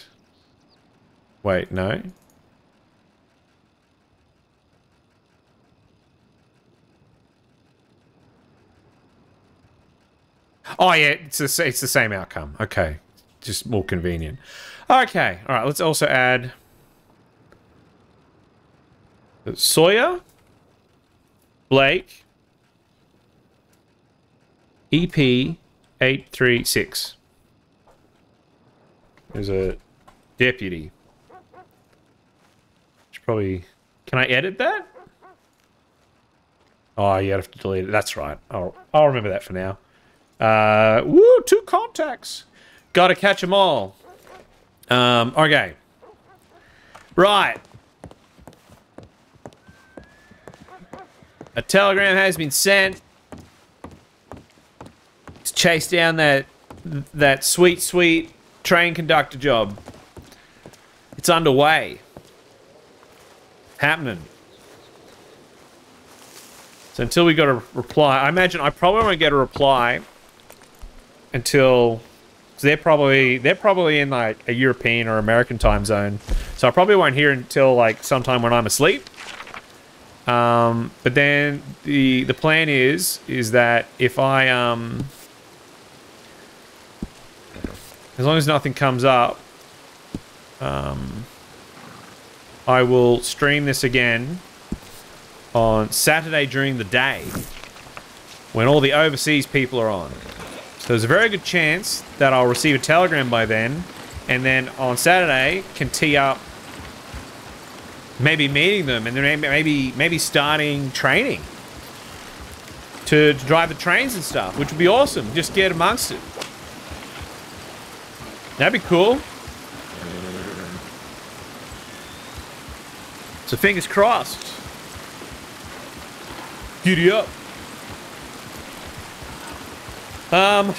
Wait, no. Oh, yeah, it's the, it's the same outcome. Okay. Just more convenient. Okay. All right, let's also add Sawyer, Blake, E P eight three six. There's a deputy. Should probably... Can I edit that? Oh, you have to delete it. That's right. I'll, I'll remember that for now. Uh, woo, two contacts. Gotta catch them all. Um, okay. Right. A telegram has been sent. Chase down that that sweet, sweet train conductor job. It's underway. Happening. So until we got a reply, I imagine I probably won't get a reply until so they're probably they're probably in like a European or American time zone. So I probably won't hear until like sometime when I'm asleep. Um, but then the the plan is is that if I um. As long as nothing comes up, um, I will stream this again on Saturday during the day when all the overseas people are on. So there's a very good chance that I'll receive a telegram by then, and then on Saturday can tee up maybe meeting them and then maybe maybe starting training to, to drive the trains and stuff, which would be awesome. Just get amongst it. That'd be cool. So fingers crossed. Giddy up. Um,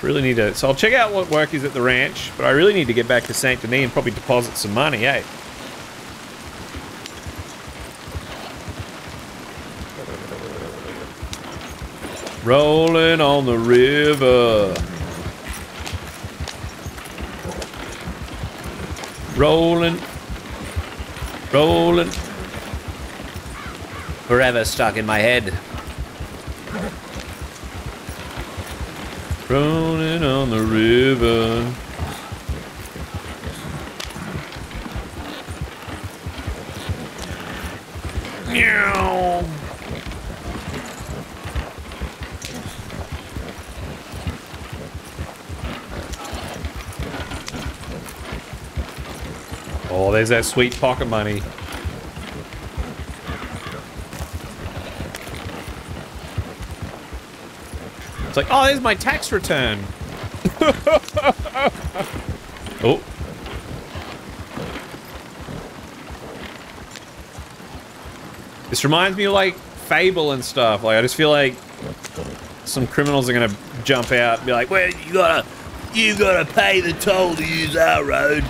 really need to. So I'll check out what work is at the ranch, but I really need to get back to Saint Denis and probably deposit some money, eh? Rolling on the river. Rolling. Rolling. Forever stuck in my head. Rolling on the river. Meow. Oh, there's that sweet pocket money. It's like, oh, there's my tax return. Oh. This reminds me of like Fable and stuff. Like, I just feel like some criminals are gonna jump out and be like, well, you gotta, you gotta pay the toll to use our road.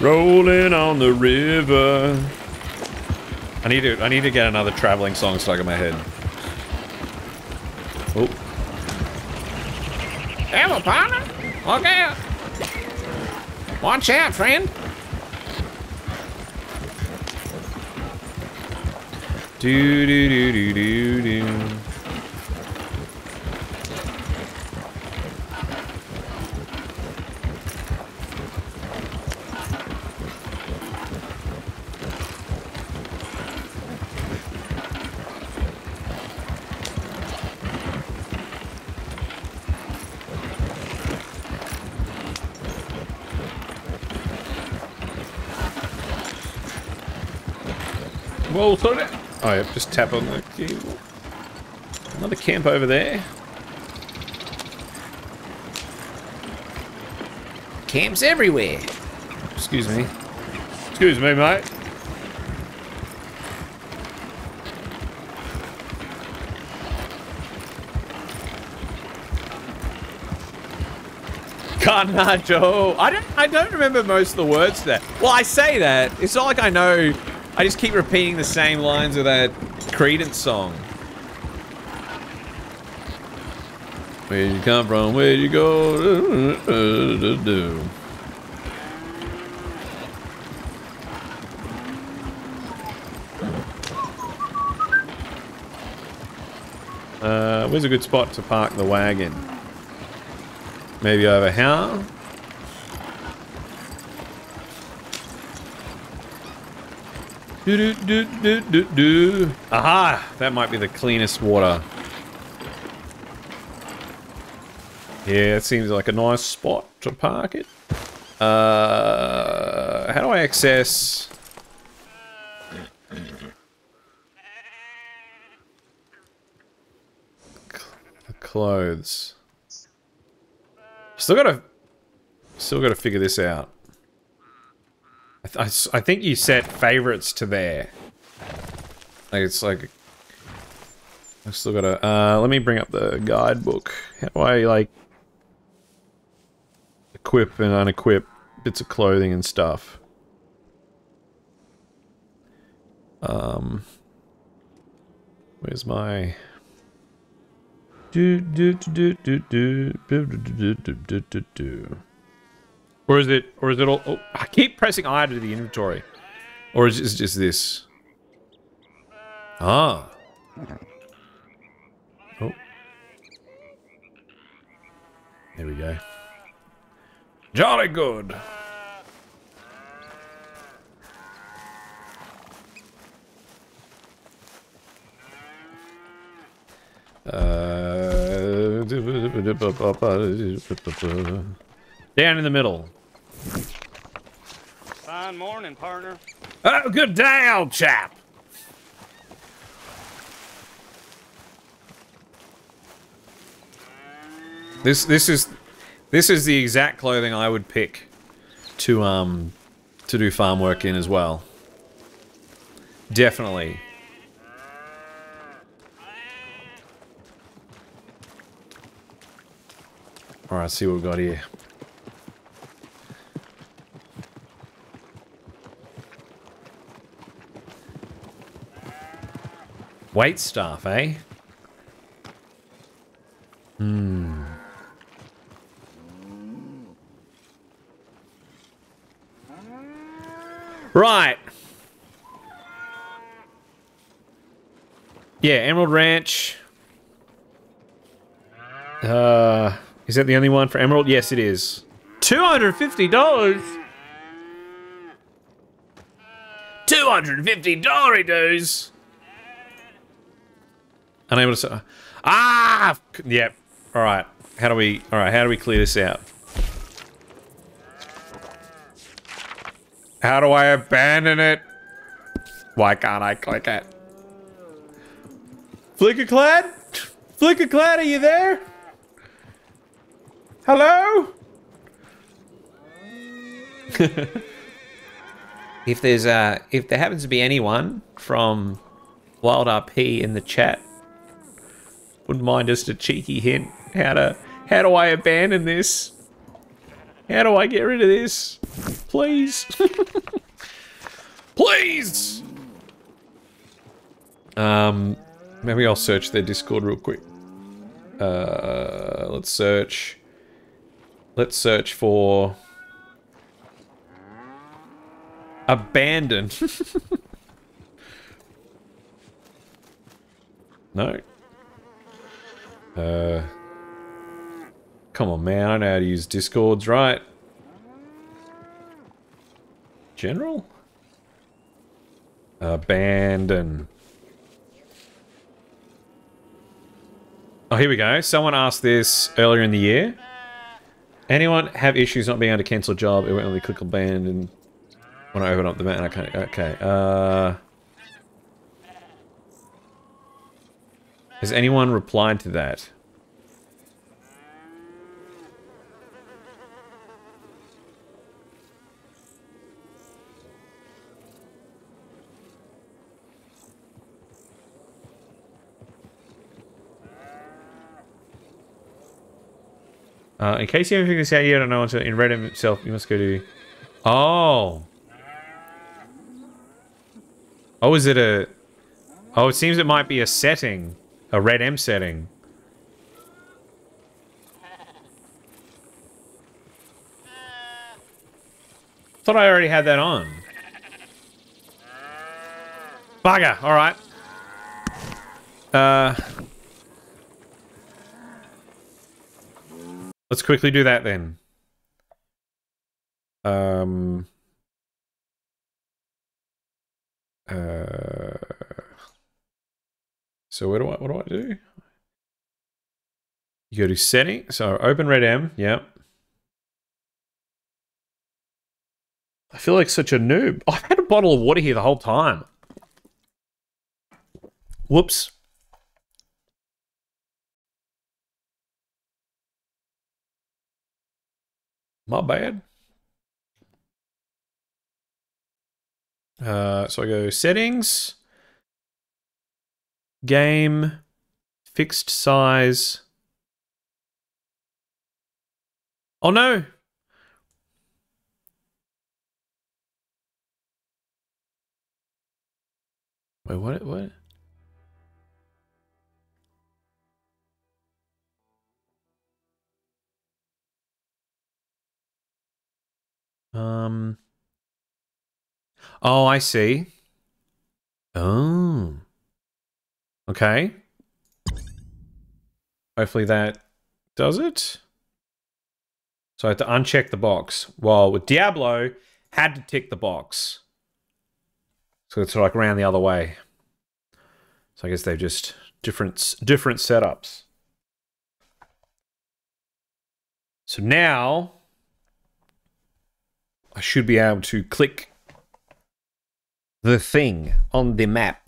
Rolling on the river. I need to I need to get another traveling song stuck in my head. Oh. Hello, partner. Look out. Watch out, friend. Do do do do do do. Whoa, throw it. Oh, yeah, just tap on the cable. Another camp over there. Camps everywhere. Excuse me. Excuse me, mate. Carnajo. I don't, I don't remember most of the words to that. Well, I say that. It's not like I know... I just keep repeating the same lines of that Creedence song. Where'd you come from? Where'd you go? Do, do, do, do. Uh, where's a good spot to park the wagon? Maybe over here? Do, do, do, do, do, do. Aha! That might be the cleanest water. Yeah, it seems like a nice spot to park it. Uh, how do I access... the clothes? Still gotta... Still gotta figure this out. I, th I think you set favorites to there. Like, it's like... I've still got a... Uh, let me bring up the guidebook. How do I, like... equip and unequip bits of clothing and stuff? Um... Where's my... Do do do do do do do do do do. Or is it, or is it all, oh, I keep pressing I to the inventory. Or is it just this? Ah. Oh. There we go. Jolly good. Uh, down in the middle. Fine morning, partner. Oh, good day, old chap. This this is this is the exact clothing I would pick to um to do farm work in as well. Definitely. Alright, see what we've got here. Wait staff, eh? Hmm. Right. Yeah, Emerald Ranch. Uh, is that the only one for Emerald? Yes, it is. two hundred fifty dollars? two hundred fifty dollars-y-doos! Unable to say. Ah! Yep. Yeah. Alright. How do we... Alright, how do we clear this out? How do I abandon it? Why can't I click it? Flickerclad? Flickerclad, are you there? Hello? If there's uh, if there happens to be anyone from Wild R P in the chat, wouldn't mind just a cheeky hint. How to, how do I abandon this? How do I get rid of this? Please. Please! Um, maybe I'll search their Discord real quick. Uh, let's search. Let's search for... Abandon. No. Uh... Come on, man, I know how to use Discords, right? General? Abandon. Oh, here we go. Someone asked this earlier in the year. Anyone have issues not being able to cancel a job? It won't only click abandon when I open up the map and I can't... Okay, uh... has anyone replied to that? Uh, in case you haven't figured this out yet, I don't know what to, in RedM itself, you must go to... Oh! Oh, is it a... Oh, it seems it might be a setting. A RedM setting. Thought I already had that on. Bugger! Alright. Uh... Let's quickly do that then. Um. Uh. So where do I? What do I do? You go to settings. So open RedM. Yep. I feel like such a noob. Oh, I've had a bottle of water here the whole time. Whoops. My bad. Uh, so I go settings, game, fixed size. Oh no. Wait, what, what? Um. Oh, I see. Oh. Okay. Hopefully that does it. So I have to uncheck the box. Well, with Diablo, had to tick the box. So it's like around the other way. So I guess they've just different different setups. So now I should be able to click the thing on the map.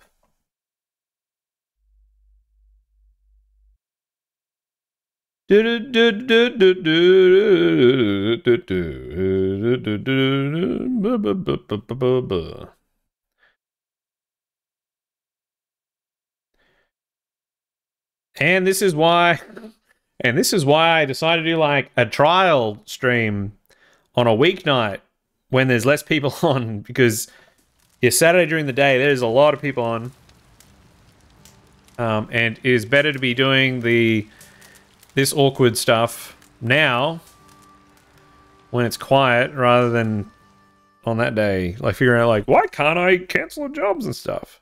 And this is why, and this is why I decided to do like a trial stream on a weeknight when there's less people on, because yeah, Saturday during the day, there's a lot of people on. Um, and it is better to be doing the, this awkward stuff now when it's quiet rather than on that day. Like figuring out like, why can't I cancel jobs and stuff?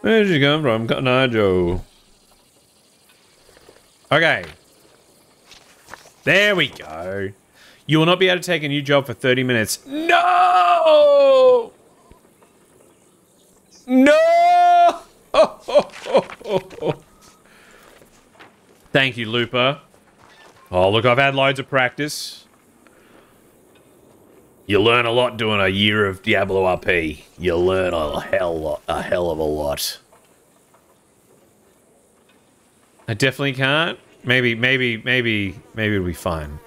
Where'd you come from, Cotton Eye Joe? Okay. There we go. You will not be able to take a new job for thirty minutes. No! No! Oh, oh, oh, oh, oh. Thank you, Looper. Oh, look, I've had loads of practice. You learn a lot doing a year of Diablo R P. You learn a hell lot, a hell of a lot. I definitely can't. Maybe, maybe, maybe, maybe it'll be fine.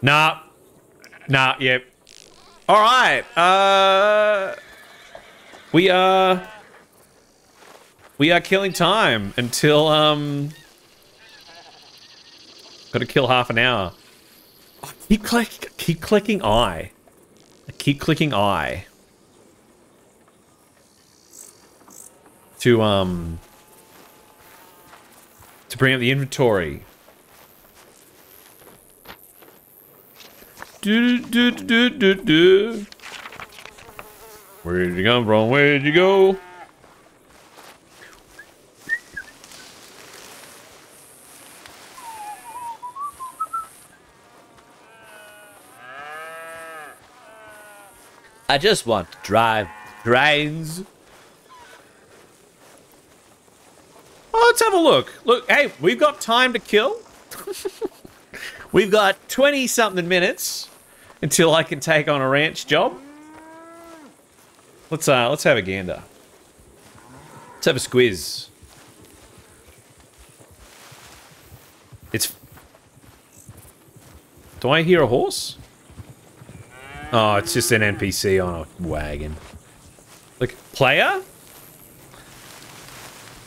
Nah. Nah, yep. Yeah. Alright, uh... we are... We are killing time until, um... gotta kill half an hour. I keep, click, keep clicking I. I keep clicking I. To, um... to bring up the inventory. Do, do, do, do, do. Where did you come from? Where did you go? I just want to drive trains. Oh, let's have a look. Look, hey, we've got time to kill. We've got twenty something minutes until I can take on a ranch job. Let's uh, let's have a gander. Let's have a squiz. It's... do I hear a horse? Oh, it's just an N P C on a wagon. Like, player?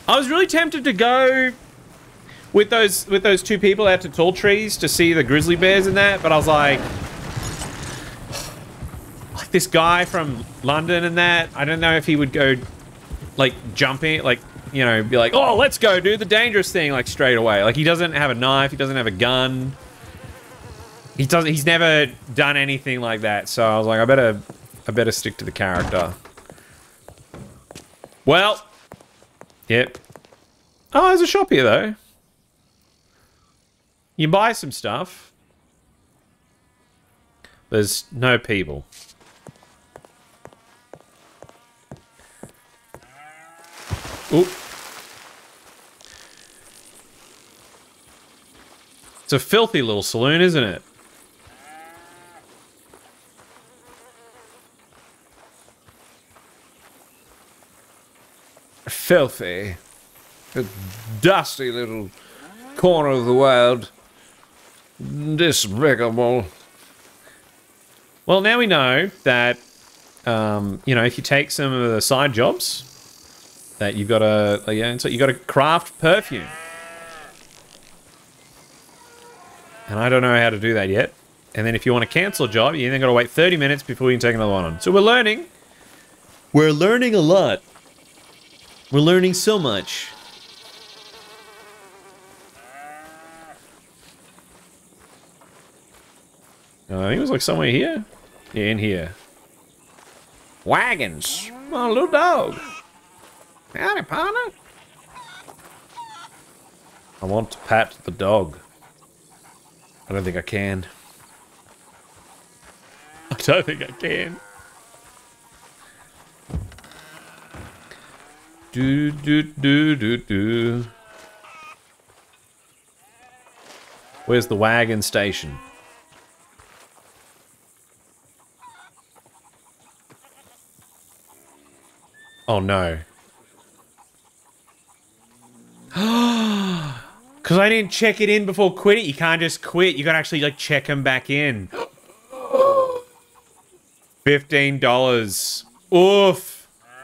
I was really tempted to go with those with those two people out to Tall Trees to see the grizzly bears and that, but I was like, like this guy from London and that, I don't know if he would go like jumping, like, you know, be like, oh, let's go do the dangerous thing like straight away. Like, he doesn't have a knife, he doesn't have a gun, he doesn't, he's never done anything like that. So I was like, I better, I better stick to the character. Well. Yep. Oh, there's a shop here, though. You buy some stuff. There's no people. Oop. It's a filthy little saloon, isn't it? Filthy, a dusty little corner of the world, despicable. Well, now we know that, um, you know, if you take some of the side jobs, that you've got to, uh, yeah, so you got to craft perfume. And I don't know how to do that yet. And then if you want to cancel a job, you then got to wait thirty minutes before you can take another one on. So we're learning. We're learning a lot. We're learning so much. Uh, I think it was like somewhere here. Yeah, in here. Wagons. Oh, little dog. Howdy, partner. I want to pat the dog. I don't think I can. I don't think I can. Do, do, do, do, do. Where's the wagon station? Oh no. Cause I didn't check it in before quitting. You can't just quit. You gotta actually like check them back in. Fifteen dollars. Oof.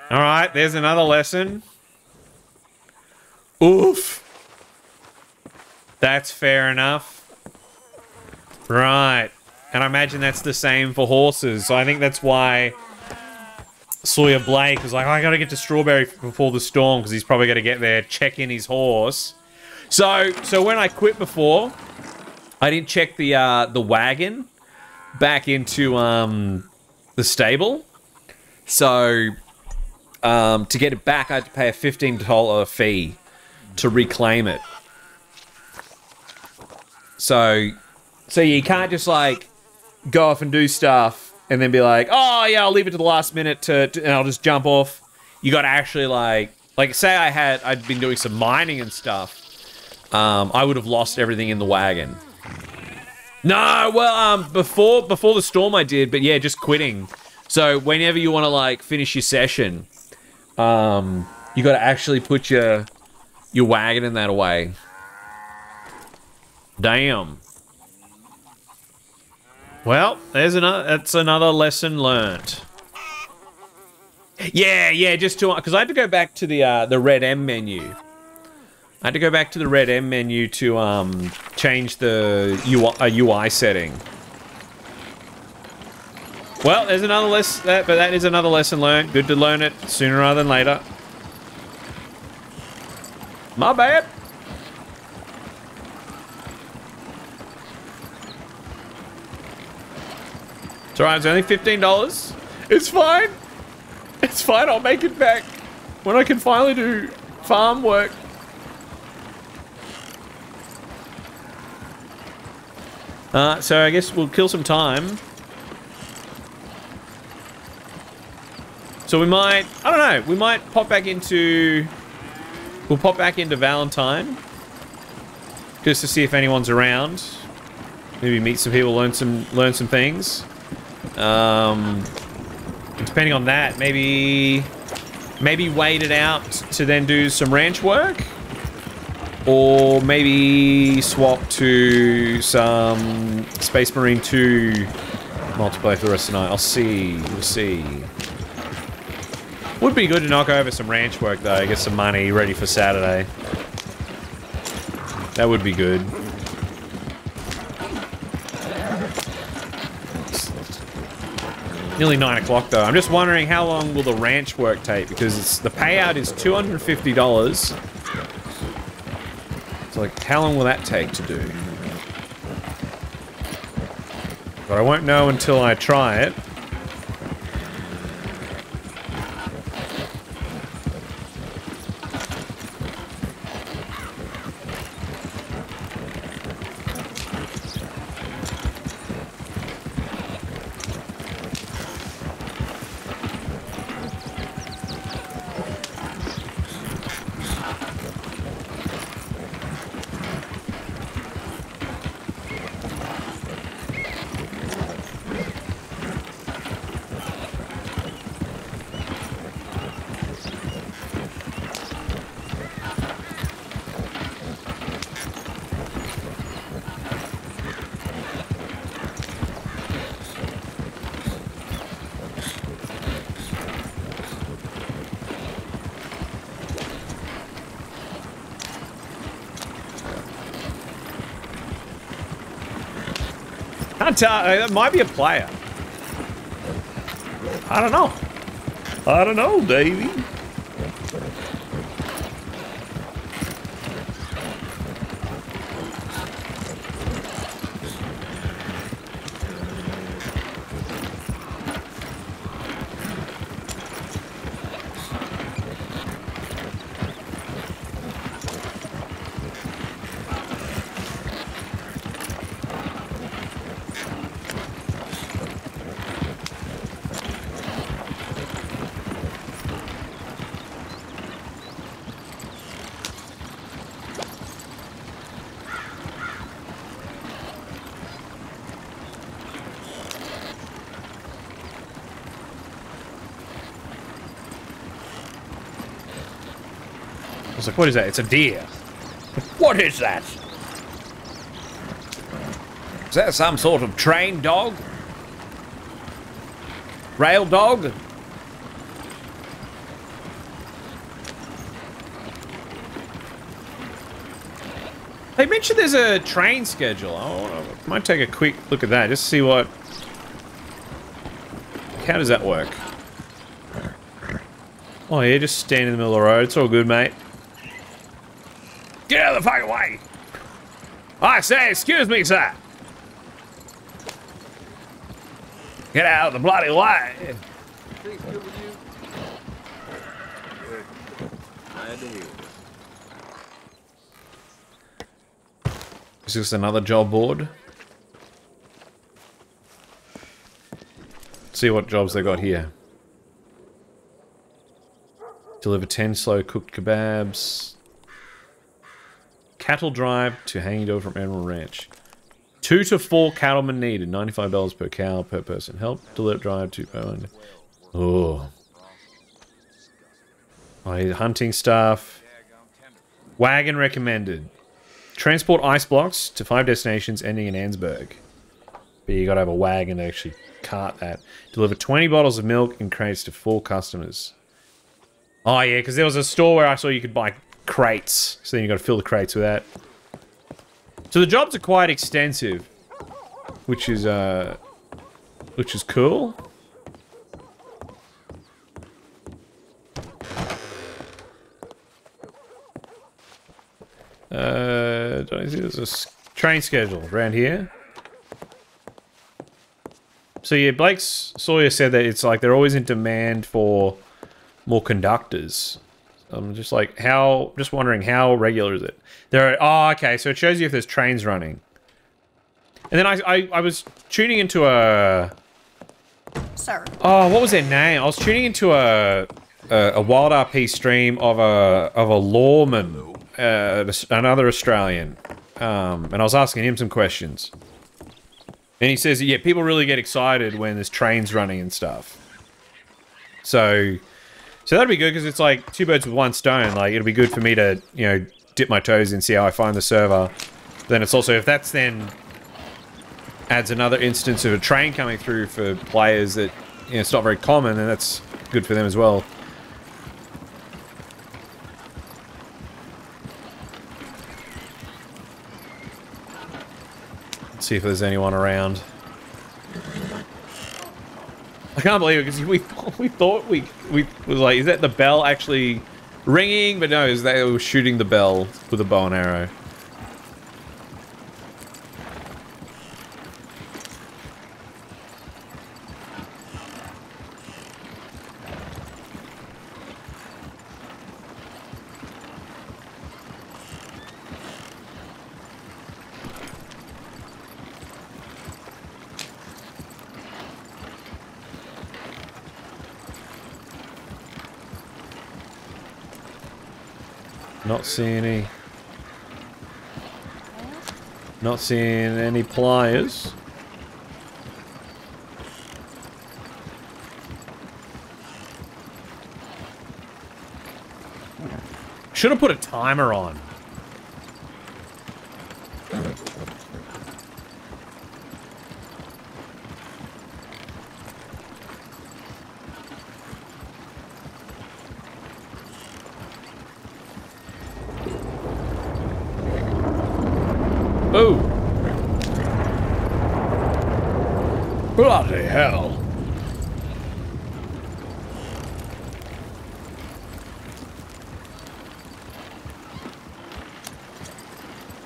All right, there's another lesson. Oof. That's fair enough. Right. And I imagine that's the same for horses. So I think that's why Sawyer Blake was like, oh, I gotta get to Strawberry before the storm because he's probably gonna get there, check in his horse. So, so when I quit before, I didn't check the, uh, the wagon back into, um, the stable. So, um, to get it back, I had to pay a fifteen dollar fee to reclaim it. So, so you can't just like go off and do stuff and then be like, oh yeah, I'll leave it to the last minute to, to and I'll just jump off. You got to actually like, like say I had, I'd been doing some mining and stuff. Um, I would have lost everything in the wagon. No, well, um, before, before the storm I did, but yeah, just quitting. So whenever you want to like finish your session, um, you got to actually put your, your wagon in that away. Damn. Well, there's another, that's another lesson learned. Yeah, yeah, just to, because I had to go back to the, uh, the Red M menu. I had to go back to the Red M menu to, um, change the U I, uh, U I setting. Well, there's another lesson, that, but that is another lesson learned. Good to learn it sooner rather than later. My bad. It's alright, it's only fifteen dollars. It's fine. It's fine, I'll make it back when I can finally do farm work. Uh, so I guess we'll kill some time. So we might, I don't know, we might pop back into, we'll pop back into Valentine. Just to see if anyone's around. Maybe meet some people, learn some, learn some things. Um, depending on that, maybe, maybe wait it out to then do some ranch work, or maybe swap to some Space Marine two multiplayer for the rest of the night. I'll see, we'll see. Would be good to knock over some ranch work though, get some money ready for Saturday. That would be good. Nearly nine o'clock though. I'm just wondering how long will the ranch work take, because it's, the payout is two hundred fifty dollars. So like, how long will that take to do? But I won't know until I try it. Uh, that might be a player. I don't know. I don't know, Davey. was like, what is that? It's a deer. What is that? Is that some sort of train dog? Rail dog? They mentioned there's a train schedule. I might take a quick look at that, just to see what... How does that work? Oh yeah, just stand in the middle of the road. It's all good, mate. Get out of the fucking way! I say, excuse me, sir! Get out of the bloody way! Things good with you? Good. Glad to hear it. Is this another job board? See what jobs they got here. Deliver ten slow-cooked kebabs. Cattle drive to Hanging Dog from Emerald Ranch. Two to four cattlemen needed. ninety-five dollars per cow per person. Help deliver drive to... Oh. Oh, hunting staff. Wagon recommended. Transport ice blocks to five destinations ending in Annesburg. But you gotta have a wagon to actually cart that. Deliver twenty bottles of milk and crates to four customers. Oh yeah, because there was a store where I saw you could buy crates. So then you got to fill the crates with that. So the jobs are quite extensive, which is uh, which is cool. Uh, don't think there's a train schedule around here. So yeah, Blake Sawyer said that it's like they're always in demand for more conductors. I'm just like, how, just wondering how regular is it? There are, oh, okay, so it shows you if there's trains running. And then I, I, I was tuning into a... Sorry. Oh, what was their name? I was tuning into a, a, a Wild R P stream of a, of a lawman, uh, another Australian. Um, and I was asking him some questions. And he says, yeah, people really get excited when there's trains running and stuff. So... So that'd be good because it's like two birds with one stone. Like it'll be good for me to, you know, dip my toes in, see how I find the server. But then it's also, if that's then adds another instance of a train coming through for players that, you know, it's not very common, and that's good for them as well. Let's see if there's anyone around. I can't believe it because we we thought we we was like, is that the bell actually ringing? But no, is that it was shooting the bell with a bow and arrow. Not seeing any. Not seeing any pliers. Should have put a timer on. Bloody hell.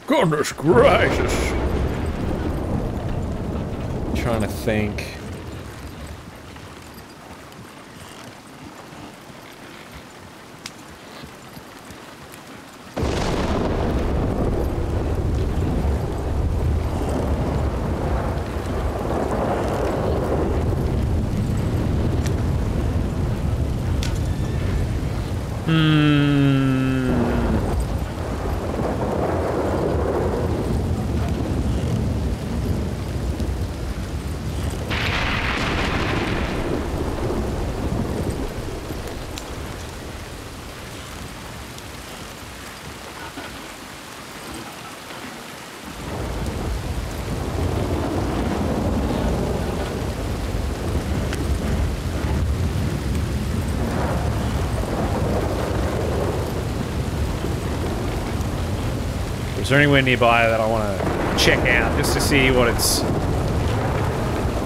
Goodness gracious. I'm trying to think. Is there anywhere nearby that I want to check out just to see what it's...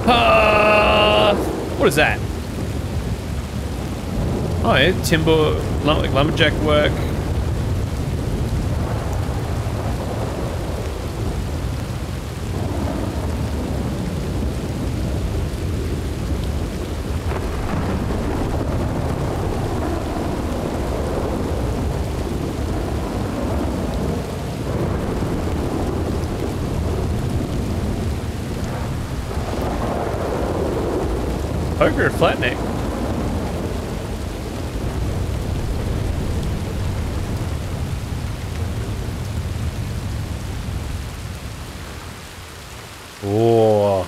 Uh, what is that? Oh, yeah, timber, lum lumberjack work. Poker or flat neck? Oh,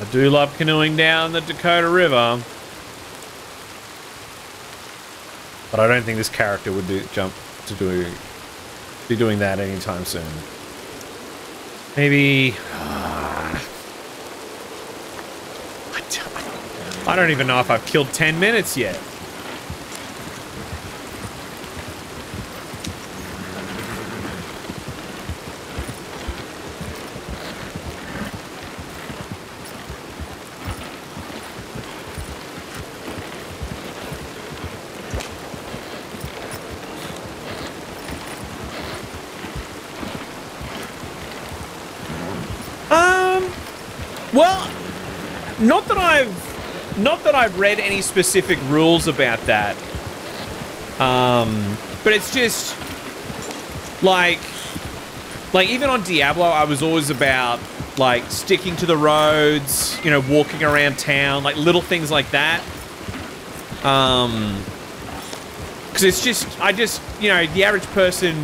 I do love canoeing down the Dakota River, but I don't think this character would do jump to do be doing that anytime soon. Maybe. I don't even know if I've killed ten minutes yet. Um, well, not that I've Not that I've read any specific rules about that. Um, but it's just... Like... Like, even on Diablo, I was always about, like, sticking to the roads, you know, walking around town, like, little things like that. Um... Because it's just... I just, you know, the average person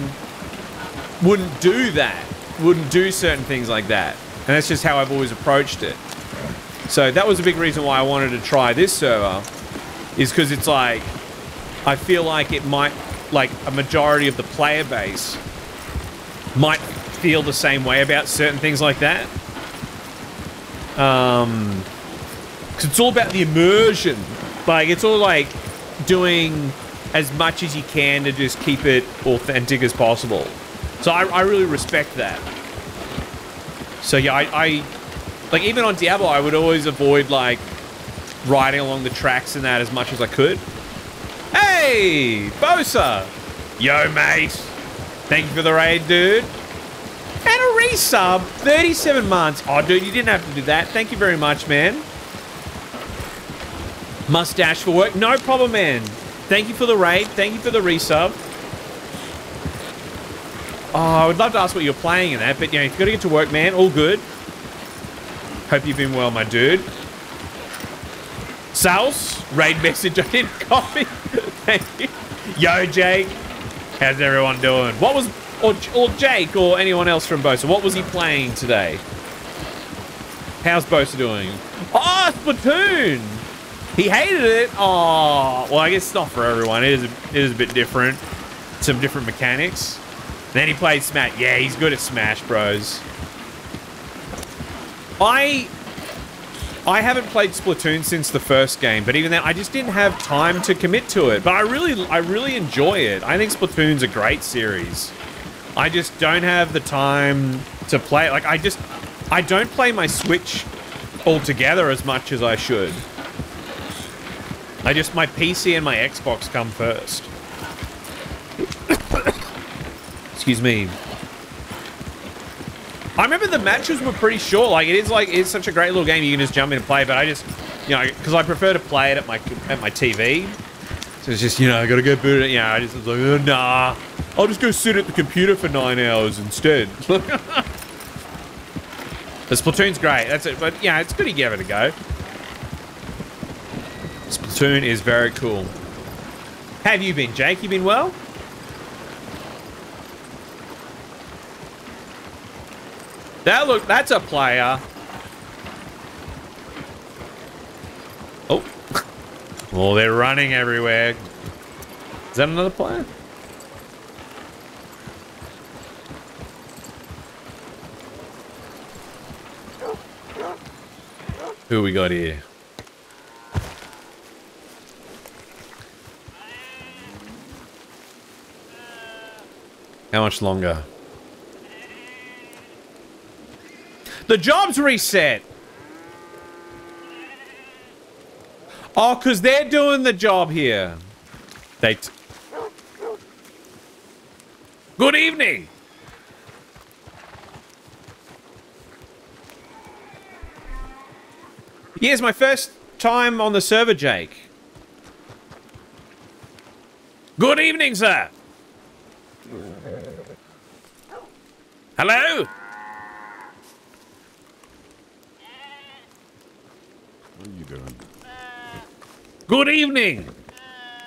wouldn't do that. Wouldn't do certain things like that. And that's just how I've always approached it. So that was a big reason why I wanted to try this server, is because it's like, I feel like it might, like a majority of the player base might feel the same way about certain things like that. Um, because it's all about the immersion. Like, it's all like doing as much as you can to just keep it authentic as possible. So I, I really respect that. So yeah, I... I Like, even on Diablo, I would always avoid, like, riding along the tracks and that as much as I could. Hey! Bosa! Yo, mate! Thank you for the raid, dude. And a resub! thirty-seven months. Oh, dude, you didn't have to do that. Thank you very much, man. Mustache for work. No problem, man. Thank you for the raid. Thank you for the resub. Oh, I would love to ask what you're playing in that, but, you know, you've got to get to work, man. All good. Hope you've been well, my dude. Sales, raid message, I didn't copy. Thank you. Yo, Jake. How's everyone doing? What was, or, or Jake or anyone else from Bosa, what was he playing today? How's Bosa doing? Oh, Splatoon. He hated it. Oh, well, I guess it's not for everyone. It is a, it is a bit different. Some different mechanics. And then he played Smash. Yeah, he's good at Smash Bros. I I haven't played Splatoon since the first game, but even then, I just didn't have time to commit to it. But I really, I really enjoy it. I think Splatoon's a great series. I just don't have the time to play. Like, I just, I don't play my Switch altogether as much as I should. I just, my P C and my Xbox come first. Excuse me. I remember the matches were pretty short. Like, it is like, it's such a great little game. You can just jump in and play, but I just, you know, because I prefer to play it at my at my T V. So it's just, you know, I gotta go boot it. You know, I just was like, oh, nah, I'll just go sit at the computer for nine hours instead. But Splatoon's great. That's it. But yeah, it's good to give it a go. Splatoon is very cool. How have you been, Jake? You been well? That look, that's a player. Oh. Oh, they're running everywhere. Is that another player? Who we got here? How much longer? The job's reset! Oh, because they're doing the job here. They... T Good evening! Yes, my first time on the server, Jake. Good evening, sir! Hello? What are you doing? Good evening!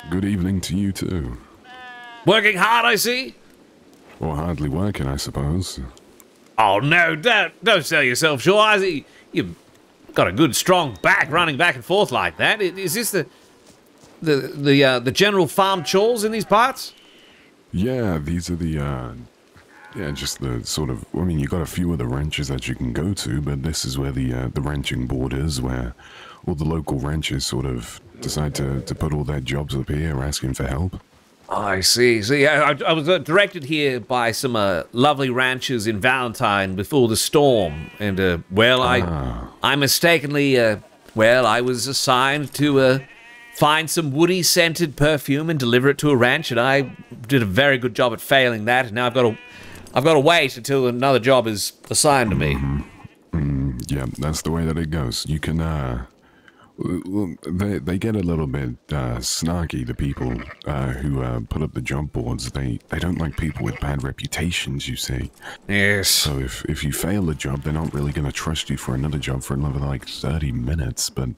Good evening to you too. Working hard, I see? Or hardly working, I suppose. Oh no, don't, don't sell yourself short. I see you've got a good strong back running back and forth like that. Is this the the the uh, the general farm chores in these parts? Yeah, these are the uh yeah, just the sort of, I mean, you got a few other ranches that you can go to, but this is where the uh, the ranching board is, where all the local ranchers sort of decide to, to put all their jobs up here asking for help. I see. See, I, I was directed here by some uh, lovely ranchers in Valentine before the storm, and uh, well, I ah. I mistakenly, uh, well, I was assigned to uh, find some woody-scented perfume and deliver it to a ranch, and I did a very good job at failing that, and now I've got to, I've got to wait until another job is assigned to me. Mm-hmm. Mm, yeah, that's the way that it goes. You can, uh... Well, they, they get a little bit uh, snarky, the people uh, who uh, put up the job boards. They, they don't like people with bad reputations, you see. Yes. So if, if you fail a job, they're not really going to trust you for another job for another, like, thirty minutes. But,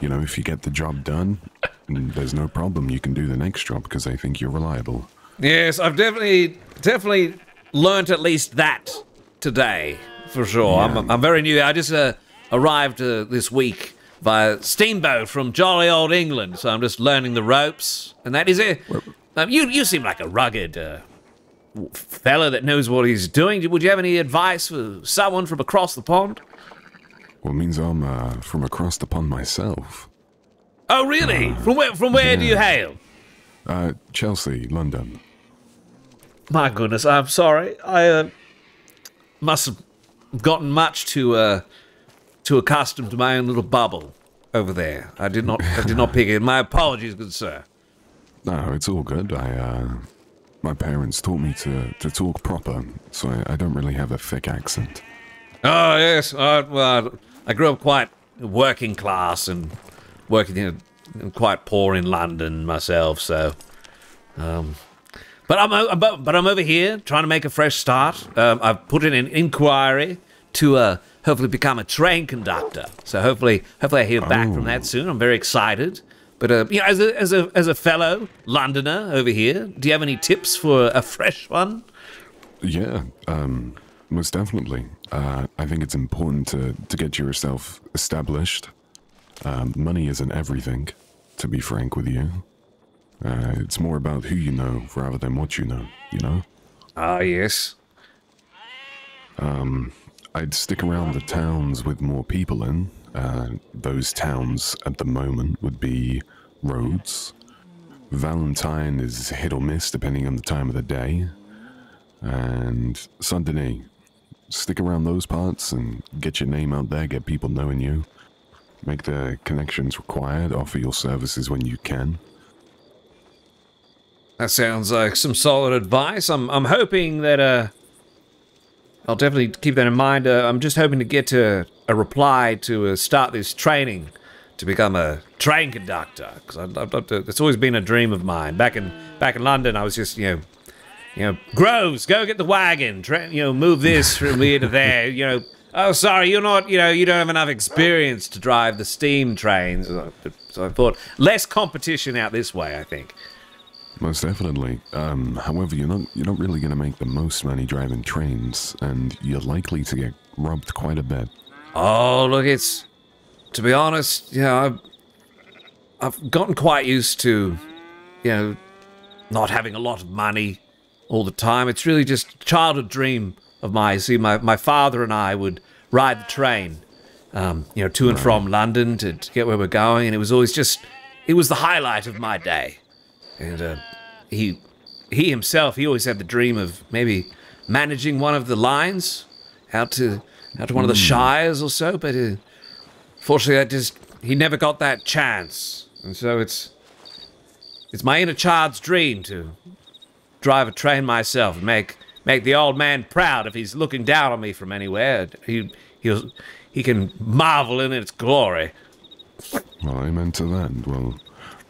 you know, if you get the job done, there's no problem. You can do the next job because they think you're reliable. Yes, I've definitely, definitely learnt at least that today, for sure. Yeah. I'm, I'm very new. I just uh, arrived uh, this week by steamboat from jolly old England, so I'm just learning the ropes, and that is it. Um, you you seem like a rugged uh, fella that knows what he's doing. Would you have any advice for someone from across the pond? Well, it means I'm uh, from across the pond myself. Oh, really? Uh, from where? From where yeah. do you hail? Uh, Chelsea, London. My goodness, I'm sorry. I uh, must have gotten much to. Uh, Too accustomed to my own little bubble over there. I did not. I did not pick it. My apologies, good sir. No, it's all good. I, uh, my parents taught me to to talk proper, so I, I don't really have a thick accent. Oh yes. I, well, I grew up quite working class and working in a, quite poor in London myself. So, um, but I'm but, but I'm over here trying to make a fresh start. Um, I've put in an inquiry to a. Uh, hopefully become a train conductor. So hopefully, hopefully I hear back oh. from that soon. I'm very excited. But uh, you know, as a as a as a fellow Londoner over here, do you have any tips for a fresh one? Yeah, um, most definitely. Uh, I think it's important to to get yourself established. Um, money isn't everything, to be frank with you. Uh, it's more about who you know rather than what you know. You know. Ah, yes. Um. I'd stick around the towns with more people in. Uh, those towns at the moment would be Rhodes. Valentine is hit or miss depending on the time of the day. And Saint Denis. Stick around those parts and get your name out there, get people knowing you. Make the connections required, offer your services when you can. That sounds like some solid advice. I'm, I'm hoping that... Uh... I'll definitely keep that in mind. Uh, I'm just hoping to get a, a reply to uh, start this training to become a train conductor, because I'd, I'd love to. It's always been a dream of mine. Back in back in London, I was just you know, you know, Groves, go get the wagon. Tra you know, move this from here to there. You know, oh sorry, you're not. You know, you don't have enough experience to drive the steam trains. So I thought less competition out this way, I think. Most definitely. Um, however, you're not you're not really going to make the most money driving trains, and you're likely to get robbed quite a bit. Oh, look, it's... To be honest, you know, I've, I've gotten quite used to, you know, not having a lot of money all the time. It's really just a childhood dream of mine. See, my, my father and I would ride the train, um, you know, to and right. from London to, to get where we're going, and it was always just... It was the highlight of my day. And uh, he he himself, he always had the dream of maybe managing one of the lines out to out to one mm. of the shires or so, but uh, fortunately, that just he never got that chance, and so it's it's my inner child's dream to drive a train myself and make make the old man proud. If he's looking down on me from anywhere, he he'll he can marvel in its glory. Well, amen to that. Well,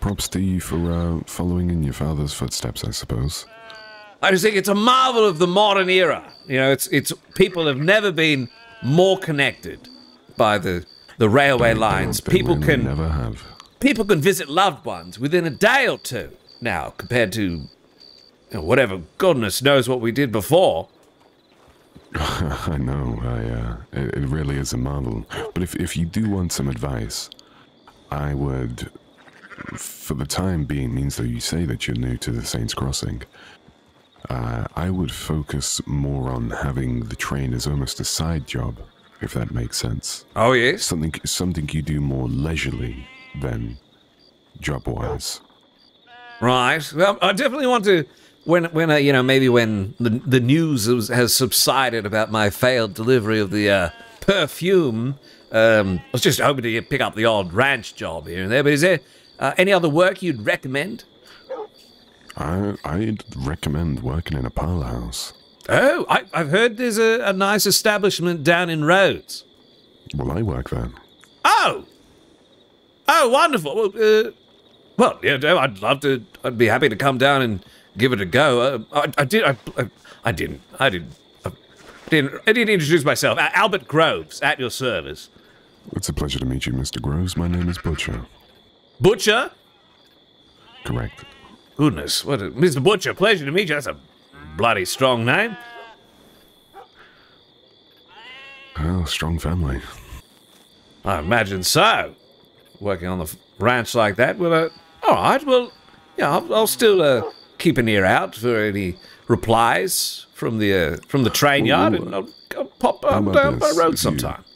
props to you for uh, following in your father's footsteps, I suppose. I just think it's a marvel of the modern era. You know, it's it's people have never been more connected by the the railway they, lines. They people can never have. People can visit loved ones within a day or two now, compared to you know, whatever goodness knows what we did before. I know. I uh, it, it really is a marvel. But if if you do want some advice, I would, for the time being, means though you say that you're new to the Saints Crossing. Uh, I would focus more on having the train as almost a side job, if that makes sense. Oh, yes? Something, something you do more leisurely than job-wise. Right. Well, I definitely want to, when, when uh, you know, maybe when the, the news has, has subsided about my failed delivery of the uh, perfume, um, I was just hoping to pick up the old ranch job here and there, but is there uh, any other work you'd recommend? I, I'd recommend working in a parlour house. Oh, I, I've heard there's a, a nice establishment down in Rhodes. Well, I work there. Oh! Oh, wonderful. Well, uh, well you know, I'd love to... I'd be happy to come down and give it a go. Uh, I, I, did, I, I, I didn't... I didn't... I didn't... I didn't introduce myself. Albert Groves, at your service. It's a pleasure to meet you, Mister Groves. My name is Butcher. Butcher? Correct. Goodness, what a, Mister Butcher, pleasure to meet you. That's a bloody strong name. Oh, strong family. I imagine so. Working on the ranch like that. Well, uh, all right, well, yeah, I'll, I'll still uh, keep an ear out for any replies from the uh, from the train Ooh, yard, and I'll, I'll pop um, down by road if sometime. You,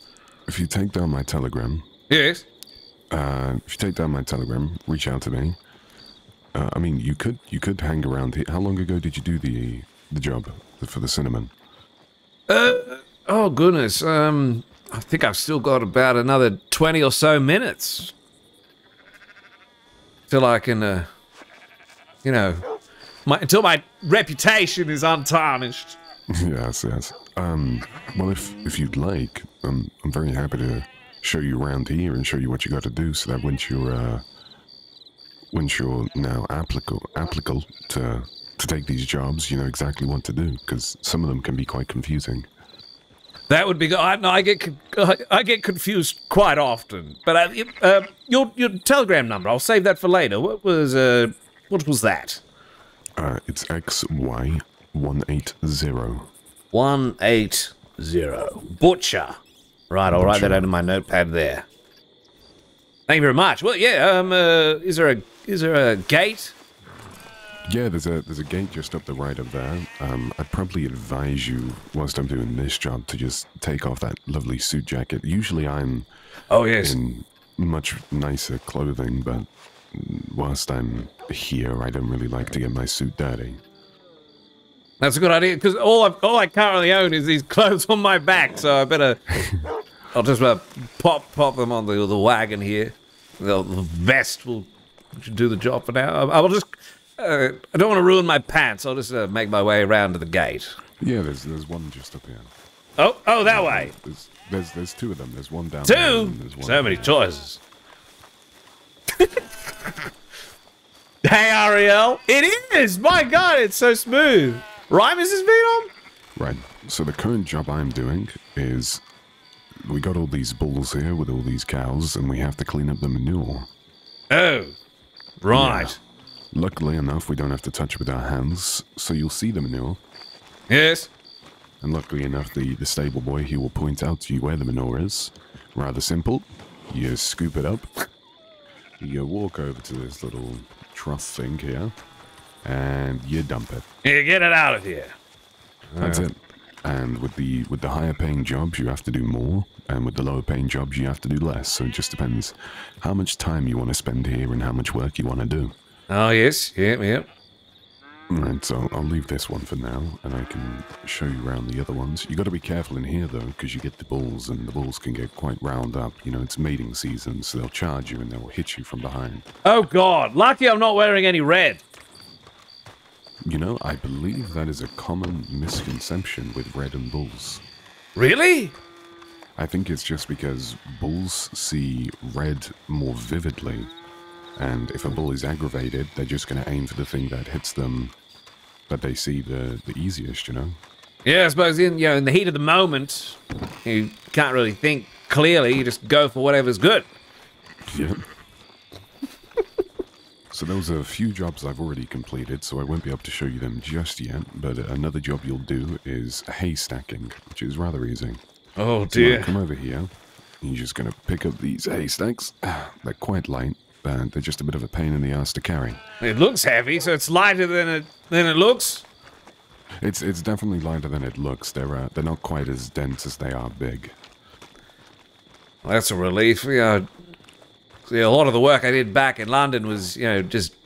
if you take down my telegram... Yes? Uh, if you take down my telegram, reach out to me. Uh, I mean, you could you could hang around here. How long ago did you do the the job for the cinnamon? Uh, oh goodness, um, I think I've still got about another twenty or so minutes till I can, uh, you know, my, until my reputation is untarnished. Yes, yes. Um, well, if if you'd like, um, I'm very happy to show you around here and show you what you got to do, so that once you're uh. Once you're now applicable, applicable to to take these jobs, you know exactly what to do, because some of them can be quite confusing. That would be good. I, no, I get I get confused quite often. But I, uh, your your telegram number, I'll save that for later. What was uh, what was that? Uh, it's X Y one eight zero. One eight zero. Butcher. Right. I'll Butcher. Write that out in my notepad there. Thank you very much. Well, yeah. Um, uh, is there a is there a gate? Yeah, there's a there's a gate just up the right of there. Um, I'd probably advise you, whilst I'm doing this job, to just take off that lovely suit jacket. Usually, I'm oh yes in much nicer clothing, but whilst I'm here, I don't really like to get my suit dirty. That's a good idea, because all I've, all I currently own is these clothes on my back, so I better. I'll just uh, pop pop them on the the wagon here. The, the vest will do the job for now. I, I will just. Uh, I don't want to ruin my pants. I'll just uh, make my way around to the gate. Yeah, there's there's one just up here. Oh, oh, that yeah, way. There's, there's there's two of them. There's one down. Two. There and there's one so down many choices. Hey, Ariel. It is. My God, it's so smooth. Right, Missus Beadle? Right. So the current job I'm doing is. We got all these bulls here with all these cows, and we have to clean up the manure. Oh, right. Yeah. Luckily enough, we don't have to touch it with our hands, so you'll see the manure. Yes. And luckily enough, the, the stable boy, he will point out to you where the manure is. Rather simple. You scoop it up. You walk over to this little trough thing here, and you dump it. You get it out of here. That's it. And with the with the higher paying jobs, you have to do more, and with the lower paying jobs, you have to do less. So it just depends how much time you want to spend here and how much work you want to do. Oh yes, yeah, yeah. Right, so I'll leave this one for now, and I can show you around the other ones. You've got to be careful in here, though, because you get the bulls, and the bulls can get quite round up. You know, it's mating season, so they'll charge you and they'll hit you from behind. Oh, God. Lucky I'm not wearing any red. You know, I believe that is a common misconception with red and bulls. Really? I think it's just because bulls see red more vividly. And if a bull is aggravated, they're just going to aim for the thing that hits them that they see the, the easiest, you know? Yeah, I suppose in, you know, in the heat of the moment, you can't really think clearly. You just go for whatever's good. Yeah. So those are a few jobs I've already completed, so I won't be able to show you them just yet. But another job you'll do is hay stacking, which is rather easy. Oh, dear. So come over here. You're just going to pick up these hay stacks. They're quite light. And they're just a bit of a pain in the ass to carry. It looks heavy, so it's lighter than it than it looks. It's it's definitely lighter than it looks. They're uh, they're not quite as dense as they are big. Well, that's a relief. You know, see, a lot of the work I did back in London was, you know, just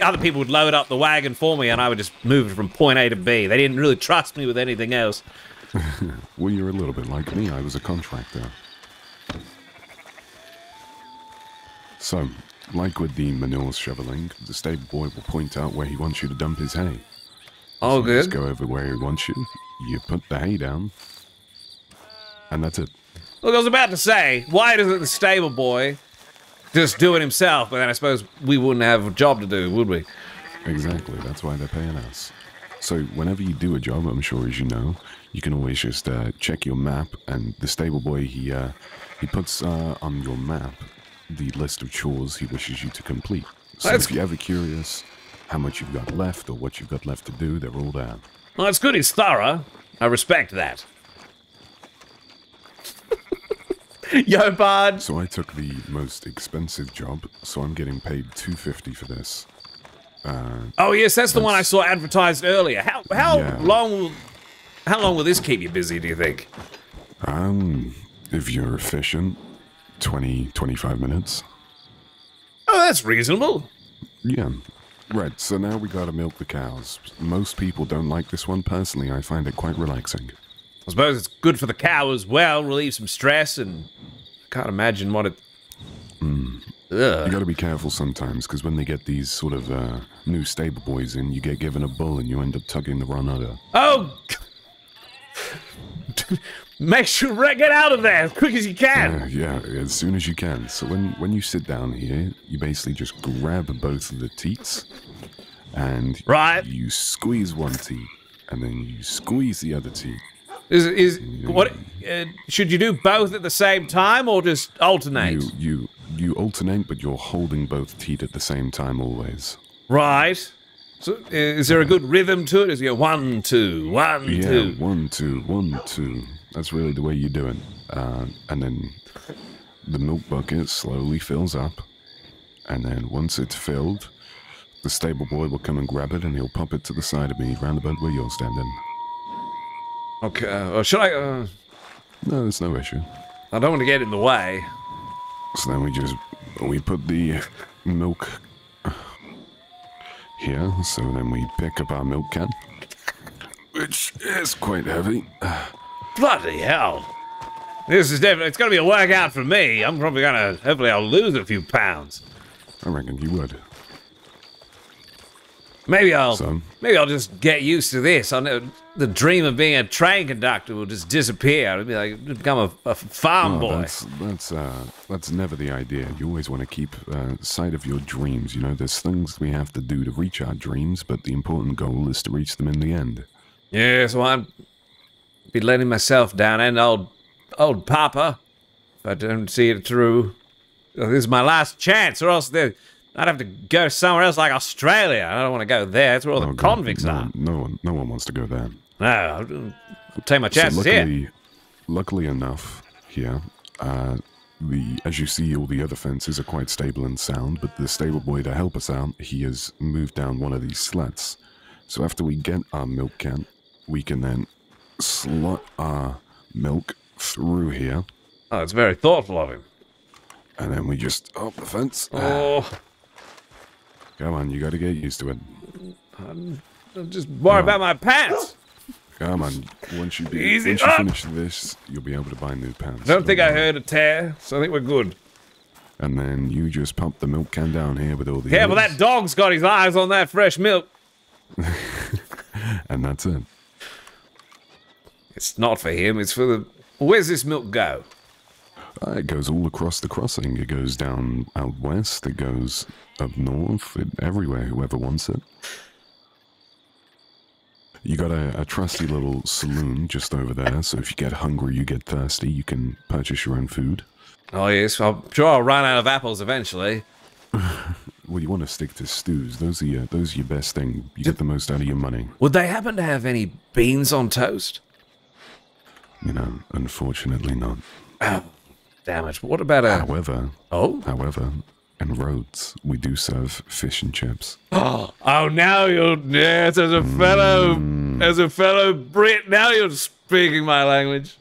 other people would load up the wagon for me, and I would just move it from point A to B. They didn't really trust me with anything else. Well, you're a little bit like me. I was a contractor. So. Like with the manure shoveling, the stable boy will point out where he wants you to dump his hay. Oh, so good. Just go over where he wants you, you put the hay down, and that's it. Look, I was about to say, why doesn't the stable boy just do it himself? But then I suppose we wouldn't have a job to do, would we? Exactly, that's why they're paying us. So whenever you do a job, I'm sure as you know, you can always just uh, check your map, and the stable boy, he, uh, he puts uh, on your map the list of chores he wishes you to complete. So that's if you're ever curious how much you've got left or what you've got left to do, they're all there. Well, that's good. He's thorough. I respect that. Yo, bud. So I took the most expensive job, so I'm getting paid two fifty for this. Uh, oh, yes, that's, that's the one I saw advertised earlier. How how yeah. long will how long will this keep you busy, do you think? Um, if you're efficient, twenty, twenty-five minutes. Oh, that's reasonable. Yeah. Right, so now we gotta milk the cows. Most people don't like this one. Personally, I find it quite relaxing. I suppose it's good for the cow as well, relieve some stress, and I can't imagine what it... Mm. Ugh. You gotta be careful sometimes, because when they get these sort of uh, new stable boys in, you get given a bull and you end up tugging the wrong udder. Oh! Make sure get out of there as quick as you can. Uh, yeah, as soon as you can. So when when you sit down here, you basically just grab both of the teats, and right. you squeeze one teat, and then you squeeze the other teat. Is is you, what uh, should you do both at the same time or just alternate? You you you alternate, but you're holding both teat at the same time always. Right. So, is there a good rhythm to it? Is it one, two, one, yeah, two? Yeah, one, two, one, two. That's really the way you do it. Uh, and then the milk bucket slowly fills up. And then once it's filled, the stable boy will come and grab it and he'll pop it to the side of me, round about where you're standing. Okay, uh, should I? Uh... No, there's no issue. I don't want to get in the way. So then we just, we put the milk here, so then we pick up our milk can, which is quite heavy. Bloody hell! This is definitely—it's going to be a workout for me. I'm probably going to. Hopefully, I'll lose a few pounds. I reckon you would. Maybe I'll. So, maybe I'll just get used to this. I know the dream of being a train conductor will just disappear. It'll be like become a, a farm oh, boy. That's that's, uh, that's never the idea. You always want to keep uh, sight of your dreams. You know, there's things we have to do to reach our dreams, but the important goal is to reach them in the end. Yeah, so I'm be letting myself down and old old Papa if I don't see it through. This is my last chance, or else there. I'd have to go somewhere else, like Australia. I don't want to go there. That's where all oh, the convicts no, are. No one, no one wants to go there. No, I'll take my chances so luckily, here. Luckily enough, here, uh, the as you see, all the other fences are quite stable and sound. But the stable boy to help us out, he has moved down one of these slats. So after we get our milk can, we can then slot our milk through here. Oh, it's very thoughtful of him. And then we just up the fence. Oh. Come on, you got to get used to it. Um, I'll just borrow about my pants. Come on. Once you, be, Easy once you finish this, you'll be able to buy new pants. I don't, don't think worry. I heard a tear, so I think we're good. And then you just pump the milk can down here with all the Yeah, others. Well, that dog's got his eyes on that fresh milk. And that's it. It's not for him, it's for the... Where's this milk go? Uh, it goes all across the crossing. It goes down out west, it goes up north, it, everywhere, whoever wants it. You got a, a trusty little saloon just over there, so if you get hungry, you get thirsty, you can purchase your own food. Oh yes, I'm sure I'll run out of apples eventually. Well, you want to stick to stews. Those are your, those are your best thing. You get the most out of your money. Would they happen to have any beans on toast? You know, unfortunately not. Oh, damn it. What about a... However... Oh? However, in Rhodes, we do serve fish and chips. Oh, oh now you're... Yes, as a fellow... Mm. As a fellow Brit, now you're speaking my language.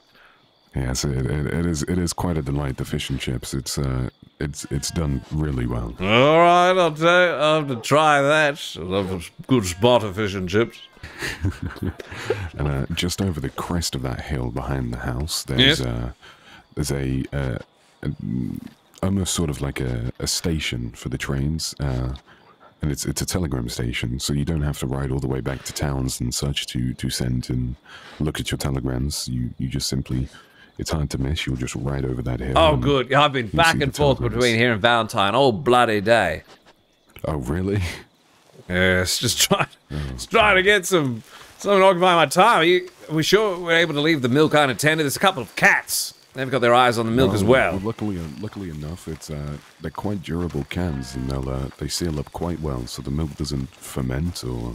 Yes, it, it, it is It is quite a delight, the fish and chips. It's, uh, it's, it's done really well. All right, I'll tell you. I'll have to try that. I'll have a good spot of fish and chips. And uh, just over the crest of that hill behind the house, there's, yes. uh, there's a, uh, a almost sort of like a, a station for the trains, uh, and it's it's a telegram station, so you don't have to ride all the way back to towns and such to to send and look at your telegrams. You you just simply, it's hard to miss. You'll just ride over that hill. Oh, good. I've been back and forth telegrams. between here and Valentine all bloody day. Oh, really? Yes, just trying, oh, just trying to get some, something to occupy my time. Are, you, are we sure we're able to leave the milk unattended? There's a couple of cats. They've got their eyes on the milk well, as well. well. Luckily, luckily enough, it's uh, they're quite durable cans, and they'll uh, they seal up quite well, so the milk doesn't ferment or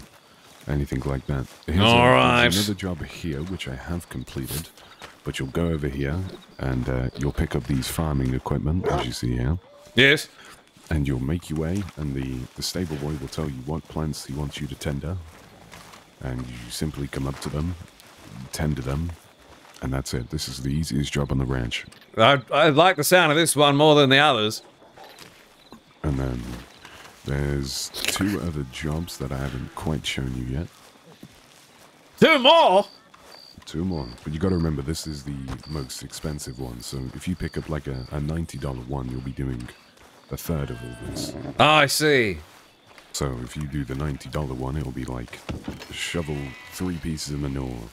anything like that. Here's All a, right. There's another job here, which I have completed, but you'll go over here and uh, you'll pick up these farming equipment, as you see here. Yes. And you'll make your way, and the, the stable boy will tell you what plants he wants you to tender. And you simply come up to them, tender them, and that's it. This is the easiest job on the ranch. I, I like the sound of this one more than the others. And then there's two other jobs that I haven't quite shown you yet. Two more? Two more. But you got to remember, this is the most expensive one. So if you pick up like a, a ninety dollar one, you'll be doing... a third of all this. Oh, I see. So if you do the ninety dollar one, it'll be like shovel three pieces of manure,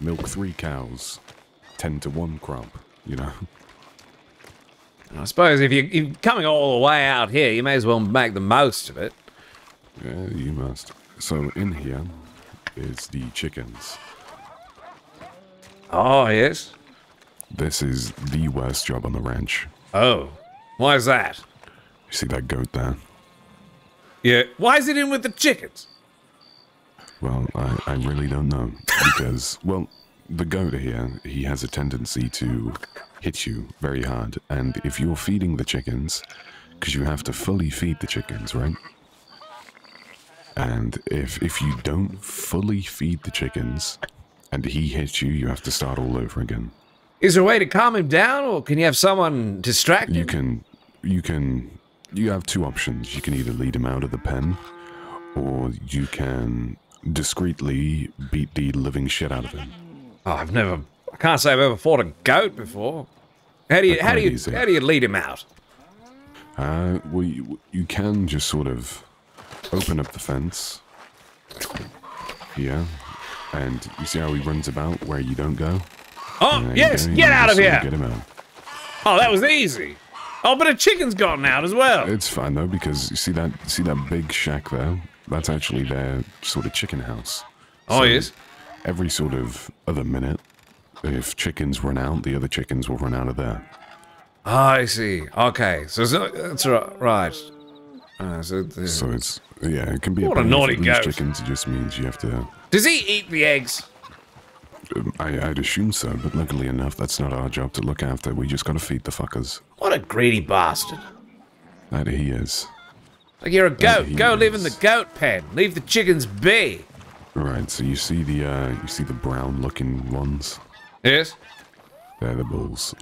milk three cows, ten to one crop, you know. I suppose if you, you're coming all the way out here, you may as well make the most of it. Yeah, you must. So in here is the chickens. Oh, yes. This is the worst job on the ranch. Oh, why is that? You see that goat there? Yeah. Why is it in with the chickens? Well, I, I really don't know. Because, well, the goat here, he has a tendency to hit you very hard. And if you're feeding the chickens, because you have to fully feed the chickens, right? And if, if you don't fully feed the chickens and he hits you, you have to start all over again. Is there a way to calm him down, or can you have someone distract him? You can... You can... You have two options. You can either lead him out of the pen, or you can discreetly beat the living shit out of him. Oh, I've never... I can't say I've ever fought a goat before. How do you... That's how do you... Easy. How do you lead him out? Uh, well, you, you can just sort of open up the fence. Yeah. And you see how he runs about where you don't go? Oh, uh, yes! You know, get out of here! Get him out. Oh, that was easy! Oh, but a chicken's gotten out as well. It's fine though, because you see that see that big shack there? That's actually their sort of chicken house. Oh, so yes. Every sort of other minute, if chickens run out, the other chickens will run out of there. Oh, I see. Okay, so that's right. Uh, so, so it's yeah, it can be. What a naughty goat! Chickens, it just means you have to. Does he eat the eggs? I, I'd assume so, but luckily enough, that's not our job to look after. We just gotta feed the fuckers. What a greedy bastard. That he is. Like you're a goat. Go live in the goat pen. Leave the chickens be. Right, so you see the, uh, you see the brown-looking ones? Yes? They're the bulls.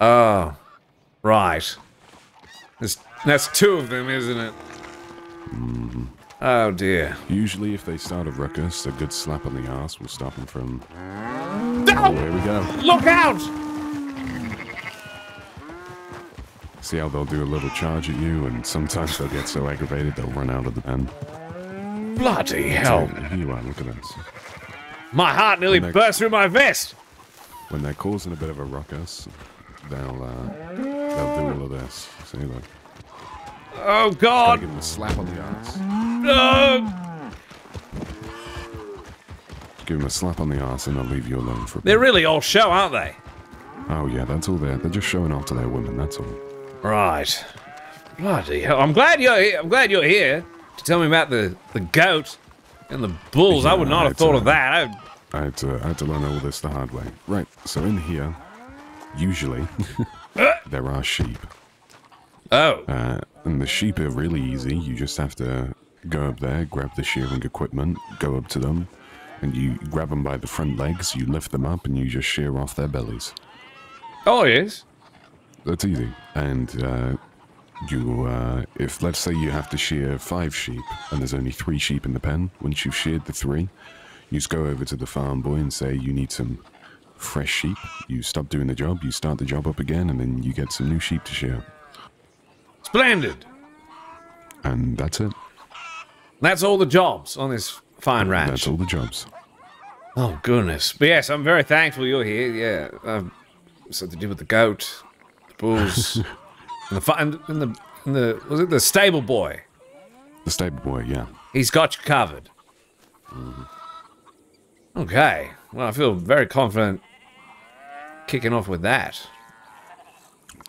Oh. Right. There's, that's two of them, isn't it? Mm. Oh dear. Usually if they start a ruckus, a good slap on the ass will stop them from... Oh, here we go. Look out! See how they'll do a little charge at you, and sometimes they'll get so aggravated they'll run out of the pen. Bloody hell. Here you are, look at this. My heart nearly burst through my vest! When they're causing a bit of a ruckus, they'll, uh, they'll do all of this. See, look. Oh, God! Gotta give them a slap on the ass. No! Give them a slap on the ass and they'll leave you alone for a bit. They're really all show, aren't they? Oh, yeah, that's all they're. They're just showing off to their women, that's all. Right. Bloody hell. I'm glad you're here. I'm glad you're here to tell me about the, the goat and the bulls. Yeah, I would not I have thought to, of that. I, I, had to, I had to learn all this the hard way. Right, so in here, usually, there are sheep. Oh. Uh, and the sheep are really easy. You just have to go up there, grab the shearing equipment, go up to them, and you grab them by the front legs, you lift them up, and you just shear off their bellies. Oh, yes. That's easy. And uh, you, uh, if, let's say you have to shear five sheep, and there's only three sheep in the pen, once you've sheared the three, you just go over to the farm boy and say you need some fresh sheep. You stop doing the job, you start the job up again, and then you get some new sheep to shear. Splendid! And that's it. That's all the jobs on this fine ranch. That's all the jobs. Oh, goodness. But yes, I'm very thankful you're here, yeah. Um, so to do with the goat, the bulls, and the, and, and the, and the, was it the stable boy? The stable boy, yeah. He's got you covered. Mm. Okay. Well, I feel very confident kicking off with that.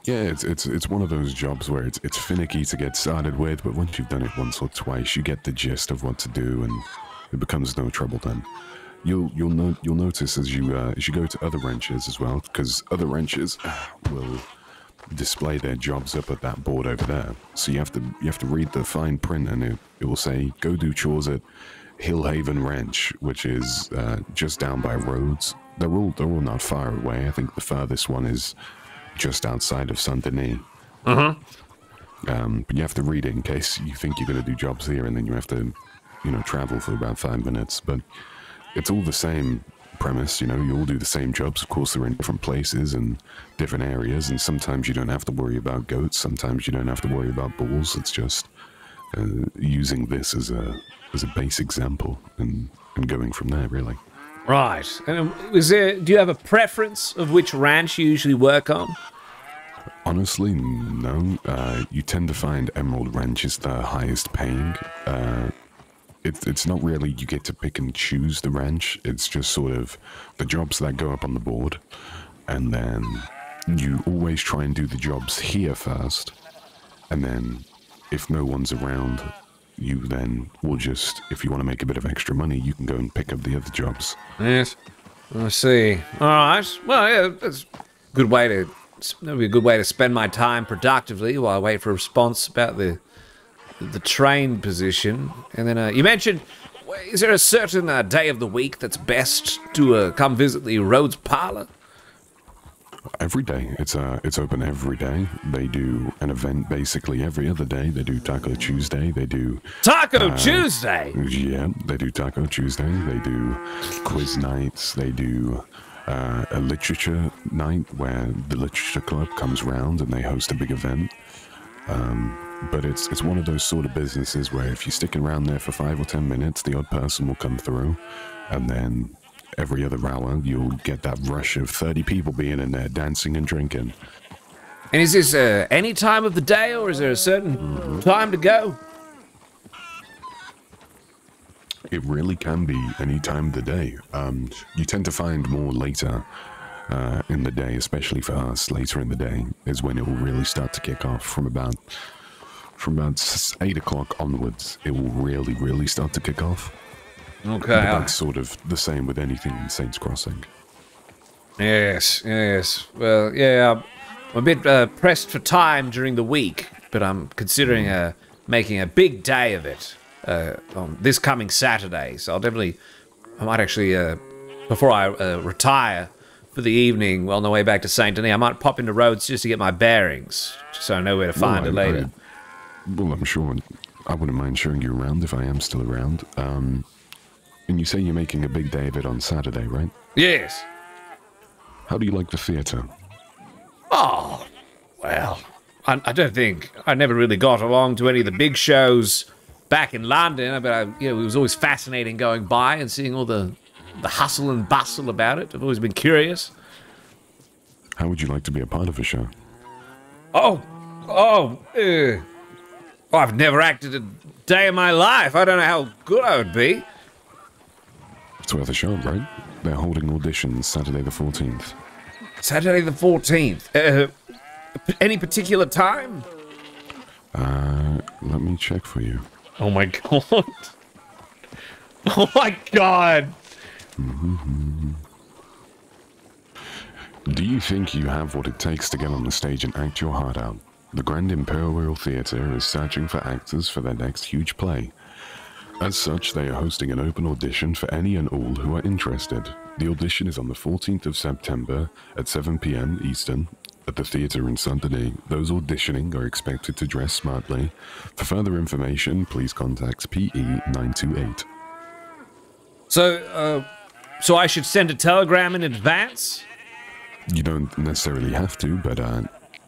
Yeah, it's it's it's one of those jobs where it's it's finicky to get started with, but once you've done it once or twice, you get the gist of what to do, and it becomes no trouble then. You'll you'll no, you'll notice as you uh, as you go to other ranches as well, because other ranches will display their jobs up at that board over there. So you have to you have to read the fine print, and it it will say go do chores at Hillhaven Ranch, which is uh, just down by Rhodes. They're all they're all not far away. I think the farthest one is just outside of Saint Denis. Uh-huh. Um, but you have to read it in case you think you're going to do jobs here, and then you have to, you know, travel for about five minutes. But it's all the same premise, you know, you all do the same jobs. Of course, they're in different places and different areas, and sometimes you don't have to worry about goats, sometimes you don't have to worry about bulls. It's just uh, using this as a as a base example and, and going from there, really. Right. And is there, do you have a preference of which ranch you usually work on? Honestly, no. Uh, you tend to find Emerald Ranch is the highest paying. Uh, it, it's not really you get to pick and choose the ranch. It's just sort of the jobs that go up on the board. And then you always try and do the jobs here first. And then if no one's around, you then will just, if you want to make a bit of extra money, you can go and pick up the other jobs. Yes, I see. All right. Well, yeah, that's a good way to, that'd be a good way to spend my time productively while I wait for a response about the the train position. And then uh, you mentioned, is there a certain uh, day of the week that's best to uh, come visit the Rhodes parlor? Every day. It's uh, it's open every day. They do an event basically every other day. They do Taco Tuesday. They do... Taco uh, Tuesday? Yeah, they do Taco Tuesday. They do quiz nights. They do uh, a literature night where the literature club comes round and they host a big event. Um, but it's, it's one of those sort of businesses where if you stick around there for five or ten minutes, the odd person will come through, and then... every other hour, you'll get that rush of thirty people being in there dancing and drinking. And is this uh, any time of the day, or is there a certain mm-hmm. time to go? It really can be any time of the day. Um, you tend to find more later uh, in the day, especially for us. Later in the day is when it will really start to kick off. From about from about eight o'clock onwards, it will really, really start to kick off. Okay. But that's sort of the same with anything in Saints Crossing. Yes, yes. Well, yeah, I'm a bit uh, pressed for time during the week, but I'm considering uh, making a big day of it uh, on this coming Saturday. So I'll definitely, I might actually, uh, before I uh, retire for the evening, well, on the way back to Saint Denis, I might pop into Rhodes just to get my bearings, just so I know where to find well, I, it later. I, well, I'm sure I wouldn't mind showing you around if I am still around. Um, and you say you're making a big day of it on Saturday, right? Yes. How do you like the theatre? Oh, well, I, I don't think, I never really got along to any of the big shows back in London, but I, you know, it was always fascinating going by and seeing all the, the hustle and bustle about it. I've always been curious. How would you like to be a part of a show? Oh, oh, uh, I've never acted a day in my life. I don't know how good I would be. It's worth a shot, right? They're holding auditions Saturday the fourteenth. Saturday the fourteenth? Uh, any particular time? Uh, let me check for you. Oh my god. Oh my god. Mm-hmm. Do you think you have what it takes to get on the stage and act your heart out? The Grand Imperial Theatre is searching for actors for their next huge play. As such, they are hosting an open audition for any and all who are interested. The audition is on the fourteenth of September at seven p m Eastern at the theatre in Saint Denis. Those auditioning are expected to dress smartly. For further information, please contact P E nine two eight. So, uh, so I should send a telegram in advance? You don't necessarily have to, but uh,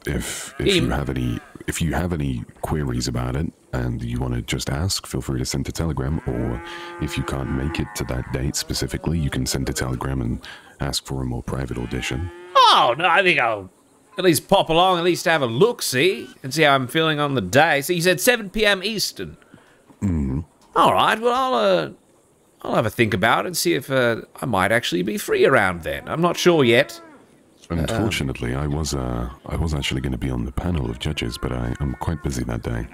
if if you have any if you have any queries about it and you want to just ask, feel free to send a telegram. Or if you can't make it to that date specifically, you can send a telegram and ask for a more private audition. Oh no, I think I'll at least pop along, at least have a look, see, and see how I'm feeling on the day. So you said seven p m Eastern. Mm-hmm. All right. Well, I'll uh, I'll have a think about it and see if uh, I might actually be free around then. I'm not sure yet. Unfortunately, um, I was uh, I was actually going to be on the panel of judges, but I am quite busy that day.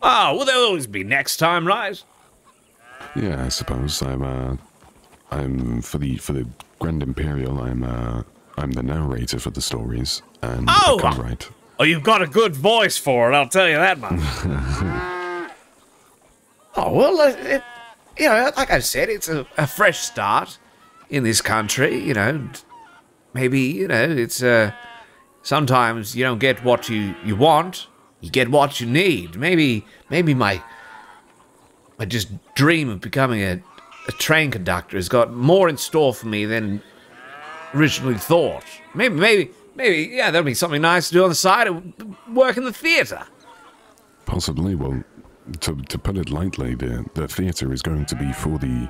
Oh, well, there'll always be next time, right? Yeah, I suppose I'm. Uh, I'm for the for the Grand Imperial. I'm uh, I'm the narrator for the stories and oh, the co-write. Oh, you've got a good voice for it. I'll tell you that much. Oh well, it, it, you know, like I said, it's a, a fresh start in this country, you know. Maybe, you know, it's, uh, sometimes you don't get what you, you want, you get what you need. Maybe, maybe my, my just dream of becoming a, a train conductor has got more in store for me than originally thought. Maybe, maybe, maybe, yeah, there'll be something nice to do on the side of work in the theatre. Possibly. Well, to, to put it lightly, the, the theatre is going to be for the...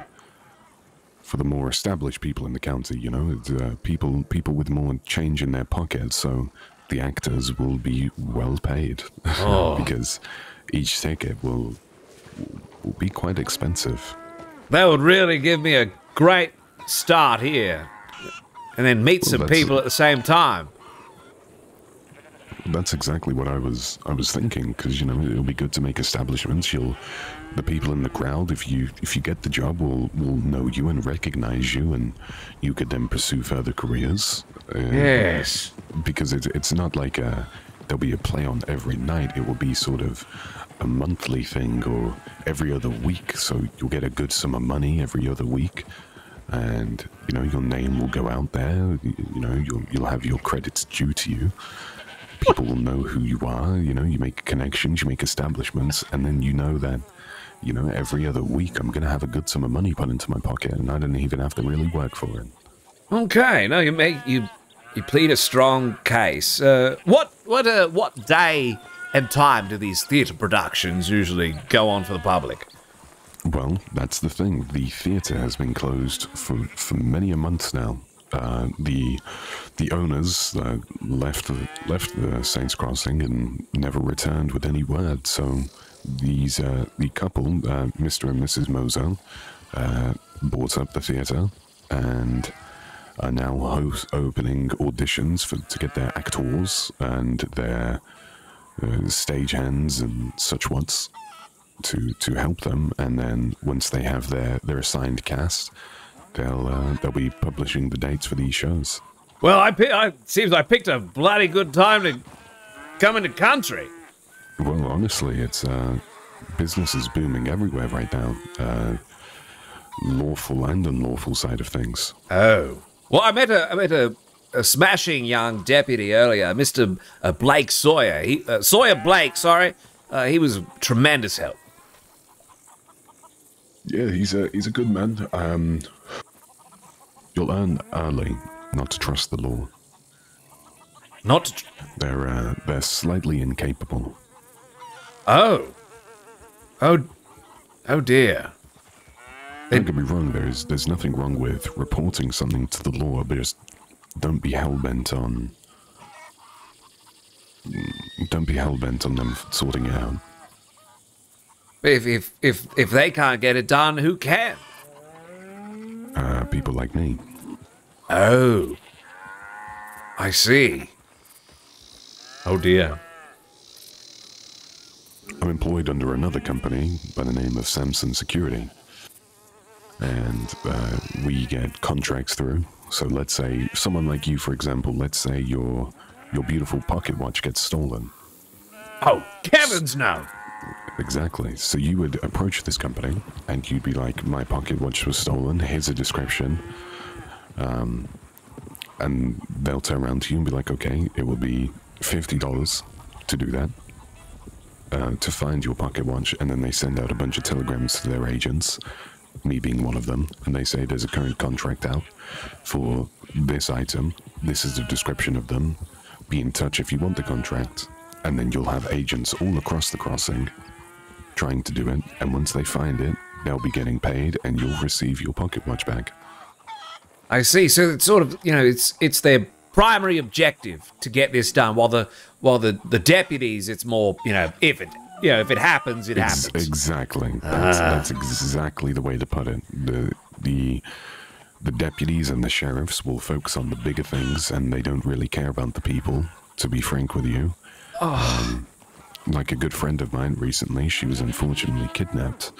for the more established people in the county, you know, uh, people people with more change in their pockets, so the actors will be well paid. Oh. Because each ticket will, will be quite expensive. That would really give me a great start here, and then meet well, some people at the same time. That's exactly what I was I was thinking, because you know it'll be good to make establishments. You'll the people in the crowd, if you if you get the job, will will know you and recognize you, and you could then pursue further careers. Uh, yes, because it's it's not like a, there'll be a play on every night. It will be sort of a monthly thing or every other week. So you'll get a good sum of money every other week, and you know your name will go out there. You, you know you'll you'll have your credits due to you. People will know who you are, you know, you make connections, you make establishments, and then you know that, you know, every other week I'm going to have a good sum of money put into my pocket, and I don't even have to really work for it. Okay, no, you make, you you plead a strong case. Uh, what what uh, what day and time do these theatre productions usually go on for the public? Well, that's the thing. The theatre has been closed for, for many a month now. Uh, the the owners uh, left left the Saints Crossing and never returned with any word. So these uh, the couple, uh, Mister and Missus Moselle, uh, bought up the theatre and are now host opening auditions for to get their actors and their uh, stagehands and such what's to to help them. And then once they have their their assigned cast, They'll, uh, they'll be publishing the dates for these shows. Well, I, I seems I picked a bloody good time to come into country. Well, honestly, it's uh, business is booming everywhere right now. Uh, lawful and unlawful side of things. Oh. Well, I met a, I met a, a smashing young deputy earlier, Mister Uh, Blake Sawyer. He, uh, Sawyer Blake, sorry. Uh, he was tremendous help. yeah, he's a he's a good man. Um, you'll learn early not to trust the law. Not to tr they're uh, they're slightly incapable. Oh, oh, oh dear. Don't get me wrong. There is there's nothing wrong with reporting something to the law, but just don't be hell bent on don't be hell bent on them sorting it out. If if if if they can't get it done, who can? Uh, people like me. Oh, I see. Oh dear. I'm employed under another company by the name of Samson Security. And uh, we get contracts through. So let's say someone like you, for example, let's say your your beautiful pocket watch gets stolen. Oh, heavens no! Exactly. So you would approach this company, and you'd be like, "My pocket watch was stolen. Here's a description." Um, and they'll turn around to you and be like, "Okay, it will be fifty dollars to do that, uh, to find your pocket watch." And then they send out a bunch of telegrams to their agents. Me being one of them, and they say there's a current contract out for this item, this is the description of them, be in touch if you want the contract, and then you'll have agents all across the crossing trying to do it, and once they find it, they'll be getting paid and you'll receive your pocket watch back. I see, so it's sort of, you know, it's it's their primary objective to get this done, while the while the, the deputies, it's more, you know, if it Yeah, you know, if it happens, it Ex happens. Exactly. That's, uh. that's exactly the way to put it. The, the the deputies and the sheriffs will focus on the bigger things, and they don't really care about the people, to be frank with you. Oh. Um, like a good friend of mine recently, she was unfortunately kidnapped.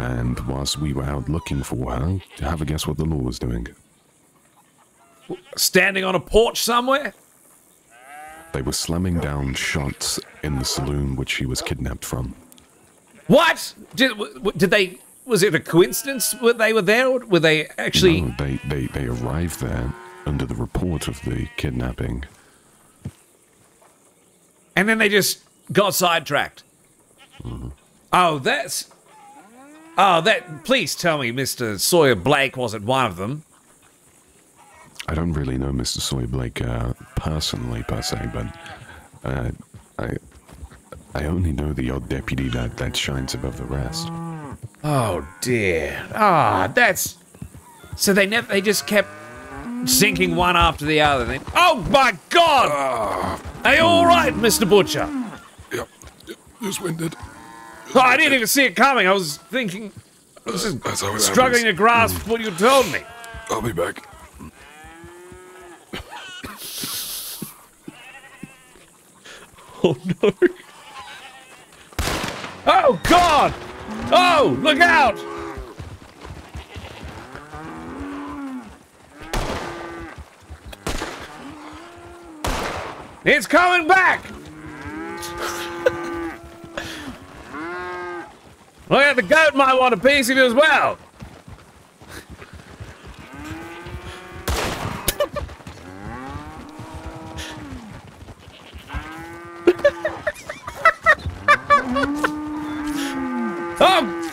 And whilst we were out looking for her, have a guess what the law was doing. Standing on a porch somewhere? They were slamming down shots in the saloon which she was kidnapped from. What? Did, did they... Was it a coincidence that they were there? Or were they actually... No, they, they, they arrived there under the report of the kidnapping. And then they just got sidetracked. Mm-hmm. Oh, that's... Oh, that... Please tell me Mister Sawyer Blake wasn't one of them. I don't really know Mister Sawyer Blake uh, personally, per se, but uh, I I only know the odd deputy that, that shines above the rest. Oh dear! Ah, oh, that's so they never they just kept sinking one after the other. They, oh my God! Uh, Are you all right, Mister Butcher? Yep, yeah, just winded. Oh, I didn't even see it coming. I was thinking, I was uh, struggling to grasp mm. what you told me. I'll be back. Oh no! Oh God! Oh, look out! It's coming back! Look out, the goat might want a piece of you as well! Oh!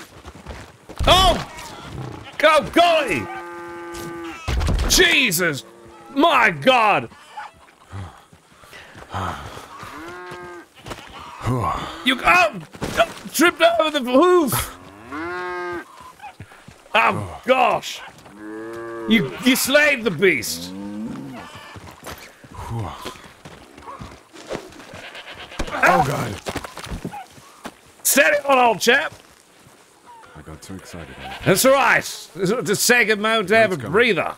Oh! Oh, golly! Jesus! My God! You oh, oh! Tripped over the hoof! Oh, gosh! You, you slayed the beast! Oh, God! Set it on, old chap! I got too excited. That's alright. It's a second moment to have a breather.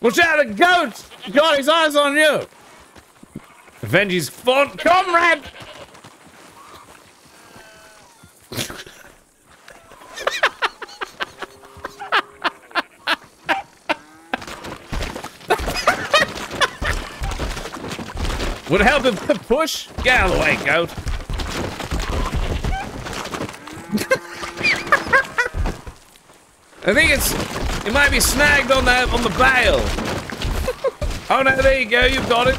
Watch out, the goat got his eyes on you. Avenge his fond comrade. Would help him push? Get out of the way, goat. I think it's, it might be snagged on the, on the bale. Oh no, there you go, you've got it.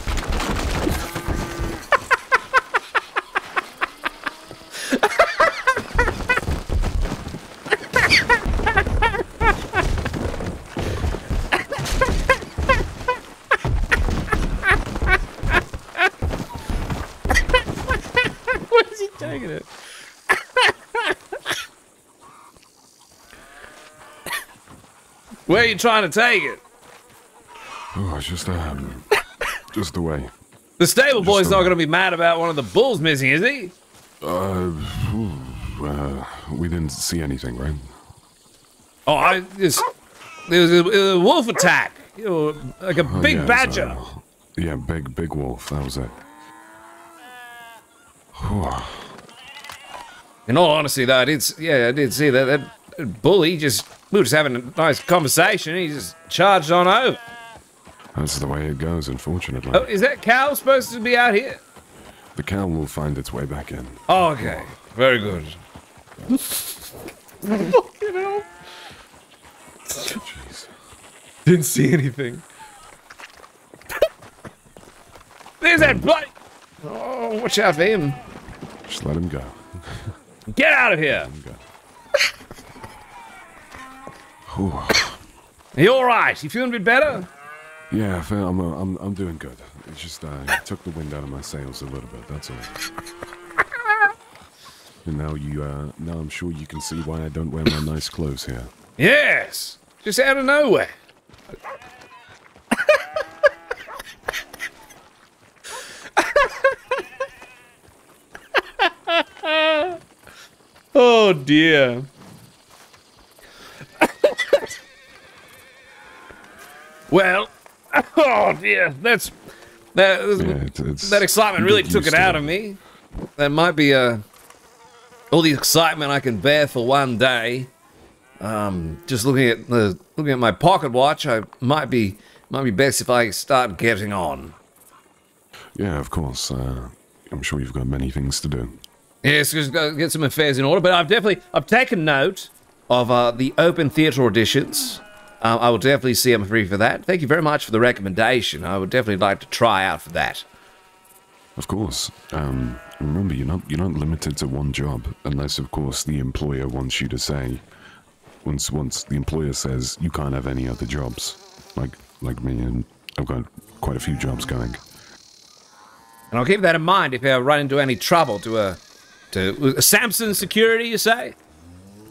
Where are you trying to take it? Oh, it's just um, just the way. The stable just boy's the not going to be mad about one of the bulls missing, is he? Uh, uh we didn't see anything, right? Oh, I just it was a, a wolf attack. You know, like a oh, big yeah, badger. Uh, yeah, big big wolf. That was it. Whew. In all honesty, though, I did, yeah, I did see that, that bully just, we were just having a nice conversation, and he just charged on over. That's the way it goes, unfortunately. Oh, is that cow supposed to be out here? The cow will find its way back in. Oh, okay. Very good. Fucking hell. Jeez. Didn't see anything. There's that bloody... Oh, watch out for him. Just let him go. Get out of here! Are you all right? You feeling a bit better? Yeah, I feel, I'm, I'm, I'm doing good. It's just uh, I took the wind out of my sails a little bit. That's all. And now you, uh, now I'm sure you can see why I don't wear my nice clothes here. Yes, just out of nowhere. Oh dear. Well, oh dear, that's that yeah, it's, it's, that excitement really took it out it. of me. That might be uh, all the excitement I can bear for one day. Um, just looking at the looking at my pocket watch, I might be might be best if I start getting on. Yeah, of course. Uh, I'm sure you've got many things to do. Yes, just go get some affairs in order. But I've definitely I've taken note of uh, the open theatre auditions. Um, I will definitely see I'm free for that. Thank you very much for the recommendation. I would definitely like to try out for that. Of course. Um, remember, you're not you're not limited to one job, unless of course the employer wants you to say. Once once the employer says you can't have any other jobs, like like me, and I've got quite a few jobs going. And I'll keep that in mind if I run into any trouble to a. To uh, Samson Security, you say?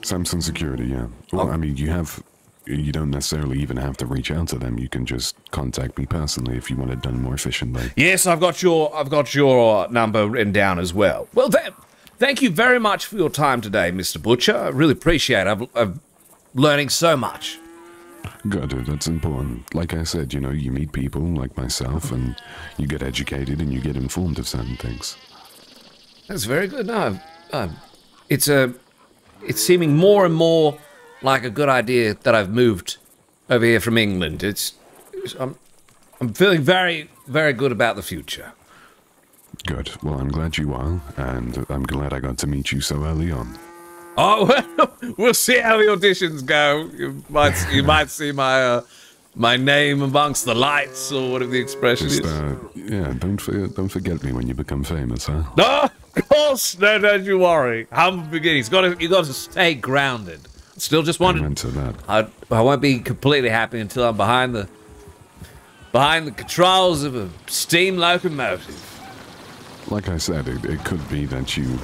Samson Security, yeah. Well, oh. I mean, you have, you don't necessarily even have to reach out to them. You can just contact me personally if you want it done more efficiently. Yes, I've got your, I've got your number written down as well. Well, th thank you very much for your time today, Mister Butcher. I really appreciate it. I've, I'm learning so much. Good, that's important. Like I said, you know, you meet people like myself, and you get educated and you get informed of certain things. That's very good. No, no, it's a, it's seeming more and more like a good idea that I've moved over here from England. It's, it's I'm, I'm feeling very, very good about the future. Good. Well, I'm glad you are, and I'm glad I got to meet you so early on. Oh, well, we'll see how the auditions go. You might, you might see my. Uh, My name amongst the lights, or whatever the expression Just, is. Uh, yeah, don't forget, don't forget me when you become famous, huh? No, of course, no, don't you worry. Humble beginnings. Got to, you got to stay grounded. Still, just wanted. To that. I, I won't be completely happy until I'm behind the, behind the controls of a steam locomotive. Like I said, it, it could be that you.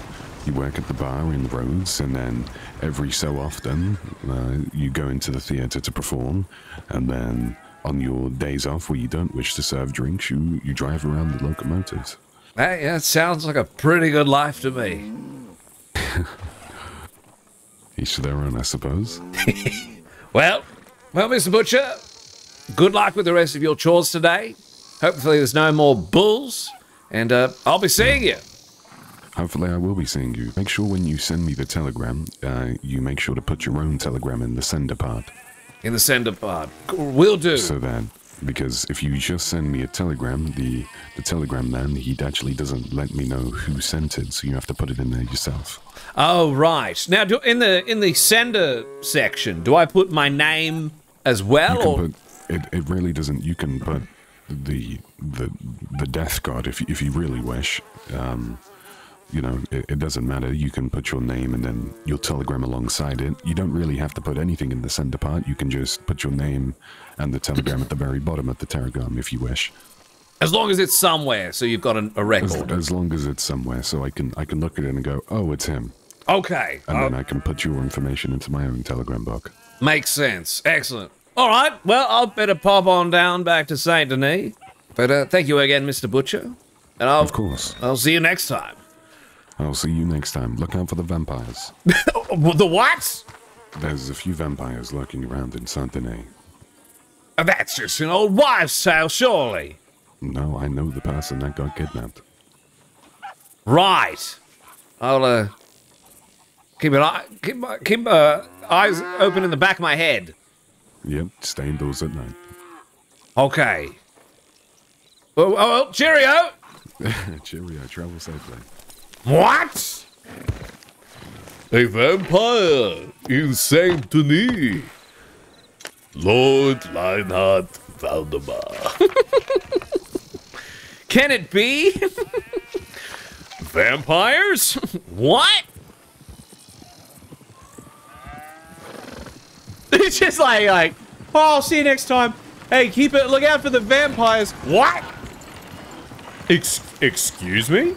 You work at the bar in Rhodes, and then every so often uh, you go into the theatre to perform, and then on your days off where you don't wish to serve drinks, you, you drive around the locomotives. Hey, that sounds like a pretty good life to me. Each to their own, I suppose. well, well, Mister Butcher, good luck with the rest of your chores today. Hopefully there's no more bulls, and uh, I'll be seeing you. Hopefully I will be seeing you. Make sure when you send me the telegram, uh, you make sure to put your own telegram in the sender part. In the sender part. Will do. So that, because if you just send me a telegram, the, the telegram man, he actually doesn't let me know who sent it, so you have to put it in there yourself. Oh, right. Now, do, in the in the sender section, do I put my name as well? Or? Put, it, it really doesn't. You can put the the, the death card if, if you really wish. Um... You know, it, it doesn't matter. You can put your name and then your telegram alongside it. You don't really have to put anything in the sender part. You can just put your name and the telegram at the very bottom at the telegram if you wish. As long as it's somewhere, so you've got an, a record. As, as long as it's somewhere, so I can I can look at it and go, oh, it's him. Okay. And um, then I can put your information into my own telegram book. Makes sense. Excellent. All right, well, I'll better pop on down back to Saint Denis. But uh, thank you again, Mister Butcher. And I'll, of course. I'll see you next time. I'll see you next time. Look out for the vampires. The what? There's a few vampires lurking around in Saint Denis. That's just an old wives' tale, surely. No, I know the person that got kidnapped. Right. I'll uh, keep an eye, keep my keep uh, eyes open in the back of my head. Yep, stay indoors at night. Okay. Oh, oh, oh cheerio. Cheerio. Travel safely. What? A vampire in Saint Denis. Lord Lionheart Valdemar. Can it be? Vampires? What? It's just like, like, oh, I'll see you next time. Hey, keep it, look out for the vampires. What? Ex excuse me?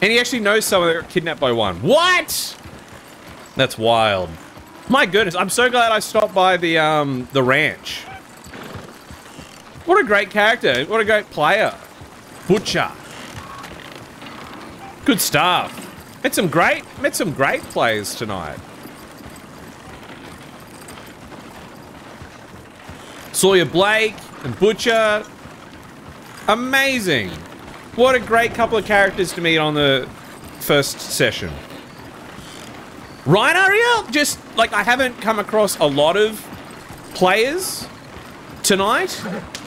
And he actually knows someone that got kidnapped by one. What? That's wild. My goodness, I'm so glad I stopped by the um the ranch. What a great character. What a great player. Butcher. Good stuff. Met some great met some great players tonight. Sawyer Blake and Butcher. Amazing. What a great couple of characters to meet on the first session. Right, Ariel? Just, like, I haven't come across a lot of players tonight,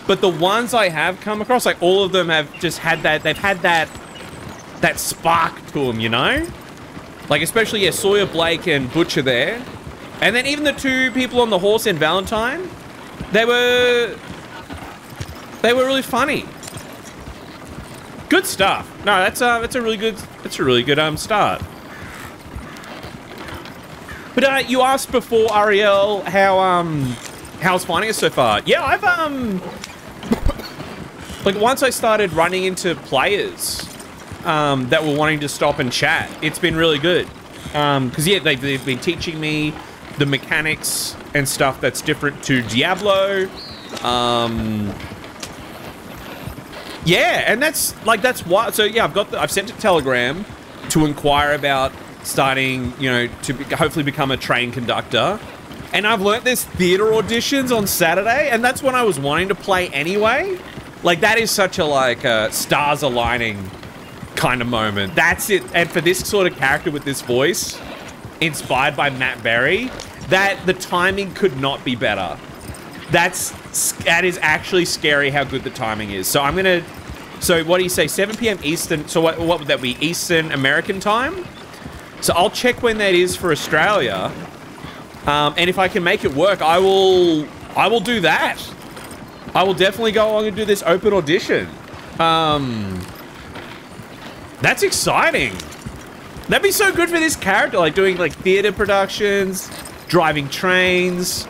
but the ones I have come across, like, all of them have just had that, they've had that, that spark to them, you know? Like, especially, yeah, Sawyer Blake and Butcher there. And then even the two people on the horse in Valentine, they were, they were really funny. Good stuff. No, that's, uh, that's a really good, that's a really good, um, start. But uh, you asked before, Ariel, how um, how's finding it so far? Yeah, I've um, like once I started running into players um, that were wanting to stop and chat, it's been really good. Um, cause yeah, they've, they've been teaching me the mechanics and stuff that's different to Diablo. Um, yeah, and that's like that's why. So yeah, I've got the, I've sent a telegram to inquire about starting, you know, to be, hopefully become a train conductor. And I've learnt there's theater auditions on Saturday, and that's when I was wanting to play anyway. Like, that is such a, like, uh, stars aligning kind of moment. That's it. And for this sort of character with this voice, inspired by Matt Berry, that the timing could not be better. That's, that is actually scary how good the timing is. So I'm gonna, so what do you say, seven p m Eastern, so what, what would that be, Eastern American time? So I'll check when that is for Australia, um, and if I can make it work, I will. I will do that. I will definitely go along and do this open audition. Um, that's exciting. That'd be so good for this character, like doing like theater productions, driving trains.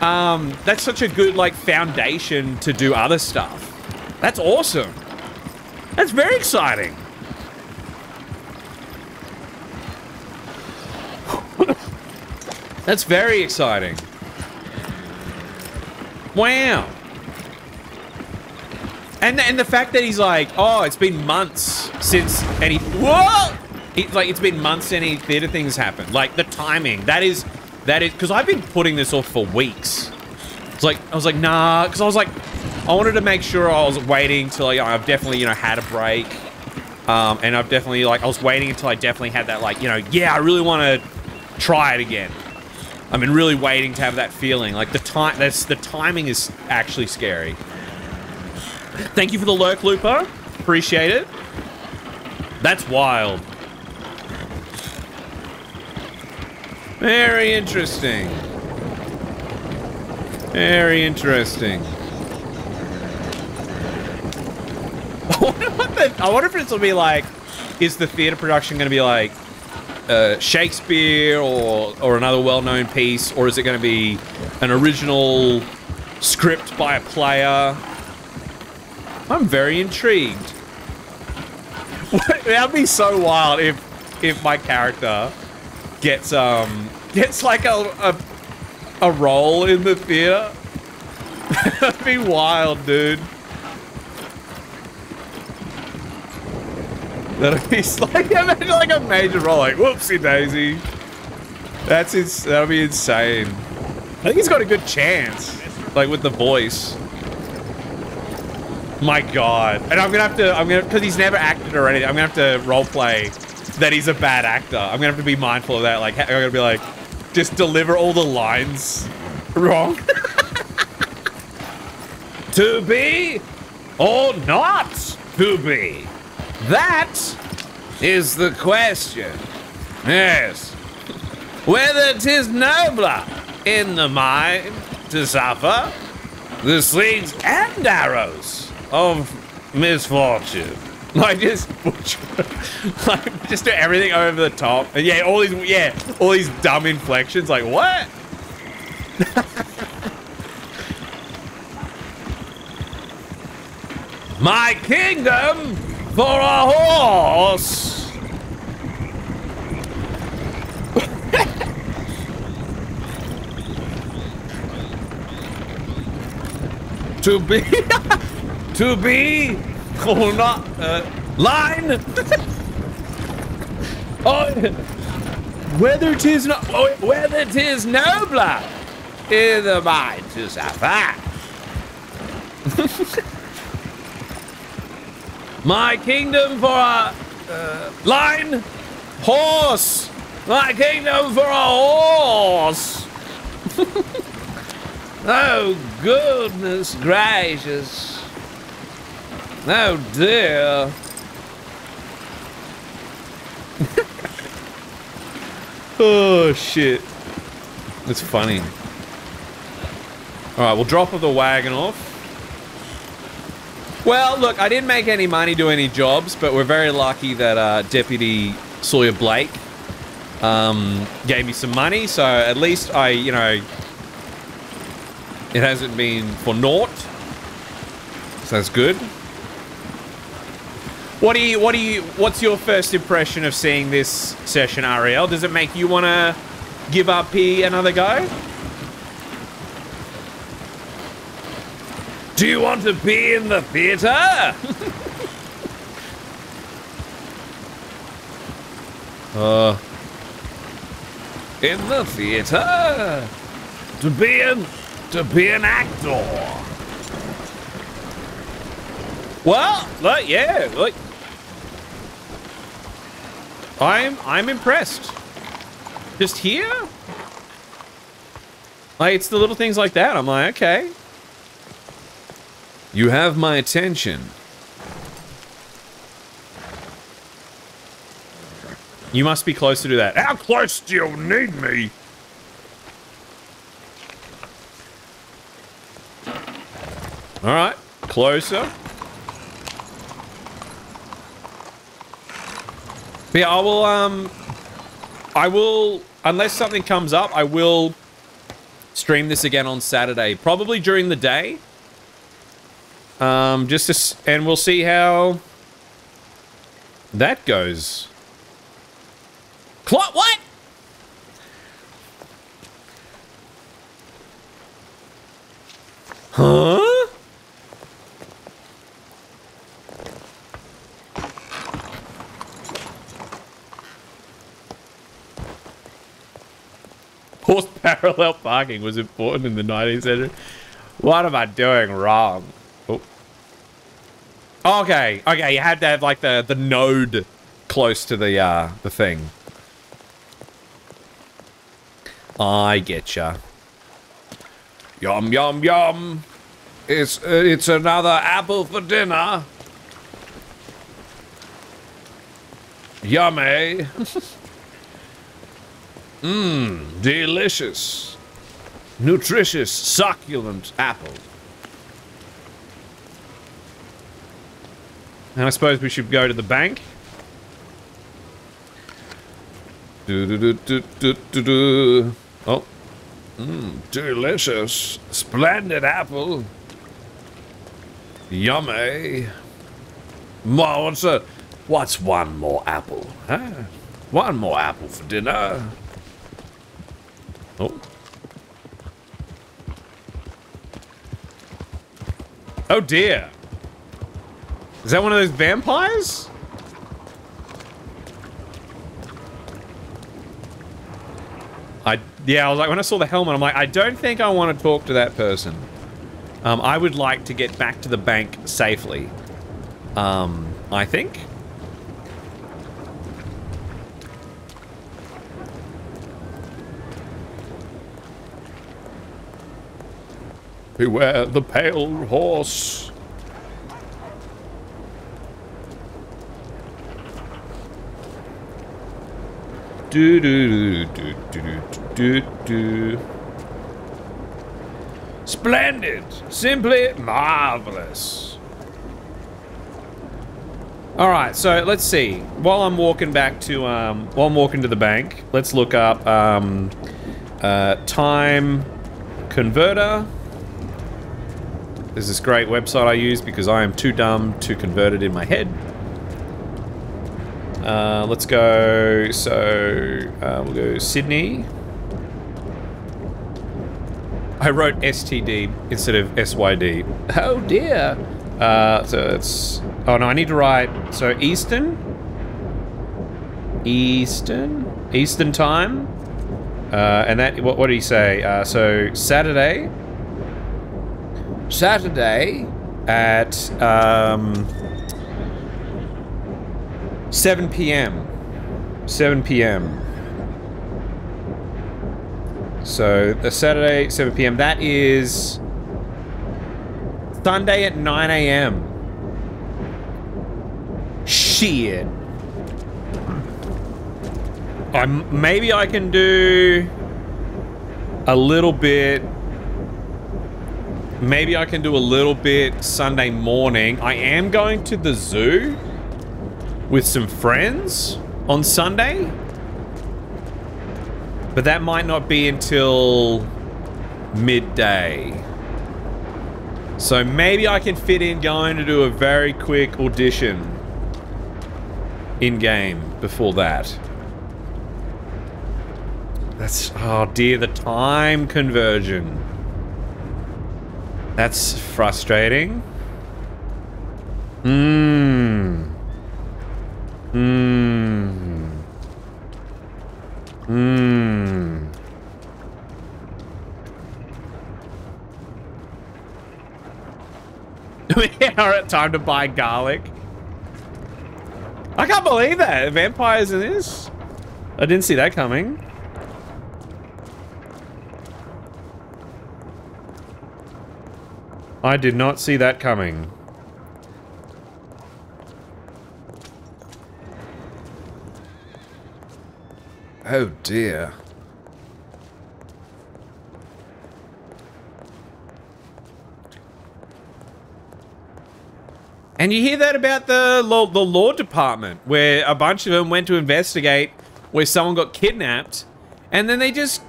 Um, that's such a good like foundation to do other stuff. That's awesome. That's very exciting. That's very exciting. Wow. And th and the fact that he's like, oh, it's been months since any, whoa! It, like, it's been months any theater things happened. Like, the timing, that is, that is, because I've been putting this off for weeks. It's like, I was like, nah, because I was like, I wanted to make sure I was waiting till like, I've definitely, you know, had a break. Um, and I've definitely, like, I was waiting until I definitely had that, like, you know, yeah, I really want to try it again. I've been really waiting to have that feeling. Like the time, that's the timing is actually scary. Thank you for the lurk, Looper. Appreciate it. That's wild. Very interesting. Very interesting. I wonder what the, I wonder if it's gonna be like, is the theater production gonna be like, Uh, Shakespeare or or another well-known piece, or is it going to be an original script by a player? I'm very intrigued. That'd be so wild if if my character gets um gets like a, a a role in the theater? That'd be wild, dude. That'd be like, imagine like a major role, like whoopsie daisy. That's ins that'd be insane. I think he's got a good chance, like with the voice. My God. And I'm gonna have to, I'm gonna, cause he's never acted or anything, I'm gonna have to roleplay that he's a bad actor. I'm gonna have to be mindful of that. Like, I'm gonna be like, just deliver all the lines wrong. To be or not to be. That is the question. Yes. Whether 'tis nobler in the mind to suffer the slings and arrows of misfortune. Like just butcher, like just do everything over the top, and yeah, all these yeah, all these dumb inflections. Like what? My kingdom for a horse. To be, to be. Or not uh, line. Oh, whether 'tis not, oh, whether 'tis nobler in the mind to suffer. My kingdom for a uh, line horse. My kingdom for a horse. Oh goodness gracious. Oh dear. Oh shit. That's funny. Alright, we'll drop the wagon off. Well, look, I didn't make any money doing any jobs, but we're very lucky that uh, Deputy Sawyer Blake um, gave me some money, so at least I, you know, it hasn't been for naught. So that's good. What do you, what do you, what's your first impression of seeing this session, Ariel? Does it make you want to give R P another go? Do you want to be in the theater? uh, in the theater? To be an, to be an actor. Well, look, yeah, look. I'm, I'm impressed. Just here? Like, it's the little things like that. I'm like, okay. You have my attention. You must be close to do that. How close do you need me? All right, closer. But yeah, I will, um, I will, unless something comes up, I will stream this again on Saturday, probably during the day. Um, just to, and we'll see how that goes. Clot what? Huh? Horse parallel parking was important in the nineteenth century. What am I doing wrong? Okay, okay, you had to have like the the node close to the uh the thing. I getcha. Yum yum yum. It's uh, it's another apple for dinner. Yummy. Mmm, delicious, nutritious, succulent apple. And I suppose we should go to the bank. Do, do, do, do, do, do, do. Oh. Mm, delicious. Splendid apple. Yummy. More, what's, a, what's one more apple? Huh? One more apple for dinner. Oh. Oh dear. Is that one of those vampires? I, yeah, I was like, when I saw the helmet, I'm like, I don't think I want to talk to that person. Um, I would like to get back to the bank safely. Um, I think. Beware the pale horse. Do do do do do do do. Splendid, simply marvelous. All right, so let's see. While I'm walking back to um, while I'm walking to the bank, let's look up um, uh, time converter. There's this great website I use because I am too dumb to convert it in my head. Uh, let's go, so uh, we'll go Sydney. I wrote S T D instead of S Y D. Oh dear. Uh, so it's, oh no, I need to write, so Eastern? Eastern? Eastern time? Uh, and that, what, what did he say? Uh, so Saturday. Saturday at um, seven P M seven P M So the Saturday seven P M That is Sunday at nine A M Shit. I'm maybe I can do a little bit. Maybe I can do a little bit Sunday morning. I am going to the zoo with some friends on Sunday. But that might not be until midday. So maybe I can fit in going to do a very quick audition in game before that. That's, oh dear, the time conversion. That's frustrating. Mmm. Mmm. Mmm. Alright, time to buy garlic. I can't believe that. Vampires in this? I didn't see that coming. I did not see that coming. Oh dear. And you hear that about the law, the law department, where a bunch of them went to investigate where someone got kidnapped, and then they just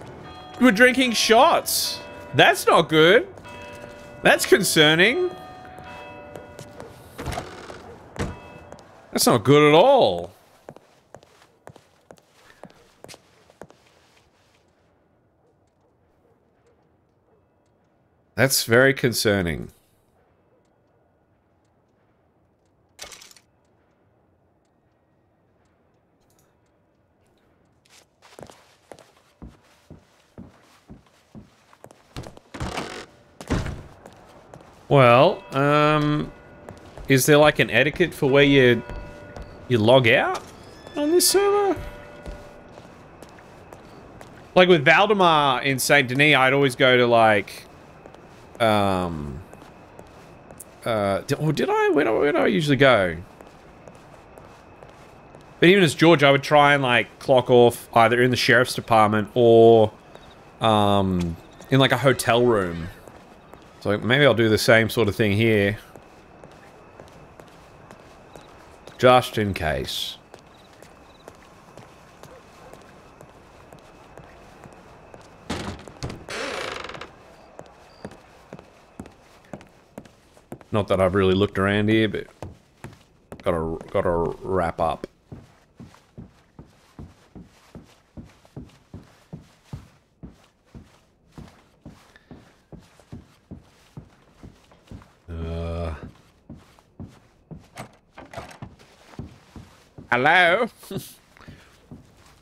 were drinking shots. That's not good. That's concerning. That's not good at all. That's very concerning. Well, um, is there like an etiquette for where you, you log out on this server? Like with Valdemar in Saint Denis, I'd always go to like, um, uh, did, or did I? Where do, where do I usually go? But even as George, I would try and like clock off either in the sheriff's department or, um, in like a hotel room. So maybe I'll do the same sort of thing here. Just in case. Not that I've really looked around here, but gotta gotta wrap up. Uh Hello?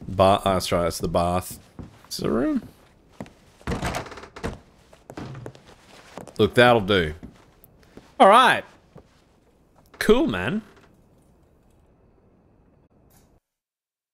Bath. Oh, that's right, it's the bath. Is there a room? Look, that'll do. Alright. Cool, man.